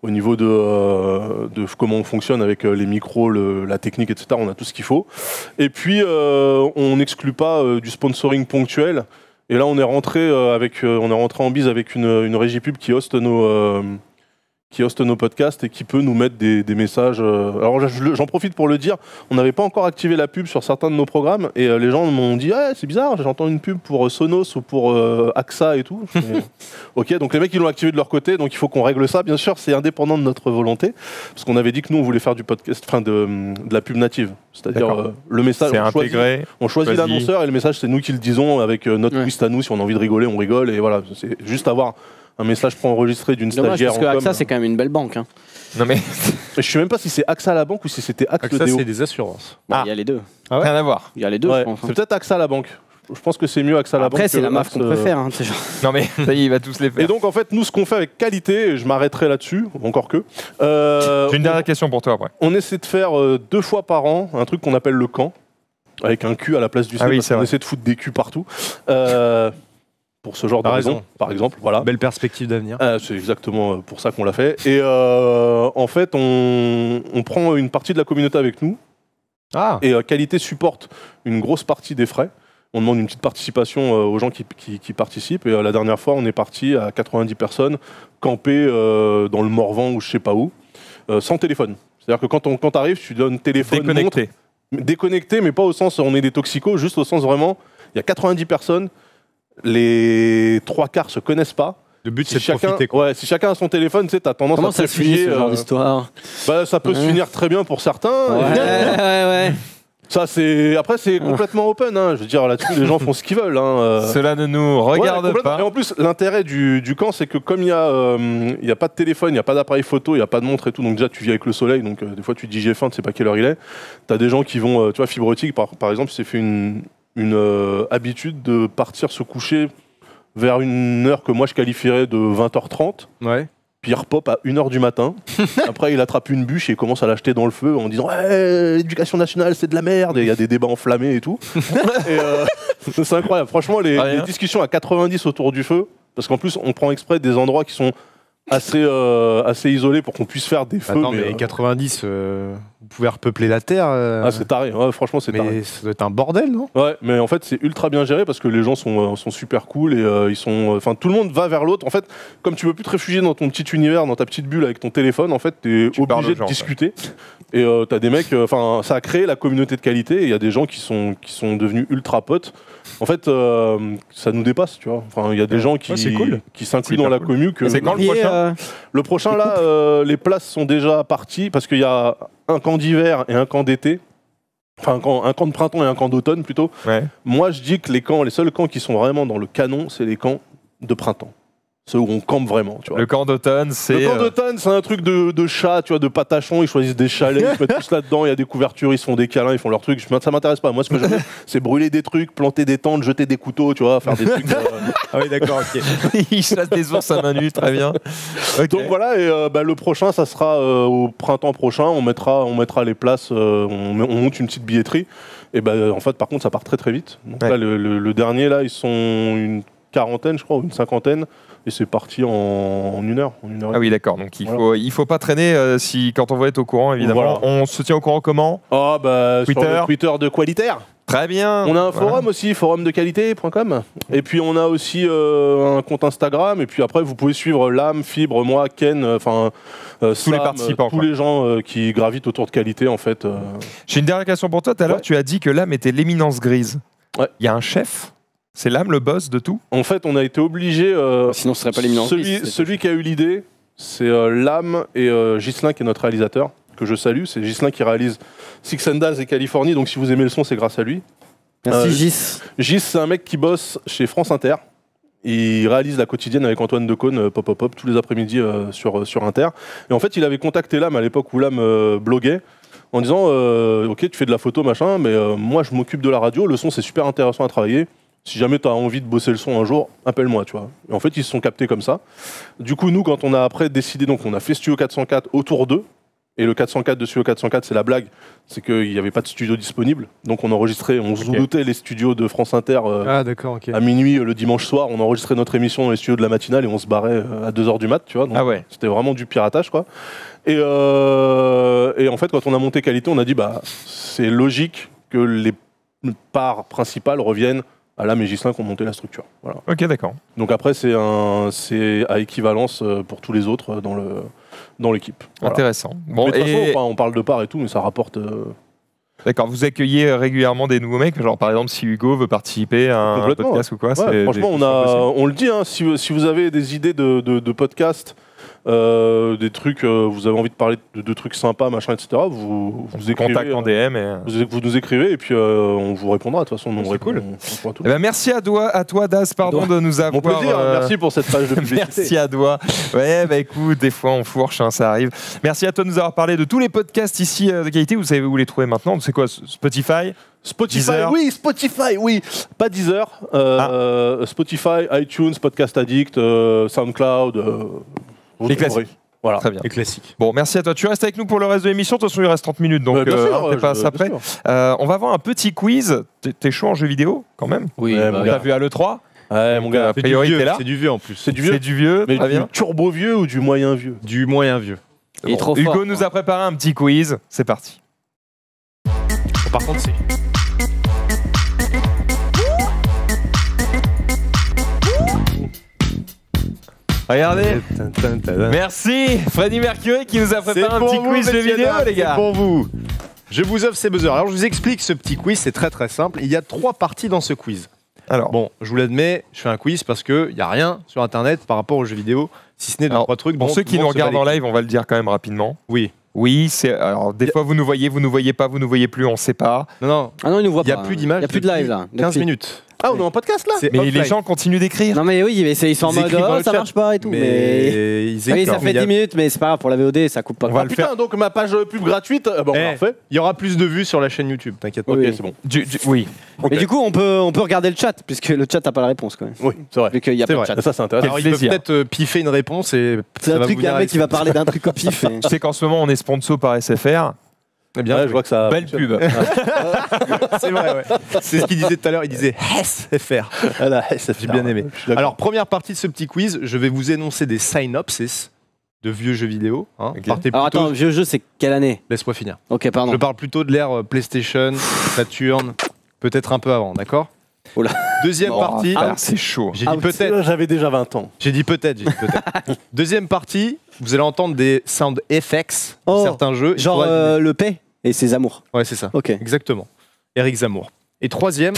au niveau de, euh, de comment on fonctionne avec les micros, le, la technique, et cetera. On a tout ce qu'il faut. Et puis, euh, on n'exclut pas euh, du sponsoring ponctuel. Et là, on est rentré, euh, avec, euh, on est rentré en bise avec une, une régie pub qui hoste nos... Euh, qui hoste nos podcasts et qui peut nous mettre des, des messages. Alors j'en profite pour le dire, on n'avait pas encore activé la pub sur certains de nos programmes et les gens m'ont dit hey, c'est bizarre, j'entends une pub pour Sonos ou pour euh, A X A et tout. Ok, donc les mecs ils l'ont activé de leur côté, donc il faut qu'on règle ça. Bien sûr, c'est indépendant de notre volonté parce qu'on avait dit que nous on voulait faire du podcast, enfin de, de la pub native, c'est-à-dire euh, le message on intégré, choisit, on choisit l'annonceur et le message c'est nous qui le disons avec euh, notre twist ouais. à nous. Si on a envie de rigoler, on rigole et voilà, c'est juste avoir un message préenregistré d'une stagiaire. Parce que A X A, c'est quand même une belle banque. Hein. Non mais je sais même pas si c'est A X A à la banque ou si c'était A X A. A X A, c'est des assurances. Il ah. y a les deux. Ah ouais. Rien à voir. Il y a les deux. Ouais. C'est peut-être A X A à la banque. Je pense que c'est mieux A X A à la banque. Après, c'est la M A F qu'on euh... préfère. Hein, genre... Non mais ça y est, il va tous les faire. Et donc en fait, nous, ce qu'on fait avec qualité, et je m'arrêterai là-dessus, encore que. Euh, J'ai une dernière on... question pour toi après. On essaie de faire euh, deux fois par an un truc qu'on appelle le camp, avec un cul à la place du C. Ah oui, on essaie de foutre des culs partout. Euh... Pour ce genre de raison, par exemple. Voilà. Belle perspective d'avenir. Euh, c'est exactement pour ça qu'on l'a fait. Et euh, en fait, on, on prend une partie de la communauté avec nous. Ah. Et euh, Qualité supporte une grosse partie des frais. On demande une petite participation euh, aux gens qui, qui, qui participent. Et euh, la dernière fois, on est parti à quatre-vingt-dix personnes camper euh, dans le Morvan ou je sais pas où, euh, sans téléphone. C'est-à-dire que quand, on, quand t'arrives, tu donnes téléphone, déconnecté. Montre, déconnecté, mais pas au sens on est des toxicos, juste au sens vraiment, il y a quatre-vingt-dix personnes. Les trois quarts se connaissent pas. Le but si c'est chacun, de profiter, quoi. Ouais, si chacun a son téléphone, tu sais, t'as tendance Comment à ça se finit, ce genre euh, d'histoire. Bah, ça peut ouais. se finir très bien pour certains. Ouais, ouais, ouais. Ça c'est après c'est complètement open. Hein. Je veux dire là-dessus, les gens font ce qu'ils veulent. Hein. Euh... Cela ne nous regarde ouais, pas. Et en plus, l'intérêt du, du camp, c'est que comme il y a, euh, y a pas de téléphone, il y a pas d'appareil photo, il y a pas de montre et tout, donc déjà tu vis avec le soleil. Donc euh, des fois tu te dis j'ai faim, tu sais pas quelle heure il est. T'as des gens qui vont, euh, tu vois, Fibre au Tigre, par, par exemple, s'est fait une une euh, habitude de partir se coucher vers une heure que moi je qualifierais de vingt heures trente, ouais. puis il repop à une heure du matin, après il attrape une bûche et il commence à l'acheter dans le feu en disant ouais, l'éducation nationale c'est de la merde, et il y a des débats enflammés et tout. euh, c'est incroyable, franchement les, ah, les discussions à quatre-vingt-dix autour du feu, parce qu'en plus on prend exprès des endroits qui sont assez, euh, assez isolés pour qu'on puisse faire des feux. Attends, mais, mais euh... quatre-vingt-dix... Euh... Vous pouvez repeupler la terre. Euh... Ah, c'est taré, ouais, franchement, c'est taré. Mais ça doit être un bordel, non? Ouais, mais en fait, c'est ultra bien géré parce que les gens sont, euh, sont super cool et euh, ils sont. Enfin, euh, tout le monde va vers l'autre. En fait, comme tu peux plus te réfugier dans ton petit univers, dans ta petite bulle avec ton téléphone, en fait, t'es tu es obligé de genre, discuter. Ouais. Et euh, t'as des mecs. Enfin, euh, ça a créé la communauté de qualité et il y a des gens qui sont, qui sont devenus ultra potes. En fait, euh, ça nous dépasse, tu vois. Enfin, il y a des gens qui ouais, cool. qui s'incluent dans la cool. commu. Que... C'est quand le prochain euh... Le prochain, là, euh, les places sont déjà parties parce qu'il y a un camp d'hiver et un camp d'été, enfin un camp, un camp de printemps et un camp d'automne plutôt. Ouais. Moi je dis que les camps, les seuls camps qui sont vraiment dans le canon, c'est les camps de printemps. Ceux où on campe vraiment, tu vois. Le camp d'automne, c'est... Le camp d'automne, c'est un truc de, de chat, tu vois, de patachon, ils choisissent des chalets, ils se mettent tous là-dedans, il y a des couvertures, ils se font des câlins, ils font leurs trucs. Je, ça m'intéresse pas. Moi, ce que j'aime, c'est brûler des trucs, planter des tentes, jeter des couteaux, tu vois, faire des trucs... Euh... Ah oui, d'accord, ok. Ils chassent des ours à main nue, très bien. Okay. Donc voilà, et euh, bah, le prochain, ça sera euh, au printemps prochain, on mettra, on mettra les places, euh, on, on monte une petite billetterie, et bah, en fait, par contre, ça part très très vite. Donc ouais. là, le, le, le dernier, là, ils sont une quarantaine, je crois, ou une cinquantaine. Et c'est parti en, en une heure. En une heure ah oui, d'accord. Donc il ne voilà. faut, il faut pas traîner euh, si, quand on veut être au courant, évidemment. Voilà. On se tient au courant comment? Oh, bah, Twitter. Sur le Twitter de Qualitaire. Très bien. On a un forum voilà. aussi, forum de qualité point com. Et puis on a aussi euh, un compte Instagram. Et puis après, vous pouvez suivre Lame, Fibre, moi, Ken, enfin euh, tous Sam, les participants, tous quoi. les gens euh, qui gravitent autour de qualité en fait. Euh... J'ai une dernière question pour toi. Tout à l'heure, tu as dit que Lame était l'éminence grise. Ouais. Il y a un chef. C'est Lame le boss de tout. En fait, on a été obligé. Euh, Sinon, ce serait pas l'éminence grise. Celui, celui qui a eu l'idée, c'est euh, Lame et euh, Gislin qui est notre réalisateur. Que je salue, c'est Gislin qui réalise Six Endas et Californie, donc si vous aimez le son, c'est grâce à lui. Merci euh, Gis. Gis, c'est un mec qui bosse chez France Inter. Il réalise la quotidienne avec Antoine Decaune, pop pop pop, tous les après-midi euh, sur, sur Inter. Et en fait, il avait contacté Lame à l'époque où Lame euh, bloguait en disant euh, ok, tu fais de la photo, machin, mais euh, moi je m'occupe de la radio, le son c'est super intéressant à travailler. Si jamais tu as envie de bosser le son un jour, appelle-moi, tu vois. Et en fait, ils se sont captés comme ça. Du coup, nous, quand on a après décidé, donc on a fait Studio quatre cent quatre autour d'eux. Et le quatre cent quatre de Studio quatre cent quatre, c'est la blague, c'est qu'il n'y avait pas de studio disponible, donc on enregistrait, on okay. zootait les studios de France Inter euh, ah, d'accord, okay. à minuit euh, le dimanche soir, on enregistrait notre émission dans les studios de la matinale et on se barrait euh, à deux heures du mat, tu vois, donc ah ouais. c'était vraiment du piratage, quoi. Et, euh, et en fait, quand on a monté Qualité, on a dit, bah, c'est logique que les parts principales reviennent à Lame et Gislin qui ont monté la structure. Voilà. Ok, d'accord. Donc après, c'est un, c'est à équivalence pour tous les autres dans le... dans l'équipe. Voilà. Intéressant. Bon, mais de toute et... façon, on parle de part et tout, mais ça rapporte... Euh... D'accord, vous accueillez régulièrement des nouveaux mecs, genre par exemple si Hugo veut participer à un podcast ouais. ou quoi ouais, franchement, on, a, on le dit, hein, si, si vous avez des idées de, de, de podcast, euh, des trucs, euh, vous avez envie de parler de, de trucs sympas, machin, et cetera, vous, vous écrivez, contacte en D M. Et... Euh, vous, vous nous écrivez et puis euh, on vous répondra, de toute façon. C'est cool. On, on eh ben, merci à toi, à toi Daz, pardon de nous avoir... Mon plaisir, euh... merci pour cette page de publicité. Merci à toi. Ouais, bah écoute, des fois on fourche, hein, ça arrive. Merci à toi de nous avoir parlé de tous les podcasts ici euh, de qualité. Vous savez où les trouver maintenant. C'est quoi, Spotify Spotify, Deezer. oui, Spotify, oui. Pas Deezer. Euh, ah. Spotify, iTunes, Podcast Addict, euh, SoundCloud. Euh, les classiques. Voilà. Très bien. Les classiques. Bon, merci à toi. Tu restes avec nous pour le reste de l'émission. De toute façon, il reste trente minutes, donc euh, sûr, on, je, pas après. Euh, on va avoir un petit quiz. T'es chaud en jeu vidéo, quand même. Oui, ouais, bah, t'as vu à l'E trois. Ouais, mon gars, a priori, t'es là. C'est du vieux en plus. C'est du vieux. C'est du vieux. Mais ah, du turbo vieux ou du moyen vieux? Du moyen vieux. Bon. Il est trop Hugo fort, nous hein. a préparé un petit quiz. C'est parti. Par contre, c'est. Regardez. Merci Freddy Mercury qui nous a préparé un petit quiz de vidéo, les gars. C'est pour vous. Je vous offre ces buzzers. Alors je vous explique ce petit quiz, c'est très très simple. Il y a trois parties dans ce quiz. Alors bon, je vous l'admets, je fais un quiz parce qu'il n'y a rien sur Internet par rapport aux jeux vidéo, si ce n'est de trois trucs. Pour ceux qui nous regardent en live, on va le dire quand même rapidement. Oui. Oui, c'est. Alors des fois vous nous voyez, vous nous voyez pas, vous nous voyez plus, on ne sait pas. Non non. Ah non, ils nous voient pas. Il n'y a plus d'image. Il n'y a plus de live là. quinze minutes. Ah, on est en podcast là? Mais les gens continuent d'écrire. Non, mais oui, mais ils sont en mode oh, ça marche pas et tout. Mais, mais... Ils oui, ça fait dix minutes, mais c'est pas grave pour la V O D, ça coupe pas. On va ah, le putain, faire. Donc ma page pub gratuite, bon, eh, parfait. Il y aura plus de vues sur la chaîne YouTube, t'inquiète pas. Oui. Ok, c'est bon. Du, du, oui. Okay. Mais du coup, on peut, on peut regarder le chat, puisque le chat n'a pas la réponse quand même. Oui, c'est vrai. Vu qu'il y a pas de chat. Ça, c'est intéressant. Alors, il peut peut-être piffer une réponse et. C'est un truc, un mec qui va parler d'un truc au pif. Tu sais qu'en ce moment, on est sponsor par S F R. Eh bien, ouais, je vois que ça. Belle pub. C'est vrai, ouais. C'est ce qu'il disait tout à l'heure. Il disait S F R. Voilà, S F R. J'ai bien aimé. Alors, première partie de ce petit quiz, je vais vous énoncer des synopsis de vieux jeux vidéo. Hein. Okay. Alors, attends, vieux jeu, c'est quelle année? Laisse-moi finir. Ok, pardon. Je parle plutôt de l'ère PlayStation, Saturn, peut-être un peu avant, d'accord? Oh là. Deuxième oh, partie. Ah, c'est chaud. J'ai ah, dit peut-être. J'avais déjà vingt ans. J'ai dit peut-être. J'ai dit peut-être. Deuxième partie. Vous allez entendre des sound effects oh, de certains jeux. Genre euh, le Paix et ses amours. Ouais, c'est ça. Ok. Exactement. Eric Zamour. Et troisième,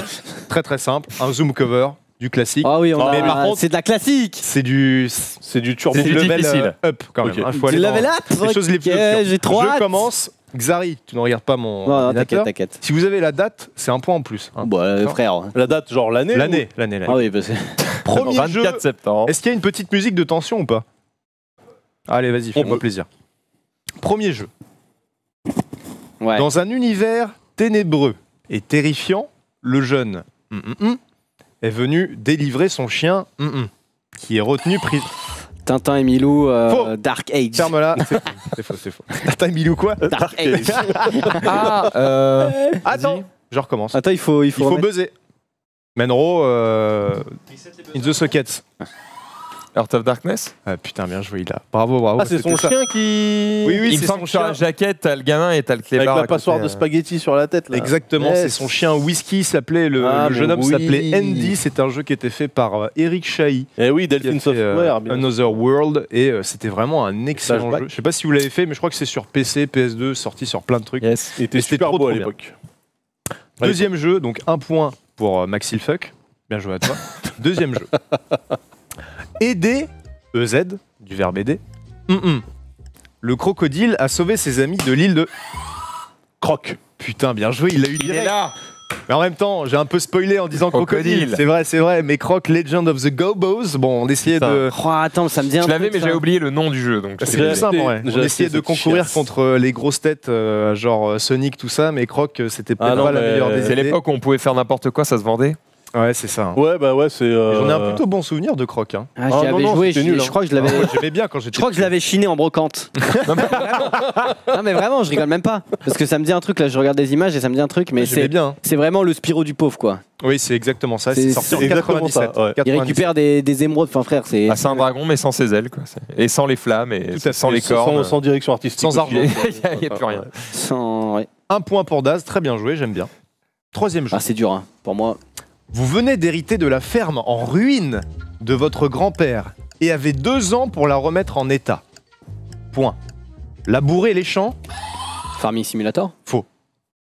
très très simple, un zoom cover du classique. Ah oui, on mais a, par contre, c'est de la classique. C'est du, c'est du turbo du level difficile. Up quand okay. même. Okay. Du level up. Les okay. choses les plus okay. J'ai trop hâte. Je commence. Xari, tu ne regardes pas mon ordinateur. T'inquiète. Si vous avez la date, c'est un point en plus. Hein. Bon, euh, frère. La date, genre l'année. L'année, ou... l'année. Ah oui, parce que. Premier jeu. vingt-quatre septembre. Est-ce qu'il y a une petite musique de tension ou pas? Allez, vas-y, fais-moi plaisir. Premier jeu. Ouais. Dans un univers ténébreux et terrifiant, le jeune mm -mm, est venu délivrer son chien mm -mm, qui est retenu prisonnier. Tintin et Milou, euh, Dark Age. Ferme-la. C'est faux, c'est faux. Tintin et Milou quoi? Dark Age. Ah, euh, attends, je recommence. Attends, il faut, il faut, il faut buzzer. Menro, euh, In the Sockets. Heart of Darkness. Ah, putain, bien joué, il a. Bravo, bravo. Ah, c'est son chien ça. Qui. Oui, oui, il me semble que sur la jaquette, t'as le gamin et t'as le clébard. Avec la passoire de spaghettis sur la tête, là. Exactement, yes. C'est son chien Whisky, s'appelait le, ah, le jeune homme oui. s'appelait Andy. C'est un jeu qui était fait par Eric Chahi. Et oui, Delphine Software. Euh, Another World. Et euh, c'était vraiment un excellent jeu. Je sais pas si vous l'avez fait, mais je crois que c'est sur P C, P S deux, sorti sur plein de trucs. Yes. Et c'était super beau à l'époque. Deuxième jeu, donc un point pour Maxilfuck. Bien joué à toi. Deuxième jeu. Aider, E Z, du verbe aider. Mm -mm. Le crocodile a sauvé ses amis de l'île de Croc. Putain, bien joué, il l'a eu direct. Il est là. Mais en même temps, j'ai un peu spoilé en disant crocodile. crocodile. C'est vrai, c'est vrai. Mais Croc, Legend of the Gobos. Bon, on essayait ça. de. Oh, attends, ça me dit. Je l'avais, mais j'ai oublié le nom du jeu. Donc c'est plus simple. Ouais. On essayait de concourir chiasse. contre les grosses têtes, euh, genre Sonic, tout ça. Mais Croc, c'était peut-être ah pas la meilleure des idées. C'est l'époque où on pouvait faire n'importe quoi, ça se vendait. Ouais, c'est ça. Hein. Ouais, bah ouais, c'est. Euh... J'en ai un plutôt bon souvenir de Croc. Hein. Ah, j'y ah, avais non, joué, nul, je crois que je l'avais. J'aimais bien quand j'étais. Je crois que je l'avais chiné en brocante. non, mais non, mais vraiment, je rigole même pas. Parce que ça me dit un truc, là, je regarde des images et ça me dit un truc, mais c'est bien. C'est vraiment le Spiro du pauvre, quoi. Oui, c'est exactement ça. C'est sorti en quatre-vingt-dix-sept. Ça, ouais. quatre-vingt-dix-sept. Il récupère des, des émeraudes, enfin frère, c'est. Ah, c'est un dragon, mais sans ses ailes, quoi. Et sans les flammes, et sans les cornes. Sans, sans direction artistique. Sans argent. Il n'y a plus rien. Sans. Un point pour Daz, très bien joué, j'aime bien. Troisième jeu. Ah, c'est dur, pour moi. Vous venez d'hériter de la ferme en ruine de votre grand-père et avez deux ans pour la remettre en état. Point. Labourer les champs. Farming Simulator. Faux.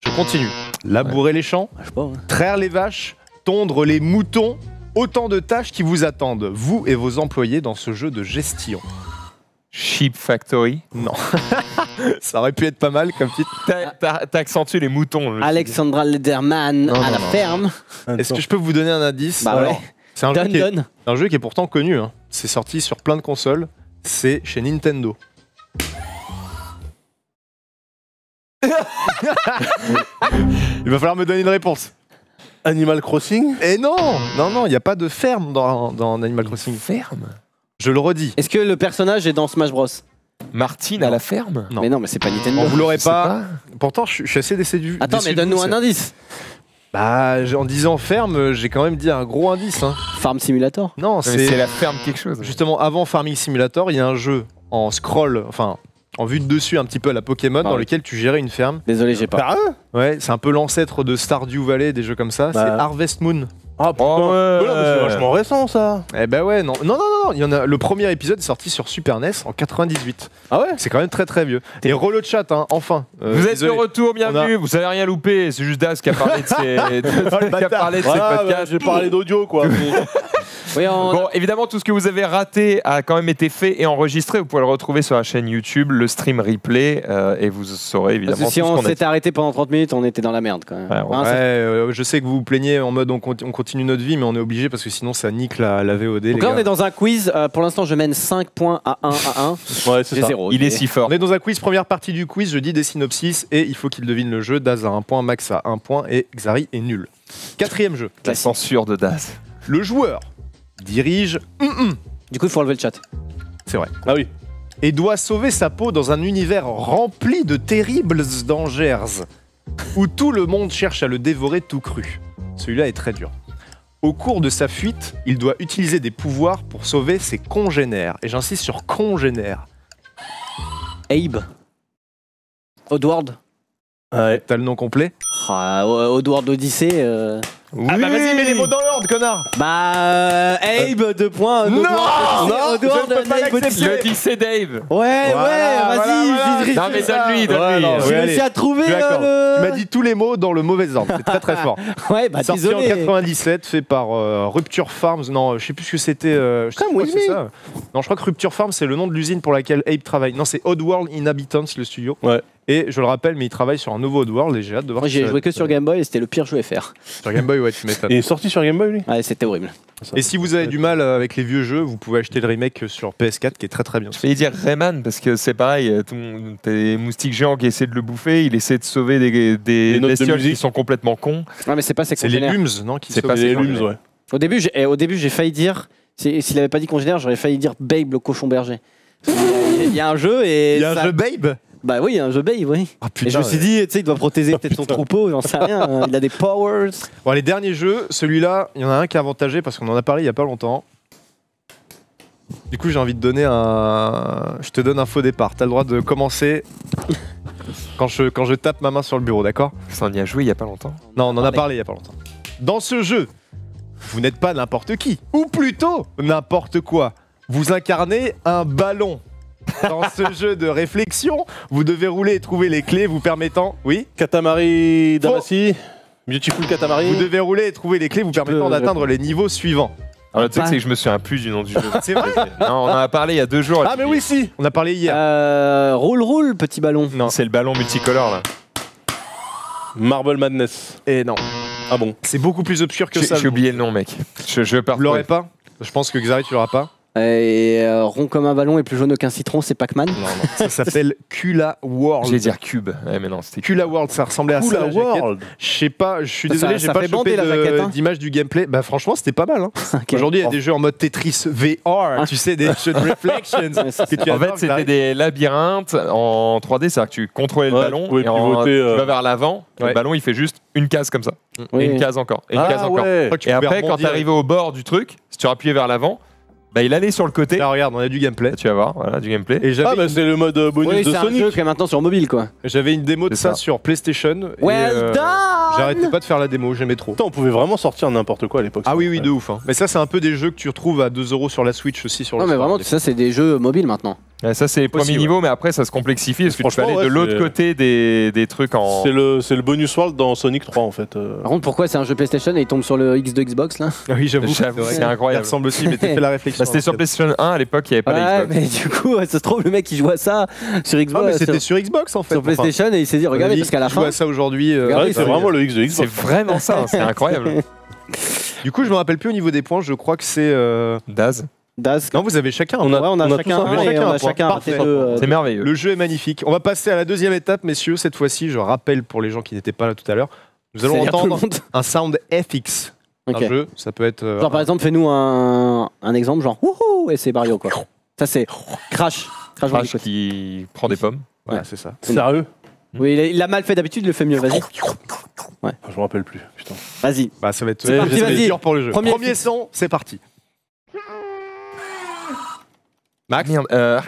Je continue. Labourer ouais. les champs, bah, je sais pas, ouais. traire les vaches, tondre les moutons, autant de tâches qui vous attendent, vous et vos employés dans ce jeu de gestion. Sheep Factory. Non. Ça aurait pu être pas mal comme titre. T'as accentué les moutons. Alexandra Lederman non, à non, la non. ferme. Est-ce que je peux vous donner un indice? Bah ouais. C'est un, un jeu qui est pourtant connu. Hein. C'est sorti sur plein de consoles. C'est chez Nintendo. Il va falloir me donner une réponse. Animal Crossing? Eh non, non, non, il n'y a pas de ferme dans, dans Animal Crossing. Ferme? Je le redis. Est-ce que le personnage est dans Smash Bros? Martine à la ferme? Non. Mais non, mais c'est pas Nintendo. On vous l'aurait pas. pas. Pourtant, je suis assez déçu. Attends, mais donne-nous un indice. Bah, en disant ferme, j'ai quand même dit un gros indice. Hein. Farm Simulator? Non, c'est la ferme quelque chose. Justement, avant Farming Simulator, il y a un jeu en scroll, enfin, en vue de dessus, un petit peu à la Pokémon, ah, dans oui. lequel tu gérais une ferme. Désolé, j'ai pas. Bah, ouais, c'est un peu l'ancêtre de Stardew Valley, des jeux comme ça. Bah. C'est Harvest Moon. Ah putain, oh ouais. c'est vachement récent ça. Eh ben ouais, non, non, non, non. Il y en a, le premier épisode est sorti sur Super N E S en quatre-vingt-dix-huit. Ah ouais. C'est quand même très très vieux. Et relo de chat, hein, enfin. Euh, vous êtes désolé. de retour, bienvenue, a... vous avez rien loupé, c'est juste Daz qui a parlé de ses, de... qui a parlé de voilà, ses podcasts. Bah, j'ai parlé d'audio quoi. Oui, on... Bon, évidemment, tout ce que vous avez raté a quand même été fait et enregistré. Vous pouvez le retrouver sur la chaîne YouTube, le stream replay, euh, et vous saurez évidemment. Parce que si tout on s'était arrêté pendant trente minutes, on était dans la merde quand même. Ouais, hein, ouais, euh, je sais que vous vous plaignez en mode on, conti on continue notre vie, mais on est obligé parce que sinon ça nique la, la V O D. Donc les là, gars. on est dans un quiz. Euh, pour l'instant, je mène cinq points à un à un. Ouais, c'est zéro. Il est si fort. On est dans un quiz, première partie du quiz. Je dis des synopsis et il faut qu'il devine le jeu. Daz a un point, Max a un point et Xari est nul. Quatrième jeu. La censure de Daz. Le joueur dirige. Mm -mm. Du coup, il faut enlever le chat. C'est vrai. Ah oui. Et doit sauver sa peau dans un univers rempli de terribles dangers, où tout le monde cherche à le dévorer tout cru. Celui-là est très dur. Au cours de sa fuite, il doit utiliser des pouvoirs pour sauver ses congénères. Et j'insiste sur congénères. Abe. Oddworld. Ouais. T'as le nom complet? Oh, Oddworld Odyssey. Euh... Oui. Ah bah vas-y, mets les mots dans l'ordre, connard. Bah euh, Abe euh. deux points. Non, non, je peux pas l'accepter. Le lycée d'Abe. Ouais, ouais, vas-y. Non mais donne-lui, donne-lui. J'ai réussi à trouver. Tu m'as dit tous les mots dans le mauvais ordre. C'est très très fort. Ouais, bah sorti en quatre-vingt-dix-sept, fait par Rupture Farms. Non, je sais plus ce que c'était. Je sais pas, c'est ça. Non, je crois que Rupture Farms, c'est le nom de l'usine pour laquelle Abe travaille. Non, c'est Oddworld Inhabitants, le studio. Ouais. Et je le rappelle, mais il travaille sur un nouveau Oddworld et j'ai hâte de voir. Moi j'ai joué que sur Game Boy et c'était le pire jeu à faire. Sur Game Boy, ouais, tu m'étonnes. Il est sorti sur Game Boy, lui? Ouais, c'était horrible. Et si vous avez du mal avec les vieux jeux, vous pouvez acheter le remake sur P S quatre qui est très très bien. Je vais dire Rayman parce que c'est pareil, t'as des moustiques géants qui essaient de le bouffer, il essaie de sauver des, des bestioles de qui sont complètement cons. Non, mais c'est pas ces congénères. C'est les Lums, non? C'est pas les Lums, ouais. Au début, j'ai failli dire, s'il avait pas dit congénère, j'aurais failli dire Babe le cochon berger. Il y a un jeu et. Il y a un jeu Babe? Bah oui, un jeu Babe, oui. Oh, putain, et je me suis dit, tu sais, il doit protéger oh, peut-être son troupeau, j'en sais rien, hein, il a des powers. Bon, les derniers jeux, celui-là, il y en a un qui est avantagé parce qu'on en a parlé il y a pas longtemps. Du coup, j'ai envie de donner un... Je te donne un faux départ. T'as le droit de commencer quand je, quand je tape ma main sur le bureau, d'accord? Ça, on y a joué il y a pas longtemps. Non, on en a parlé il y a pas longtemps. Dans ce jeu, vous n'êtes pas n'importe qui, ou plutôt n'importe quoi. Vous incarnez un ballon. Dans ce jeu de réflexion, vous devez rouler et trouver les clés vous permettant... Oui. Katamari Damacy. Beautiful Katamari. Vous devez rouler et trouver les clés vous permettant d'atteindre les niveaux suivants. Alors, le truc, c'est que je me souviens plus du nom du jeu. C'est vrai. Non, on en a parlé il y a deux jours. Ah, mais oui, si. On a parlé hier. Euh, roule, roule, petit ballon. Non. C'est le ballon multicolore, là. Marble Madness. Et non. Ah bon. C'est beaucoup plus obscur que ça. J'ai oublié le nom, mec. Je, je pars. Vous l'aurez pas? Je pense que Xari, tu l'auras pas. Et euh, rond comme un ballon et plus jaune qu'un citron, c'est Pac-Man. Non, non, ça s'appelle Kula World. J'allais dire Cube. Ouais, mais non, c'était Kula World, ça ressemblait à Kula World. Je sais pas, je suis désolé, j'ai pas chopé d'image hein. du gameplay. Bah, franchement, c'était pas mal. Hein. Okay. Aujourd'hui, il y a des jeux en mode Tetris V R, tu sais, des jeux de Reflections. Que tu en fait, c'était des labyrinthes en trois D, c'est-à-dire que tu contrôlais ouais, le ballon, et en, euh... tu vas vers l'avant, ouais. Le ballon il fait juste une case comme ça. Oui. Et une case encore. Et une case encore. Et après, quand tu arrivais au bord du truc, si tu appuyais vers l'avant, bah il allait sur le côté. Là regarde, on a du gameplay, tu vas voir, voilà du gameplay. Et ah bah une... c'est le mode bonus oui, de Sonic. Oui, c'est un jeu qui est maintenant sur mobile quoi. J'avais une démo de ça, ça sur PlayStation. Well euh... J'arrêtais pas de faire la démo, j'aimais trop. Putain, on pouvait vraiment sortir n'importe quoi à l'époque. Ah oui oui, ouais. De ouf. Hein. Mais ça c'est un peu des jeux que tu retrouves à deux euros sur la Switch aussi sur. Non le mais vraiment, ça c'est des jeux mobiles maintenant. Ouais, ça c'est les premiers niveaux, ouais. Mais après ça se complexifie parce que tu peux aller ouais, de l'autre côté des, des trucs en... C'est le, le bonus world dans Sonic trois en fait. Euh... Par contre pourquoi c'est un jeu PlayStation et il tombe sur le X de Xbox là? Oui j'avoue, c'est incroyable. Il ressemble aussi, mais t'as fait la réflexion. Bah, c'était sur PlayStation un à l'époque, il n'y avait pas ouais, la Xbox. Mais du coup, ça se trouve le mec qui joue à ça sur Xbox. Ah, mais c'était sur... sur Xbox en fait. Sur PlayStation enfin, et il s'est dit regardez parce qu'à la fin... Il joue à ça aujourd'hui. Euh... Ouais, c'est vraiment le X de Xbox. C'est vraiment ça, hein, c'est incroyable. Du coup je me rappelle plus au niveau des points, je crois que c'est... Euh... Daz. Daz. Non, vous avez chacun. On a, ouais, on a, on a chacun. chacun, chacun c'est euh, merveilleux. Le jeu est magnifique. On va passer à la deuxième étape, messieurs. Cette fois-ci, je rappelle pour les gens qui n'étaient pas là tout à l'heure, nous allons entendre un sound F X. Okay. Un jeu, ça peut être. Euh, genre, par un... exemple, fais-nous un, un exemple, genre wouhou, et c'est Mario quoi. Ça c'est Crash. Crash, Crash qui prend des pommes. Ouais, ouais. C'est ça. Sérieux? Oui, il l'a mal fait d'habitude, il le fait mieux. Vas-y. Ouais. Je me rappelle plus. Putain. Vas-y. Bah, ça va être. Vas-y. Dur pour le jeu. Premier son, c'est parti. Max merde, euh,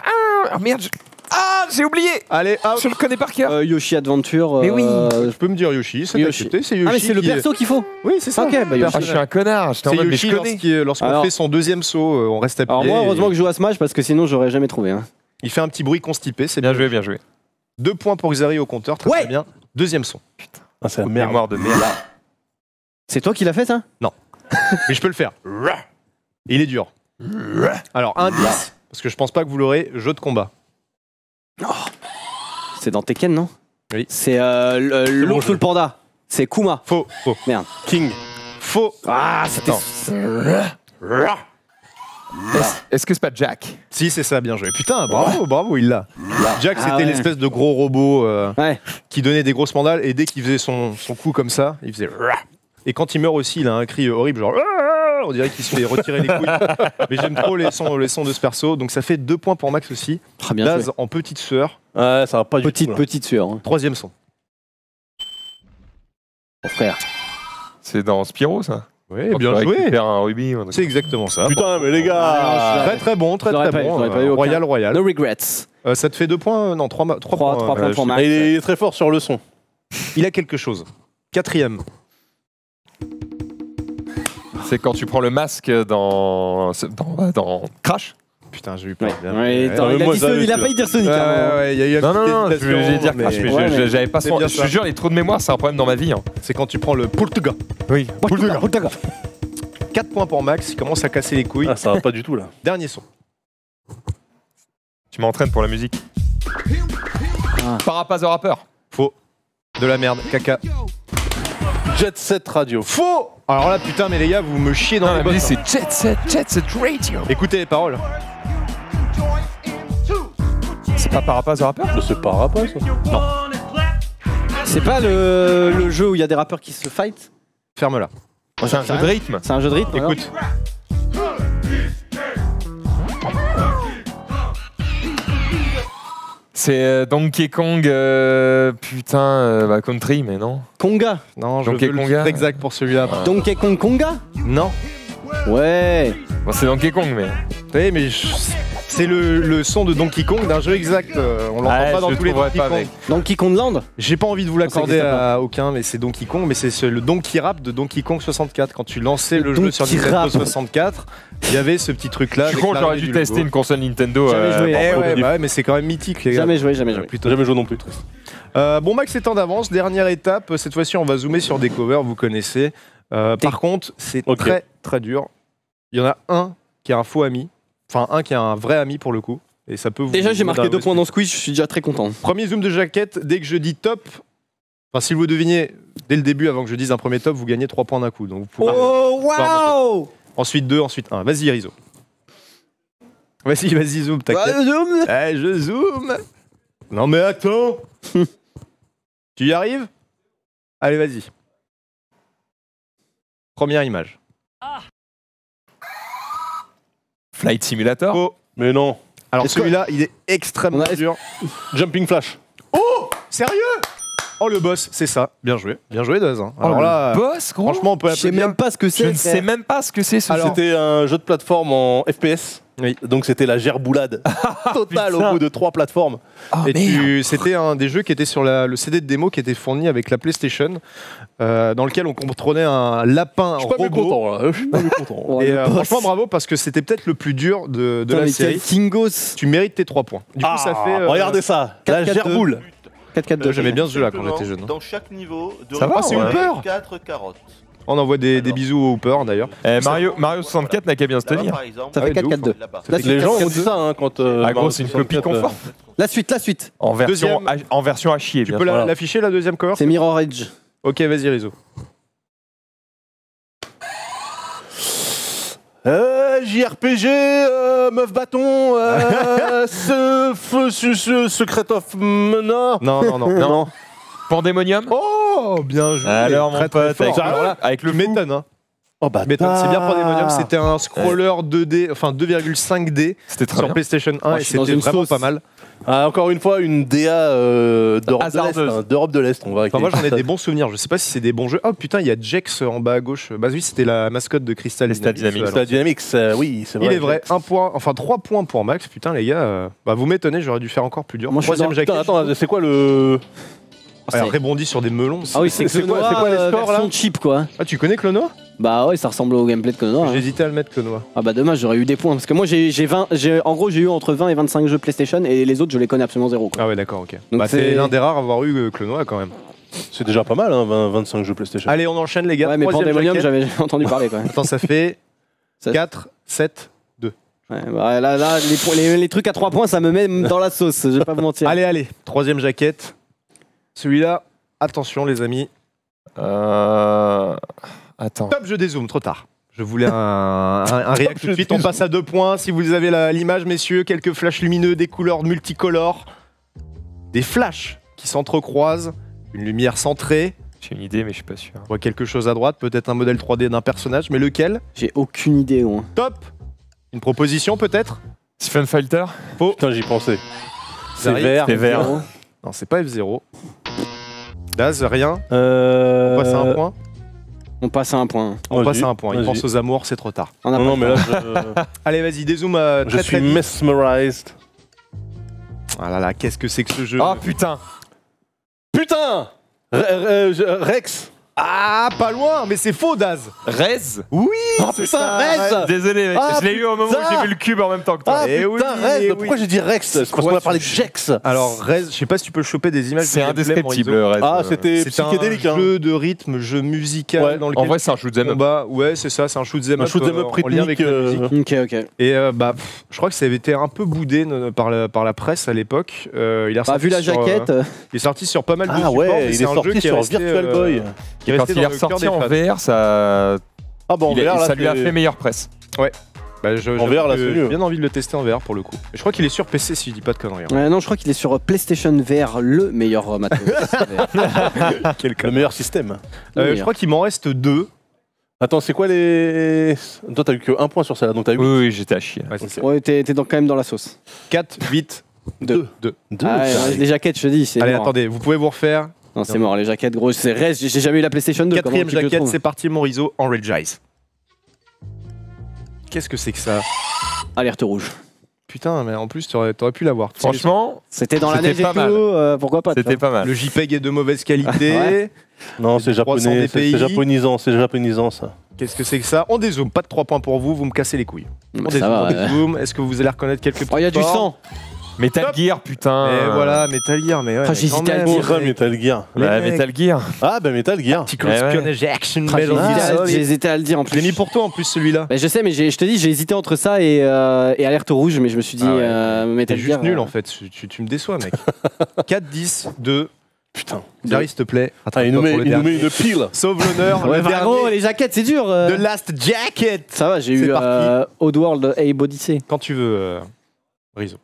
ah merde, je... ah j'ai oublié. Allez, out. Je le connais par cœur. Euh, Yoshi Adventure. Euh... Mais oui. Je peux me dire Yoshi, c'est accepté, c'est Yoshi. Ah mais c'est le perso qu'il faut. Oui c'est ça. Ok, bah Yoshi. Ah, je suis un connard. C'est Yoshi lorsqu'on lorsqu Alors... fait son deuxième saut, euh, on reste appuyé. Alors moi heureusement et... que je joue à Smash parce que sinon j'aurais jamais trouvé. Hein. Il fait un petit bruit constipé, c'est bien, bien joué, bien joué. Deux points pour Xari au compteur, très, ouais. Très bien. Deuxième son. Putain, ah, c'est la mémoire de merde. C'est toi qui l'as fait ça? Non. Mais je peux le faire. Il est dur. Alors indice. Parce que je pense pas que vous l'aurez, jeu de combat. Oh. C'est dans Tekken, non? Oui. C'est euh, le l'ours ou le panda. C'est Kuma. Faux. Faux. Merde. King. Faux. Ah, c'était... Est-ce est que c'est pas Jack? Si, c'est ça, bien joué. Putain, bravo, ouais. Bravo, il l'a. Jack, c'était ah ouais. L'espèce de gros robot euh, ouais. Qui donnait des grosses mandales et dès qu'il faisait son, son coup comme ça, il faisait... Et quand il meurt aussi, il a un cri horrible, genre... On dirait qu'il se fait retirer les couilles. Mais j'aime trop les sons, les sons de ce perso. Donc ça fait deux points pour Max aussi. Ah, Daz en petite sueur. Ouais, ça va pas petite, du tout, petite sueur. Hein. Troisième son. Oh, frère. C'est dans Spyro, ça? Oui, quand bien joué. C'est exactement ça. Putain, mais les gars, ah, très très bon, très très, très bon. Pas, euh, Royal, Royal. No regrets. Euh, ça te fait deux points euh, non, trois, trois, trois points. Trois euh, points pour Max. Il est très fort sur le son. Il a quelque chose. Quatrième. C'est quand tu prends le masque dans, dans, dans Crash. Putain, j'ai eu peur. Ouais. Ouais, attends, ouais, il, a Sony, il a failli dire Sonic. Ouais, hein, ouais, ouais, non, non, non, je voulais dire Crash, mais, mais ouais, j'avais pas son... Je te jure, les trous de mémoire, c'est un problème dans ma vie. Hein. C'est quand tu prends le Pultuga. Oui, Pultuga. Pultuga. quatre points pour Max, il commence à casser les couilles. Ah, ça va pas du tout, là. Dernier son. Tu m'entraînes pour la musique. Ah. Parapaz de rappeur. Faux. De la merde, caca. Jet Set Radio. Faux. Alors là, putain, mais les gars, vous me chiez dans ah, les bottes. C'est Jet Set, Jet Set Radio. Écoutez les paroles. C'est pas Parapaz de rappeur? C'est Parapaz, ça. Non. C'est pas le, le jeu où il y a des rappeurs qui se fight? Ferme-la. Oh, c'est un, un jeu de rythme. C'est un jeu de rythme. Écoute. C'est Donkey Kong, euh, putain, euh, bah country, mais non. Konga. Non, je Donkey veux le Konga. Exact pour celui-là. Ouais. Donkey Kong Konga. Non. Ouais. Bon, c'est Donkey Kong, mais. Paix, mais je... c'est le, le son de Donkey Kong d'un jeu exact. Euh, on l'entend ah, pas dans le tous les Donkey Kong. Avec. Donkey Kong Land. J'ai pas envie de vous l'accorder à aucun, mais c'est Donkey Kong. Mais c'est le Donkey Rap de Donkey Kong soixante-quatre. Quand tu lançais le, le jeu sur Nintendo soixante-quatre, il y avait ce petit truc là. Je crois que j'aurais dû tester une console Nintendo. Jamais euh, joué. Euh, ouais, bah ouais, mais c'est quand même mythique, les gars. Jamais joué, jamais joué. Plutôt. Jamais joué non plus. Euh, bon, Max est en avance. Dernière étape. Cette fois-ci, on va zoomer sur des covers, vous connaissez. Euh, par contre, c'est okay. très très dur. Il y en a un qui est un faux ami. Enfin, un qui est un vrai ami pour le coup. Et ça peut vous déjà, j'ai marqué deux points dans ce quiz, je suis déjà très content. Premier zoom de jaquette, dès que je dis top, enfin, si vous devinez dès le début, avant que je dise un premier top, vous gagnez trois points d'un coup. Donc vous pouvez oh, waouh! Ensuite deux, ensuite un. Vas-y, Rizzo. Vas-y, vas-y, zoom, t'inquiète. Ouais, zoom. Eh, je zoom. Non, mais attends. Tu y arrives? Allez, vas-y. Première image. Ah. Flight Simulator oh. Mais non. Alors celui-là, il est extrêmement a... dur. Jumping Flash. Oh sérieux? Oh le boss, c'est ça. Bien joué. Bien joué Daz. Hein. Alors oh, là, le boss gros. Franchement, on peut appeler. Je sais même pas ce que c'est. Je ne sais même pas ce que c'est. C'était un jeu de plateforme en F P S. Oui. Donc c'était la gerboulade totale au bout de trois plateformes. Oh, et c'était un des jeux qui était sur la, le C D de démo qui était fourni avec la PlayStation, euh, dans lequel on contrôlait un lapin robot. Je suis pas content là. Je suis pas content. Et euh, franchement bravo parce que c'était peut-être le plus dur de, de Putain, la série. Kingos. Tu mérites tes trois points. Du ah, coup ça fait. Euh, regardez ça. La gerboule. quatre quatre deux. J'aimais bien ce jeu là quand j'étais jeune. Dans chaque niveau, de ça va, c'est une peur. quatre carottes. On envoie des, des bisous au Hooper d'ailleurs. Eh, Mario, Mario soixante-quatre n'a qu'à bien se tenir. Ça fait quatre quatre deux. Les gens ont dit ça hein, quand. Euh, ah gros, c'est une copie conforme. La suite, la suite. En version, deuxième, à, en version à chier. Tu bien peux l'afficher la, la deuxième cover? C'est Mirror Edge. Ok, vas-y, Rizzo. Euh, J R P G, euh, meuf bâton, euh, ce, feu, ce, ce, Secret of Mana. Non, non, non, non. non. Pandémonium. Oh, bien joué. Alors mon très, pote, très avec, alors là, avec le méthane. Hein. Oh bah c'est bien Pandémonium. C'était un scroller deux D, enfin deux virgule cinq D sur bien. PlayStation un. Moi, et c'était vraiment sauce. Pas mal. Ah, encore une fois, une D A euh, d'Europe de l'Est. Hein, enfin, moi, j'en ai des bons souvenirs. Je sais pas si c'est des bons jeux. Oh putain, il y a Jex en bas à gauche. Bah oui, c'était la mascotte de Crystal Dynamics. Crystal Dynamics, euh, oui, c'est vrai. Il est vrai. Un point, enfin trois points pour Max. Putain, les gars, euh, bah vous m'étonnez. J'aurais dû faire encore plus dur. Moi, troisième jacket. Attends, c'est quoi le Elle ouais, rebondit sur des melons. Ah oui, c'est quoi, quoi les scores là? Cheap quoi. Ah, tu connais Clonoa? Bah ouais, ça ressemble au gameplay de Clonoa. J'hésitais hein. à le mettre Clonoa. Ah bah dommage, j'aurais eu des points parce que moi j'ai en gros j'ai eu entre vingt et vingt-cinq jeux PlayStation et les autres je les connais absolument zéro. Quoi. Ah ouais, d'accord, ok. Donc bah c'est l'un des rares à avoir eu Clonoa quand même. C'est déjà pas mal hein, vingt, vingt-cinq jeux PlayStation. Allez, on enchaîne les gars. Ouais, mais Pandemonium, j'avais entendu parler quand même. Attends, ça fait quatre sept. Ouais, bah là là les trucs à trois points, ça me met dans la sauce, je vais pas vous mentir. Allez, allez, troisième jaquette. Celui-là, attention les amis. Euh... Attends. Top, je dézoome, trop tard. Je voulais un, un, un réact tout de suite. On passe à deux points. Si vous avez l'image, messieurs, quelques flashs lumineux, des couleurs multicolores, des flashs qui s'entrecroisent, une lumière centrée. J'ai une idée, mais je suis pas sûr. On voit quelque chose à droite, peut-être un modèle trois D d'un personnage, mais lequel? J'ai aucune idée. Loin. Top. Une proposition peut-être? Stephen Falter. Faux. Putain, j'y pensais. C'est vert. C'est vert. Non, c'est pas F zéro. Daz, rien. Euh... On passe à un point. On passe à un point. On passe à un point. Il pense aux amours, c'est trop tard. On a non, pas non mais là, je... Allez, vas-y, dézoome. Euh, je suis mesmerized. Ah là là, qu'est-ce que c'est que ce jeu? Ah putain. Putain Rex. Ah, pas loin, mais c'est faux, Daz. Rez. Oui. Ah oh, putain, Rez. Désolé, mec. Ah, je l'ai eu au moment où j'ai vu le cube en même temps que toi. Ah et putain, oui, Rez. Pourquoi oui. j'ai dit Rex? C'est parce qu'on a parlé de Jex. Alors Rez, je sais pas si tu peux choper des images. C'est indescriptible. Rez. Ah, c'était psychédélique. Un hein. jeu de rythme, jeu musical. Ouais, dans lequel en vrai, c'est un shoot'em up. Bah ouais, c'est ça, c'est un shoot'em up. Un shoot'em up rythmique. En lien avec euh... la musique. Ok, ok. Et euh, bah, pff, je crois que ça avait été un peu boudé par la par la presse à l'époque. Euh, il a sorti vu la jaquette. Il est sorti sur pas mal de supports. Ah ouais, il est sorti sur Virtual Boy. Et quand il est ressorti en V R, ça, ah bon, en V R, là, ça lui a fait meilleure presse. Ouais. Bah, j'ai bien envie de le tester en V R pour le coup. Et je crois qu'il est sur P C si je dis pas de conneries. Hein. Euh, non, je crois qu'il est sur PlayStation V R, le meilleur matériel. Le meilleur système. Le euh, meilleur. Je crois qu'il m'en reste deux. Attends, c'est quoi les... Toi, t'as eu que un point sur celle-là, donc t'as eu... Oui, oui j'étais à chier. Ouais, okay. Ouais, t'es quand même dans la sauce. quatre, huit, deux. deux. deux. Ah, ouais, les jaquettes, je te dis. Allez, mort. Attendez, vous pouvez vous refaire. Non, c'est mort, les jaquettes grosses, c'est reste, j'ai jamais eu la PlayStation deux. Quatrième jaquette, c'est parti, mon Rizzo, Enrage. Qu'est-ce que c'est que ça? Alerte rouge. Putain, mais en plus, t'aurais, t'aurais pu l'avoir. Franchement, c'était dans la neige et tout, euh, pourquoi pas. C'était pas mal. Le JPEG est de mauvaise qualité. Ouais. Non, c'est japonais, c'est japonisant, c'est japonisant ça. Qu'est-ce que c'est que ça? On dézoome, pas de trois points pour vous, vous me cassez les couilles. On dézoome, on dézoome. Ouais. Est-ce que vous allez reconnaître quelques points? Oh, il y a du sang. Metal Stop. Gear, putain. Et voilà, Metal Gear, mais ouais. J'hésitais à dire Metal Gear. Bah, Metal Gear. Ah, bah Metal Gear. Petit espionnage action. J'ai hésité à le dire en plus. J'ai mis pour toi en plus celui-là. Bah, je sais, mais je te dis, j'ai hésité entre ça et, euh, et Alerte Rouge, mais je me suis dit ah ouais. euh, Metal Gear. Juste nul euh... en fait, tu, tu me déçois, mec. quatre, dix, deux. Putain. Xari, s'il te plaît. Attends, il nous met une pile. Sauve l'honneur. Ouais, Varo, les jaquettes, c'est dur. The Last Jacket. Ça va, j'ai eu Oddworld et Bodyssey. Quand tu veux, Rizzo.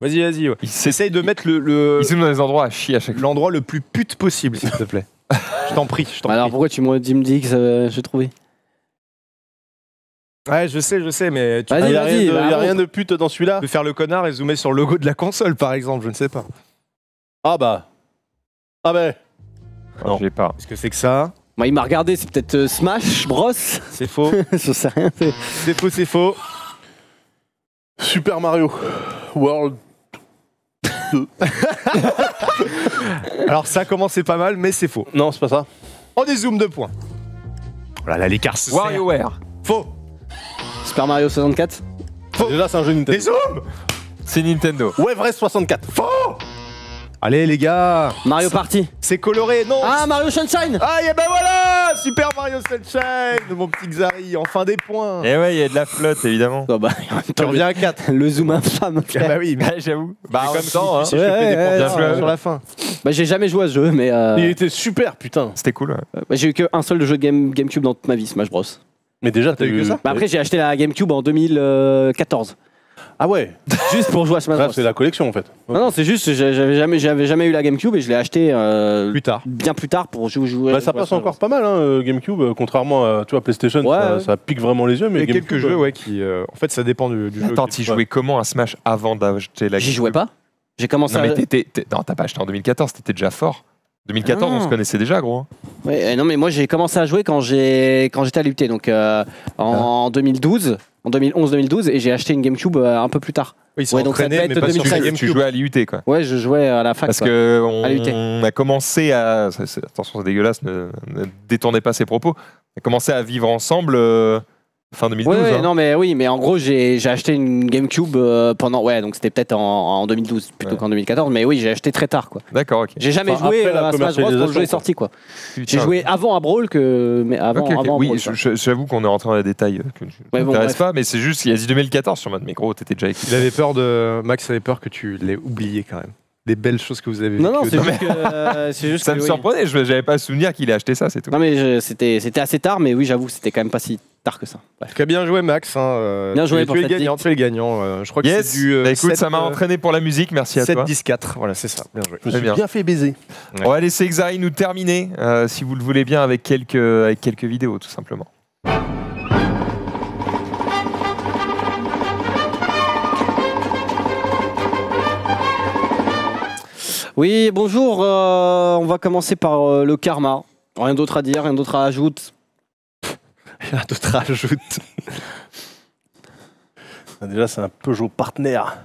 Vas-y, vas-y. Ouais. Essaye de mettre le, le... Il se met dans les endroits à chier à chaque fois. L'endroit le plus pute possible, s'il te plaît. Je t'en prie, je t'en prie. Alors pourquoi tu me dis que euh, j'ai trouvé? Ouais, je sais, je sais, mais... Tu... Il n'y a, rien, de, bah, y a rien de pute dans celui-là. De faire le connard et zoomer sur le logo de la console, par exemple, je ne sais pas. Ah bah... Ah bah... Non, je l'ai pas. Qu'est-ce que c'est que ça? Moi, il m'a regardé, c'est peut-être euh, Smash Bros. C'est faux. Je sais rien. C'est faux, c'est faux. Super Mario World... Alors ça commençait pas mal, mais c'est faux. Non, c'est pas ça. On dézoome deux points. Oh là là, l'écart se serre. WarioWare. Faux. Super Mario soixante-quatre. Faux. Déjà, c'est un jeu Nintendo. Dézoome. C'est Nintendo. Everest soixante-quatre. Faux. Allez les gars. Mario Party. C'est coloré, non? Ah, Mario Sunshine. Ah, et ben voilà. Super Mario Sunshine. Mon petit Xari, enfin des points. Et ouais, il y a de la flotte, évidemment. Oh bah, tu reviens à quatre. Le zoom infâme. Ah bah oui, bah, j'avoue. Bah, comme temps, si, hein. Si, ouais, ouais, des ouais, points ouais, sur la fin. Bah, j'ai jamais joué à ce jeu, mais... Euh... Il était super, putain. C'était cool. Ouais. Bah, j'ai eu qu'un seul jeu de Game, GameCube dans toute ma vie, Smash Bros. Mais déjà, t'as eu que ça? Bah, après, j'ai acheté la GameCube en deux mille quatorze. Ah ouais. Juste pour jouer à Smash Bros. C'est la collection en fait. Non, non, c'est juste, j'avais jamais, j'avais jamais eu la GameCube et je l'ai acheté euh, plus tard. Bien plus tard pour jouer. jouer bah, ça passe encore pas mal, hein, GameCube, contrairement à tu vois, PlayStation, ouais, ça, ouais. ça pique vraiment les yeux. Mais il y a quelques jeux, ouais, qui. Euh, en fait, ça dépend du, du Attends, jeu. Attends, tu jouais comment à Smash avant d'acheter la GameCube? J'y jouais pas. J'ai commencé non, à. Mais t étais, t étais... Non, t'as pas acheté en deux mille quatorze, t'étais déjà fort. deux mille quatorze, ah. on se connaissait déjà, gros. Ouais, non, mais moi j'ai commencé à jouer quand j'étais à l'U T, donc euh, en ah. deux mille douze. En deux mille onze deux mille douze, et j'ai acheté une GameCube un peu plus tard. Oui, ouais, donc ça devait être deux mille cinq. Tu jouais à l'I U T, quoi. Ouais, je jouais à la fac. Parce qu'on a commencé à... Attention, c'est dégueulasse, ne, ne détournez pas ces propos. On a commencé à vivre ensemble euh, fin deux mille douze. Ouais, ouais, hein. Non, mais oui, mais en gros, j'ai acheté une GameCube euh, pendant... Ouais, donc c'était peut-être en, en deux mille douze plutôt ouais. qu'en deux mille quatorze, mais oui, j'ai acheté très tard, quoi. D'accord, ok. J'ai jamais enfin, joué à Smash Bros quand le jeu est sorti, quoi. J'ai joué avant à Brawl que... Mais avant, okay, okay. avant oui, j'avoue qu'on est rentré dans les détails que je ouais, bon, m'intéresse pas, mais c'est juste, il y a dit deux mille quatorze sur mode, mais gros, t'étais déjà écrit. Il avait peur de... Max avait peur que tu l'aies oublié quand même. Des belles choses que vous avez vues. Non, non, c'est juste que... Euh, juste ça que, me oui. surprenait, j'avais pas souvenir qu'il ait acheté ça, c'est tout. Non, mais c'était assez tard, mais oui, j'avoue, c'était quand même pas si tard que ça. Bref. Très bien joué, Max. Hein, euh, bien joué pour cette gagnant, tu es le gagnant. Euh, je crois yes. que c'est du... Euh, bah, écoute, sept, ça m'a entraîné pour la musique, merci à toi. sept dix quatre, voilà, c'est ça. Bien joué. Je me suis bien. bien fait baiser. Ouais. On va laisser Xari nous terminer, euh, si vous le voulez bien, avec quelques, avec quelques vidéos, tout simplement. Oui, bonjour, euh, on va commencer par euh, le karma. Rien d'autre à dire, rien d'autre à ajouter. Rien d'autre à ajouter. Déjà, c'est un Peugeot partenaire.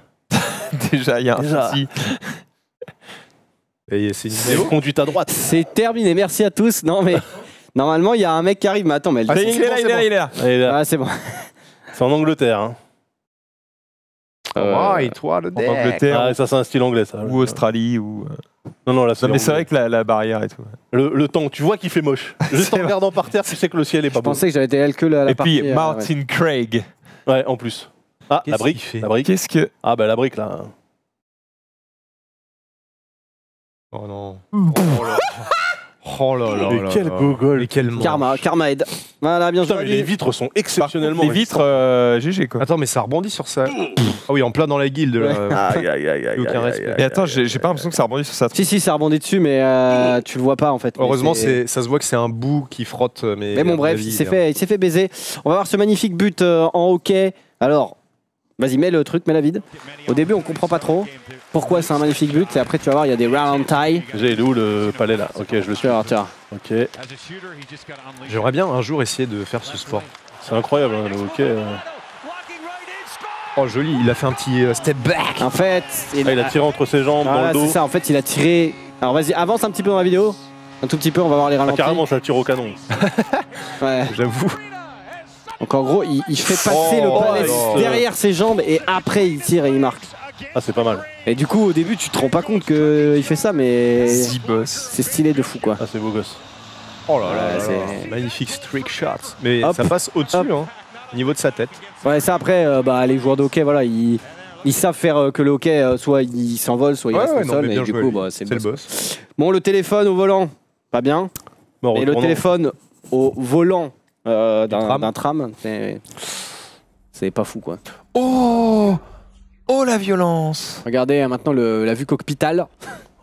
Déjà, il y a Déjà. un petit... Et c'est une vidéo conduite à droite. C'est terminé, merci à tous. Non, mais normalement, il y a un mec qui arrive, mais attends, mais... Elle... Ah, est il, est bon, là, il, est bon. il est là, il est là. Ah, c'est bon. C'est en Angleterre, hein. Euh, right, what a deck. En Angleterre, ah, ça c'est un style anglais ça. Ou Australie ou... Non, non, là, non mais c'est vrai que la, la barrière et tout. Le, le temps, tu vois qu'il fait moche. Juste en regardant par terre, tu sais que le ciel est pas beau. Je pensais que j'avais été elle que la, la Et partie, puis Martin euh, ouais. Craig. Ouais, en plus. Ah, la brique. La brique. Qu'est-ce que... Ah bah la brique là. Oh non. Oh là. Oh là là. Mais quel gogol, quel manche. Karma, Karma aide. Voilà, bien joué. Les vitres sont exceptionnellement... Les vitres, euh, G G quoi. Attends, mais ça rebondit sur ça. Ah oui, en plein dans la guilde. Ouais. Là. Aïe, aïe, aïe, aïe, aucun respect. Mais attends, j'ai pas l'impression que ça rebondit sur ça. Si, si, ça rebondit dessus, mais euh, tu le vois pas en fait. Heureusement, ça se voit que c'est un bout qui frotte. Mais, mais bon, bref, il s'est fait, fait baiser. On va voir ce magnifique but euh, en hockey. Alors, vas-y, mets le truc, mets la vide. Au début, on comprend pas trop pourquoi c'est un magnifique but. Et après, tu vas voir, il y a des round ties. J'ai où le palais là? Ok, je le suis. Ok. J'aimerais bien un jour essayer de faire ce sport. C'est incroyable, hein, le hockey. Euh... Oh joli, il a fait un petit euh, step back. En fait, il, ah, il a tiré entre ses jambes, ah, dans là, le dos. C'est ça, en fait, il a tiré. Alors vas-y, avance un petit peu dans la vidéo. Un tout petit peu, on va voir les ralentis. Ah, carrément, ça tire au canon. Ouais. J'avoue. Donc en gros, il, il fait passer oh, le palais oh, derrière ses jambes et après il tire et il marque. Ah, c'est pas mal. Et du coup, au début, tu te rends pas compte qu'il fait ça, mais c'est stylé de fou, quoi. Ah, c'est beau gosse. Oh là là, c'est magnifique trick shot. Mais hop, ça passe au-dessus, hein, au niveau de sa tête. Ouais, ça après, euh, bah, les joueurs de hockey, voilà, ils, ils savent faire euh, que le hockey, euh, soit il s'envole, soit il ouais, reste ouais, au sol. Mais et du coup, bah, c'est le boss. Bon, le téléphone au volant, pas bien. Bon, et le téléphone au volant euh, d'un tram, c'est pas fou, quoi. Oh, oh la violence! Regardez maintenant le, la vue cockpitale.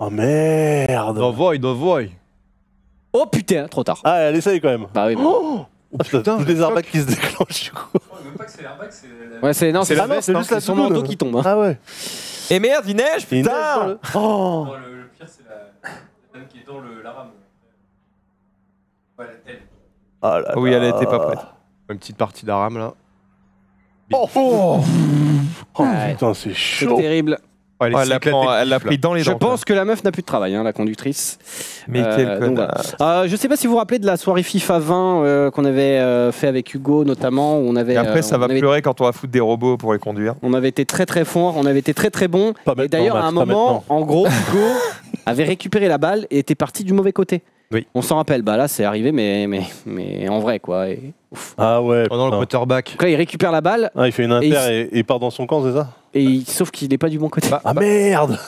Oh merde! D'envoi, d'envoi! Oh putain, trop tard. Ah, elle essaye quand même. Bah oui. Bah. Oh, oh putain, les airbags qui se déclenchent du coup. Oh, même pas que c'est l'airbag, c'est la... Ouais, c'est non, c'est ah juste hein, la son manteau qui tombe. Hein. Ah ouais. Et merde, il neige, putain. Il neige, oh. Oh, le, le pire c'est la... la dame qui est dans le la rame. Ouais, elle. Ah là. Oui, elle était pas prête. Une petite partie d'aram là. Oh, oh, oh putain, c'est chaud. C'est terrible. Ouais, elle l'a ouais, pris dans les dents. Je pense là. que la meuf n'a plus de travail, hein, la conductrice. Mais euh, quel donc, voilà. euh, Je sais pas si vous vous rappelez de la soirée FIFA vingt euh, qu'on avait euh, fait avec Hugo notamment. Où on avait, et après, euh, ça on va avait... pleurer quand on va foutre des robots pour les conduire. On avait été très très fort, on avait été très très bon. Et d'ailleurs, à un moment, en gros, Hugo avait récupéré la balle et était parti du mauvais côté. Oui. On s'en rappelle, bah là c'est arrivé, mais, mais, mais en vrai quoi. Et... Ouf. Ah ouais. Pendant le quarterback. Là, il récupère la balle. Ah, il fait une inter et il, et, et part dans son camp, c'est ça et il... Sauf qu'il n'est pas du bon côté. Bah, ah bah... merde.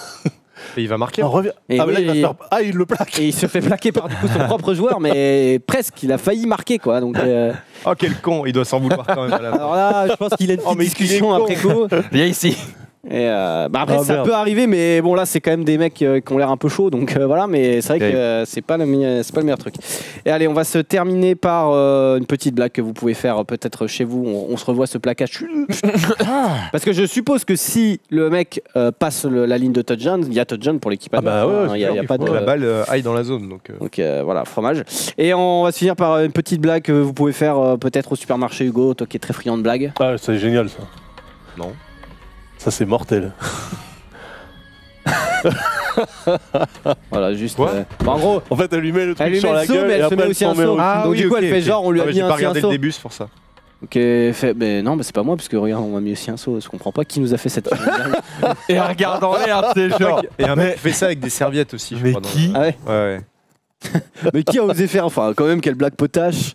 Et il va marquer. On rev... et ah, oui, là, il va et... faire... ah, il le plaque. Et il se fait plaquer par du coup, son propre joueur, mais presque, il a failli marquer quoi. Donc, euh... oh quel con, il doit s'en vouloir quand même. À la Alors là, je pense qu'il a une petite oh, discussion après coup. Viens ici. Et euh, bah après ah, ça merde. peut arriver, mais bon là c'est quand même des mecs euh, qui ont l'air un peu chauds, donc euh, voilà, mais c'est vrai okay. que euh, c'est pas, pas le meilleur truc. Et allez, on va se terminer par euh, une petite blague que vous pouvez faire euh, peut-être chez vous. On, on se revoit ce plaquage. Parce que je suppose que si le mec euh, passe le, la ligne de touchdown, il y a touchdown pour l'équipe. Ah bah ouais, hein, il y a, il y a pas de... la balle euh, aille dans la zone. Donc, euh... donc euh, voilà, fromage. Et on va se finir par une petite blague que vous pouvez faire euh, peut-être au supermarché, Hugo, toi qui es très friand de blagues. Ah, c'est génial ça. Non. Ça c'est mortel. Voilà, juste. Euh... Bah, en gros, en fait, elle lui met le truc elle lui met sur la saut, gueule, mais elle et se après met aussi un saut. Ah, donc oui, du coup, okay. elle fait genre, on lui ah, a mis un saut. J'ai pas regardé le début, c'est pour ça. Ok, fait... mais non, mais c'est pas moi, parce que regarde, on m'a mis aussi un saut. Je comprends pas qui nous a fait cette. Et regarde en l'air, c'est genre. Et un mec fait ça avec des serviettes aussi. Mais je crois, qui dans... ah ouais. ouais, ouais. Mais qui a osé faire, enfin quand même, quelle blague potache.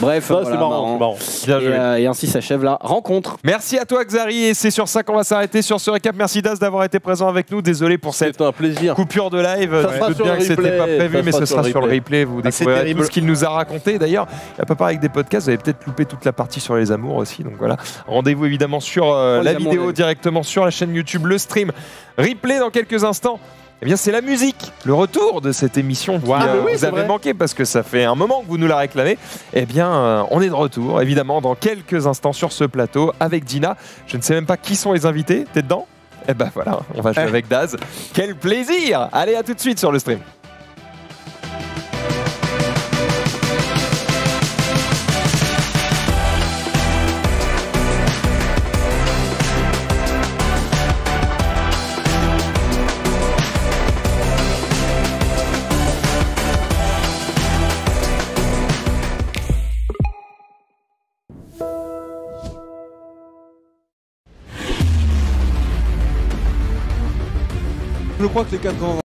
Bref, voilà, c'est marrant, marrant. Et, euh, et ainsi s'achève la rencontre. Merci à toi Xari, et c'est sur ça qu'on va s'arrêter sur ce récap. Merci Daz d'avoir été présent avec nous. Désolé pour cette un plaisir. coupure de live. Je doute bien que c'était pas prévu, mais ce sera sur le replay. Vous découvrirez tout ce qu'il nous a raconté. D'ailleurs, il n'y a pas pareil avec des podcasts. Vous avez peut-être loupé toute la partie sur les amours aussi. Donc voilà, rendez-vous évidemment sur euh, la vidéo directement sur la chaîne YouTube, le stream replay dans quelques instants. Eh bien, c'est la musique, le retour de cette émission que wow. ah, oui, vous avez vrai. manqué, parce que ça fait un moment que vous nous la réclamez. Eh bien, euh, on est de retour, évidemment, dans quelques instants sur ce plateau avec Dina. Je ne sais même pas qui sont les invités. T'es dedans? Eh ben voilà, on va jouer eh. avec Daz. Quel plaisir! Allez, à tout de suite sur le stream. Je crois que les quatre ans.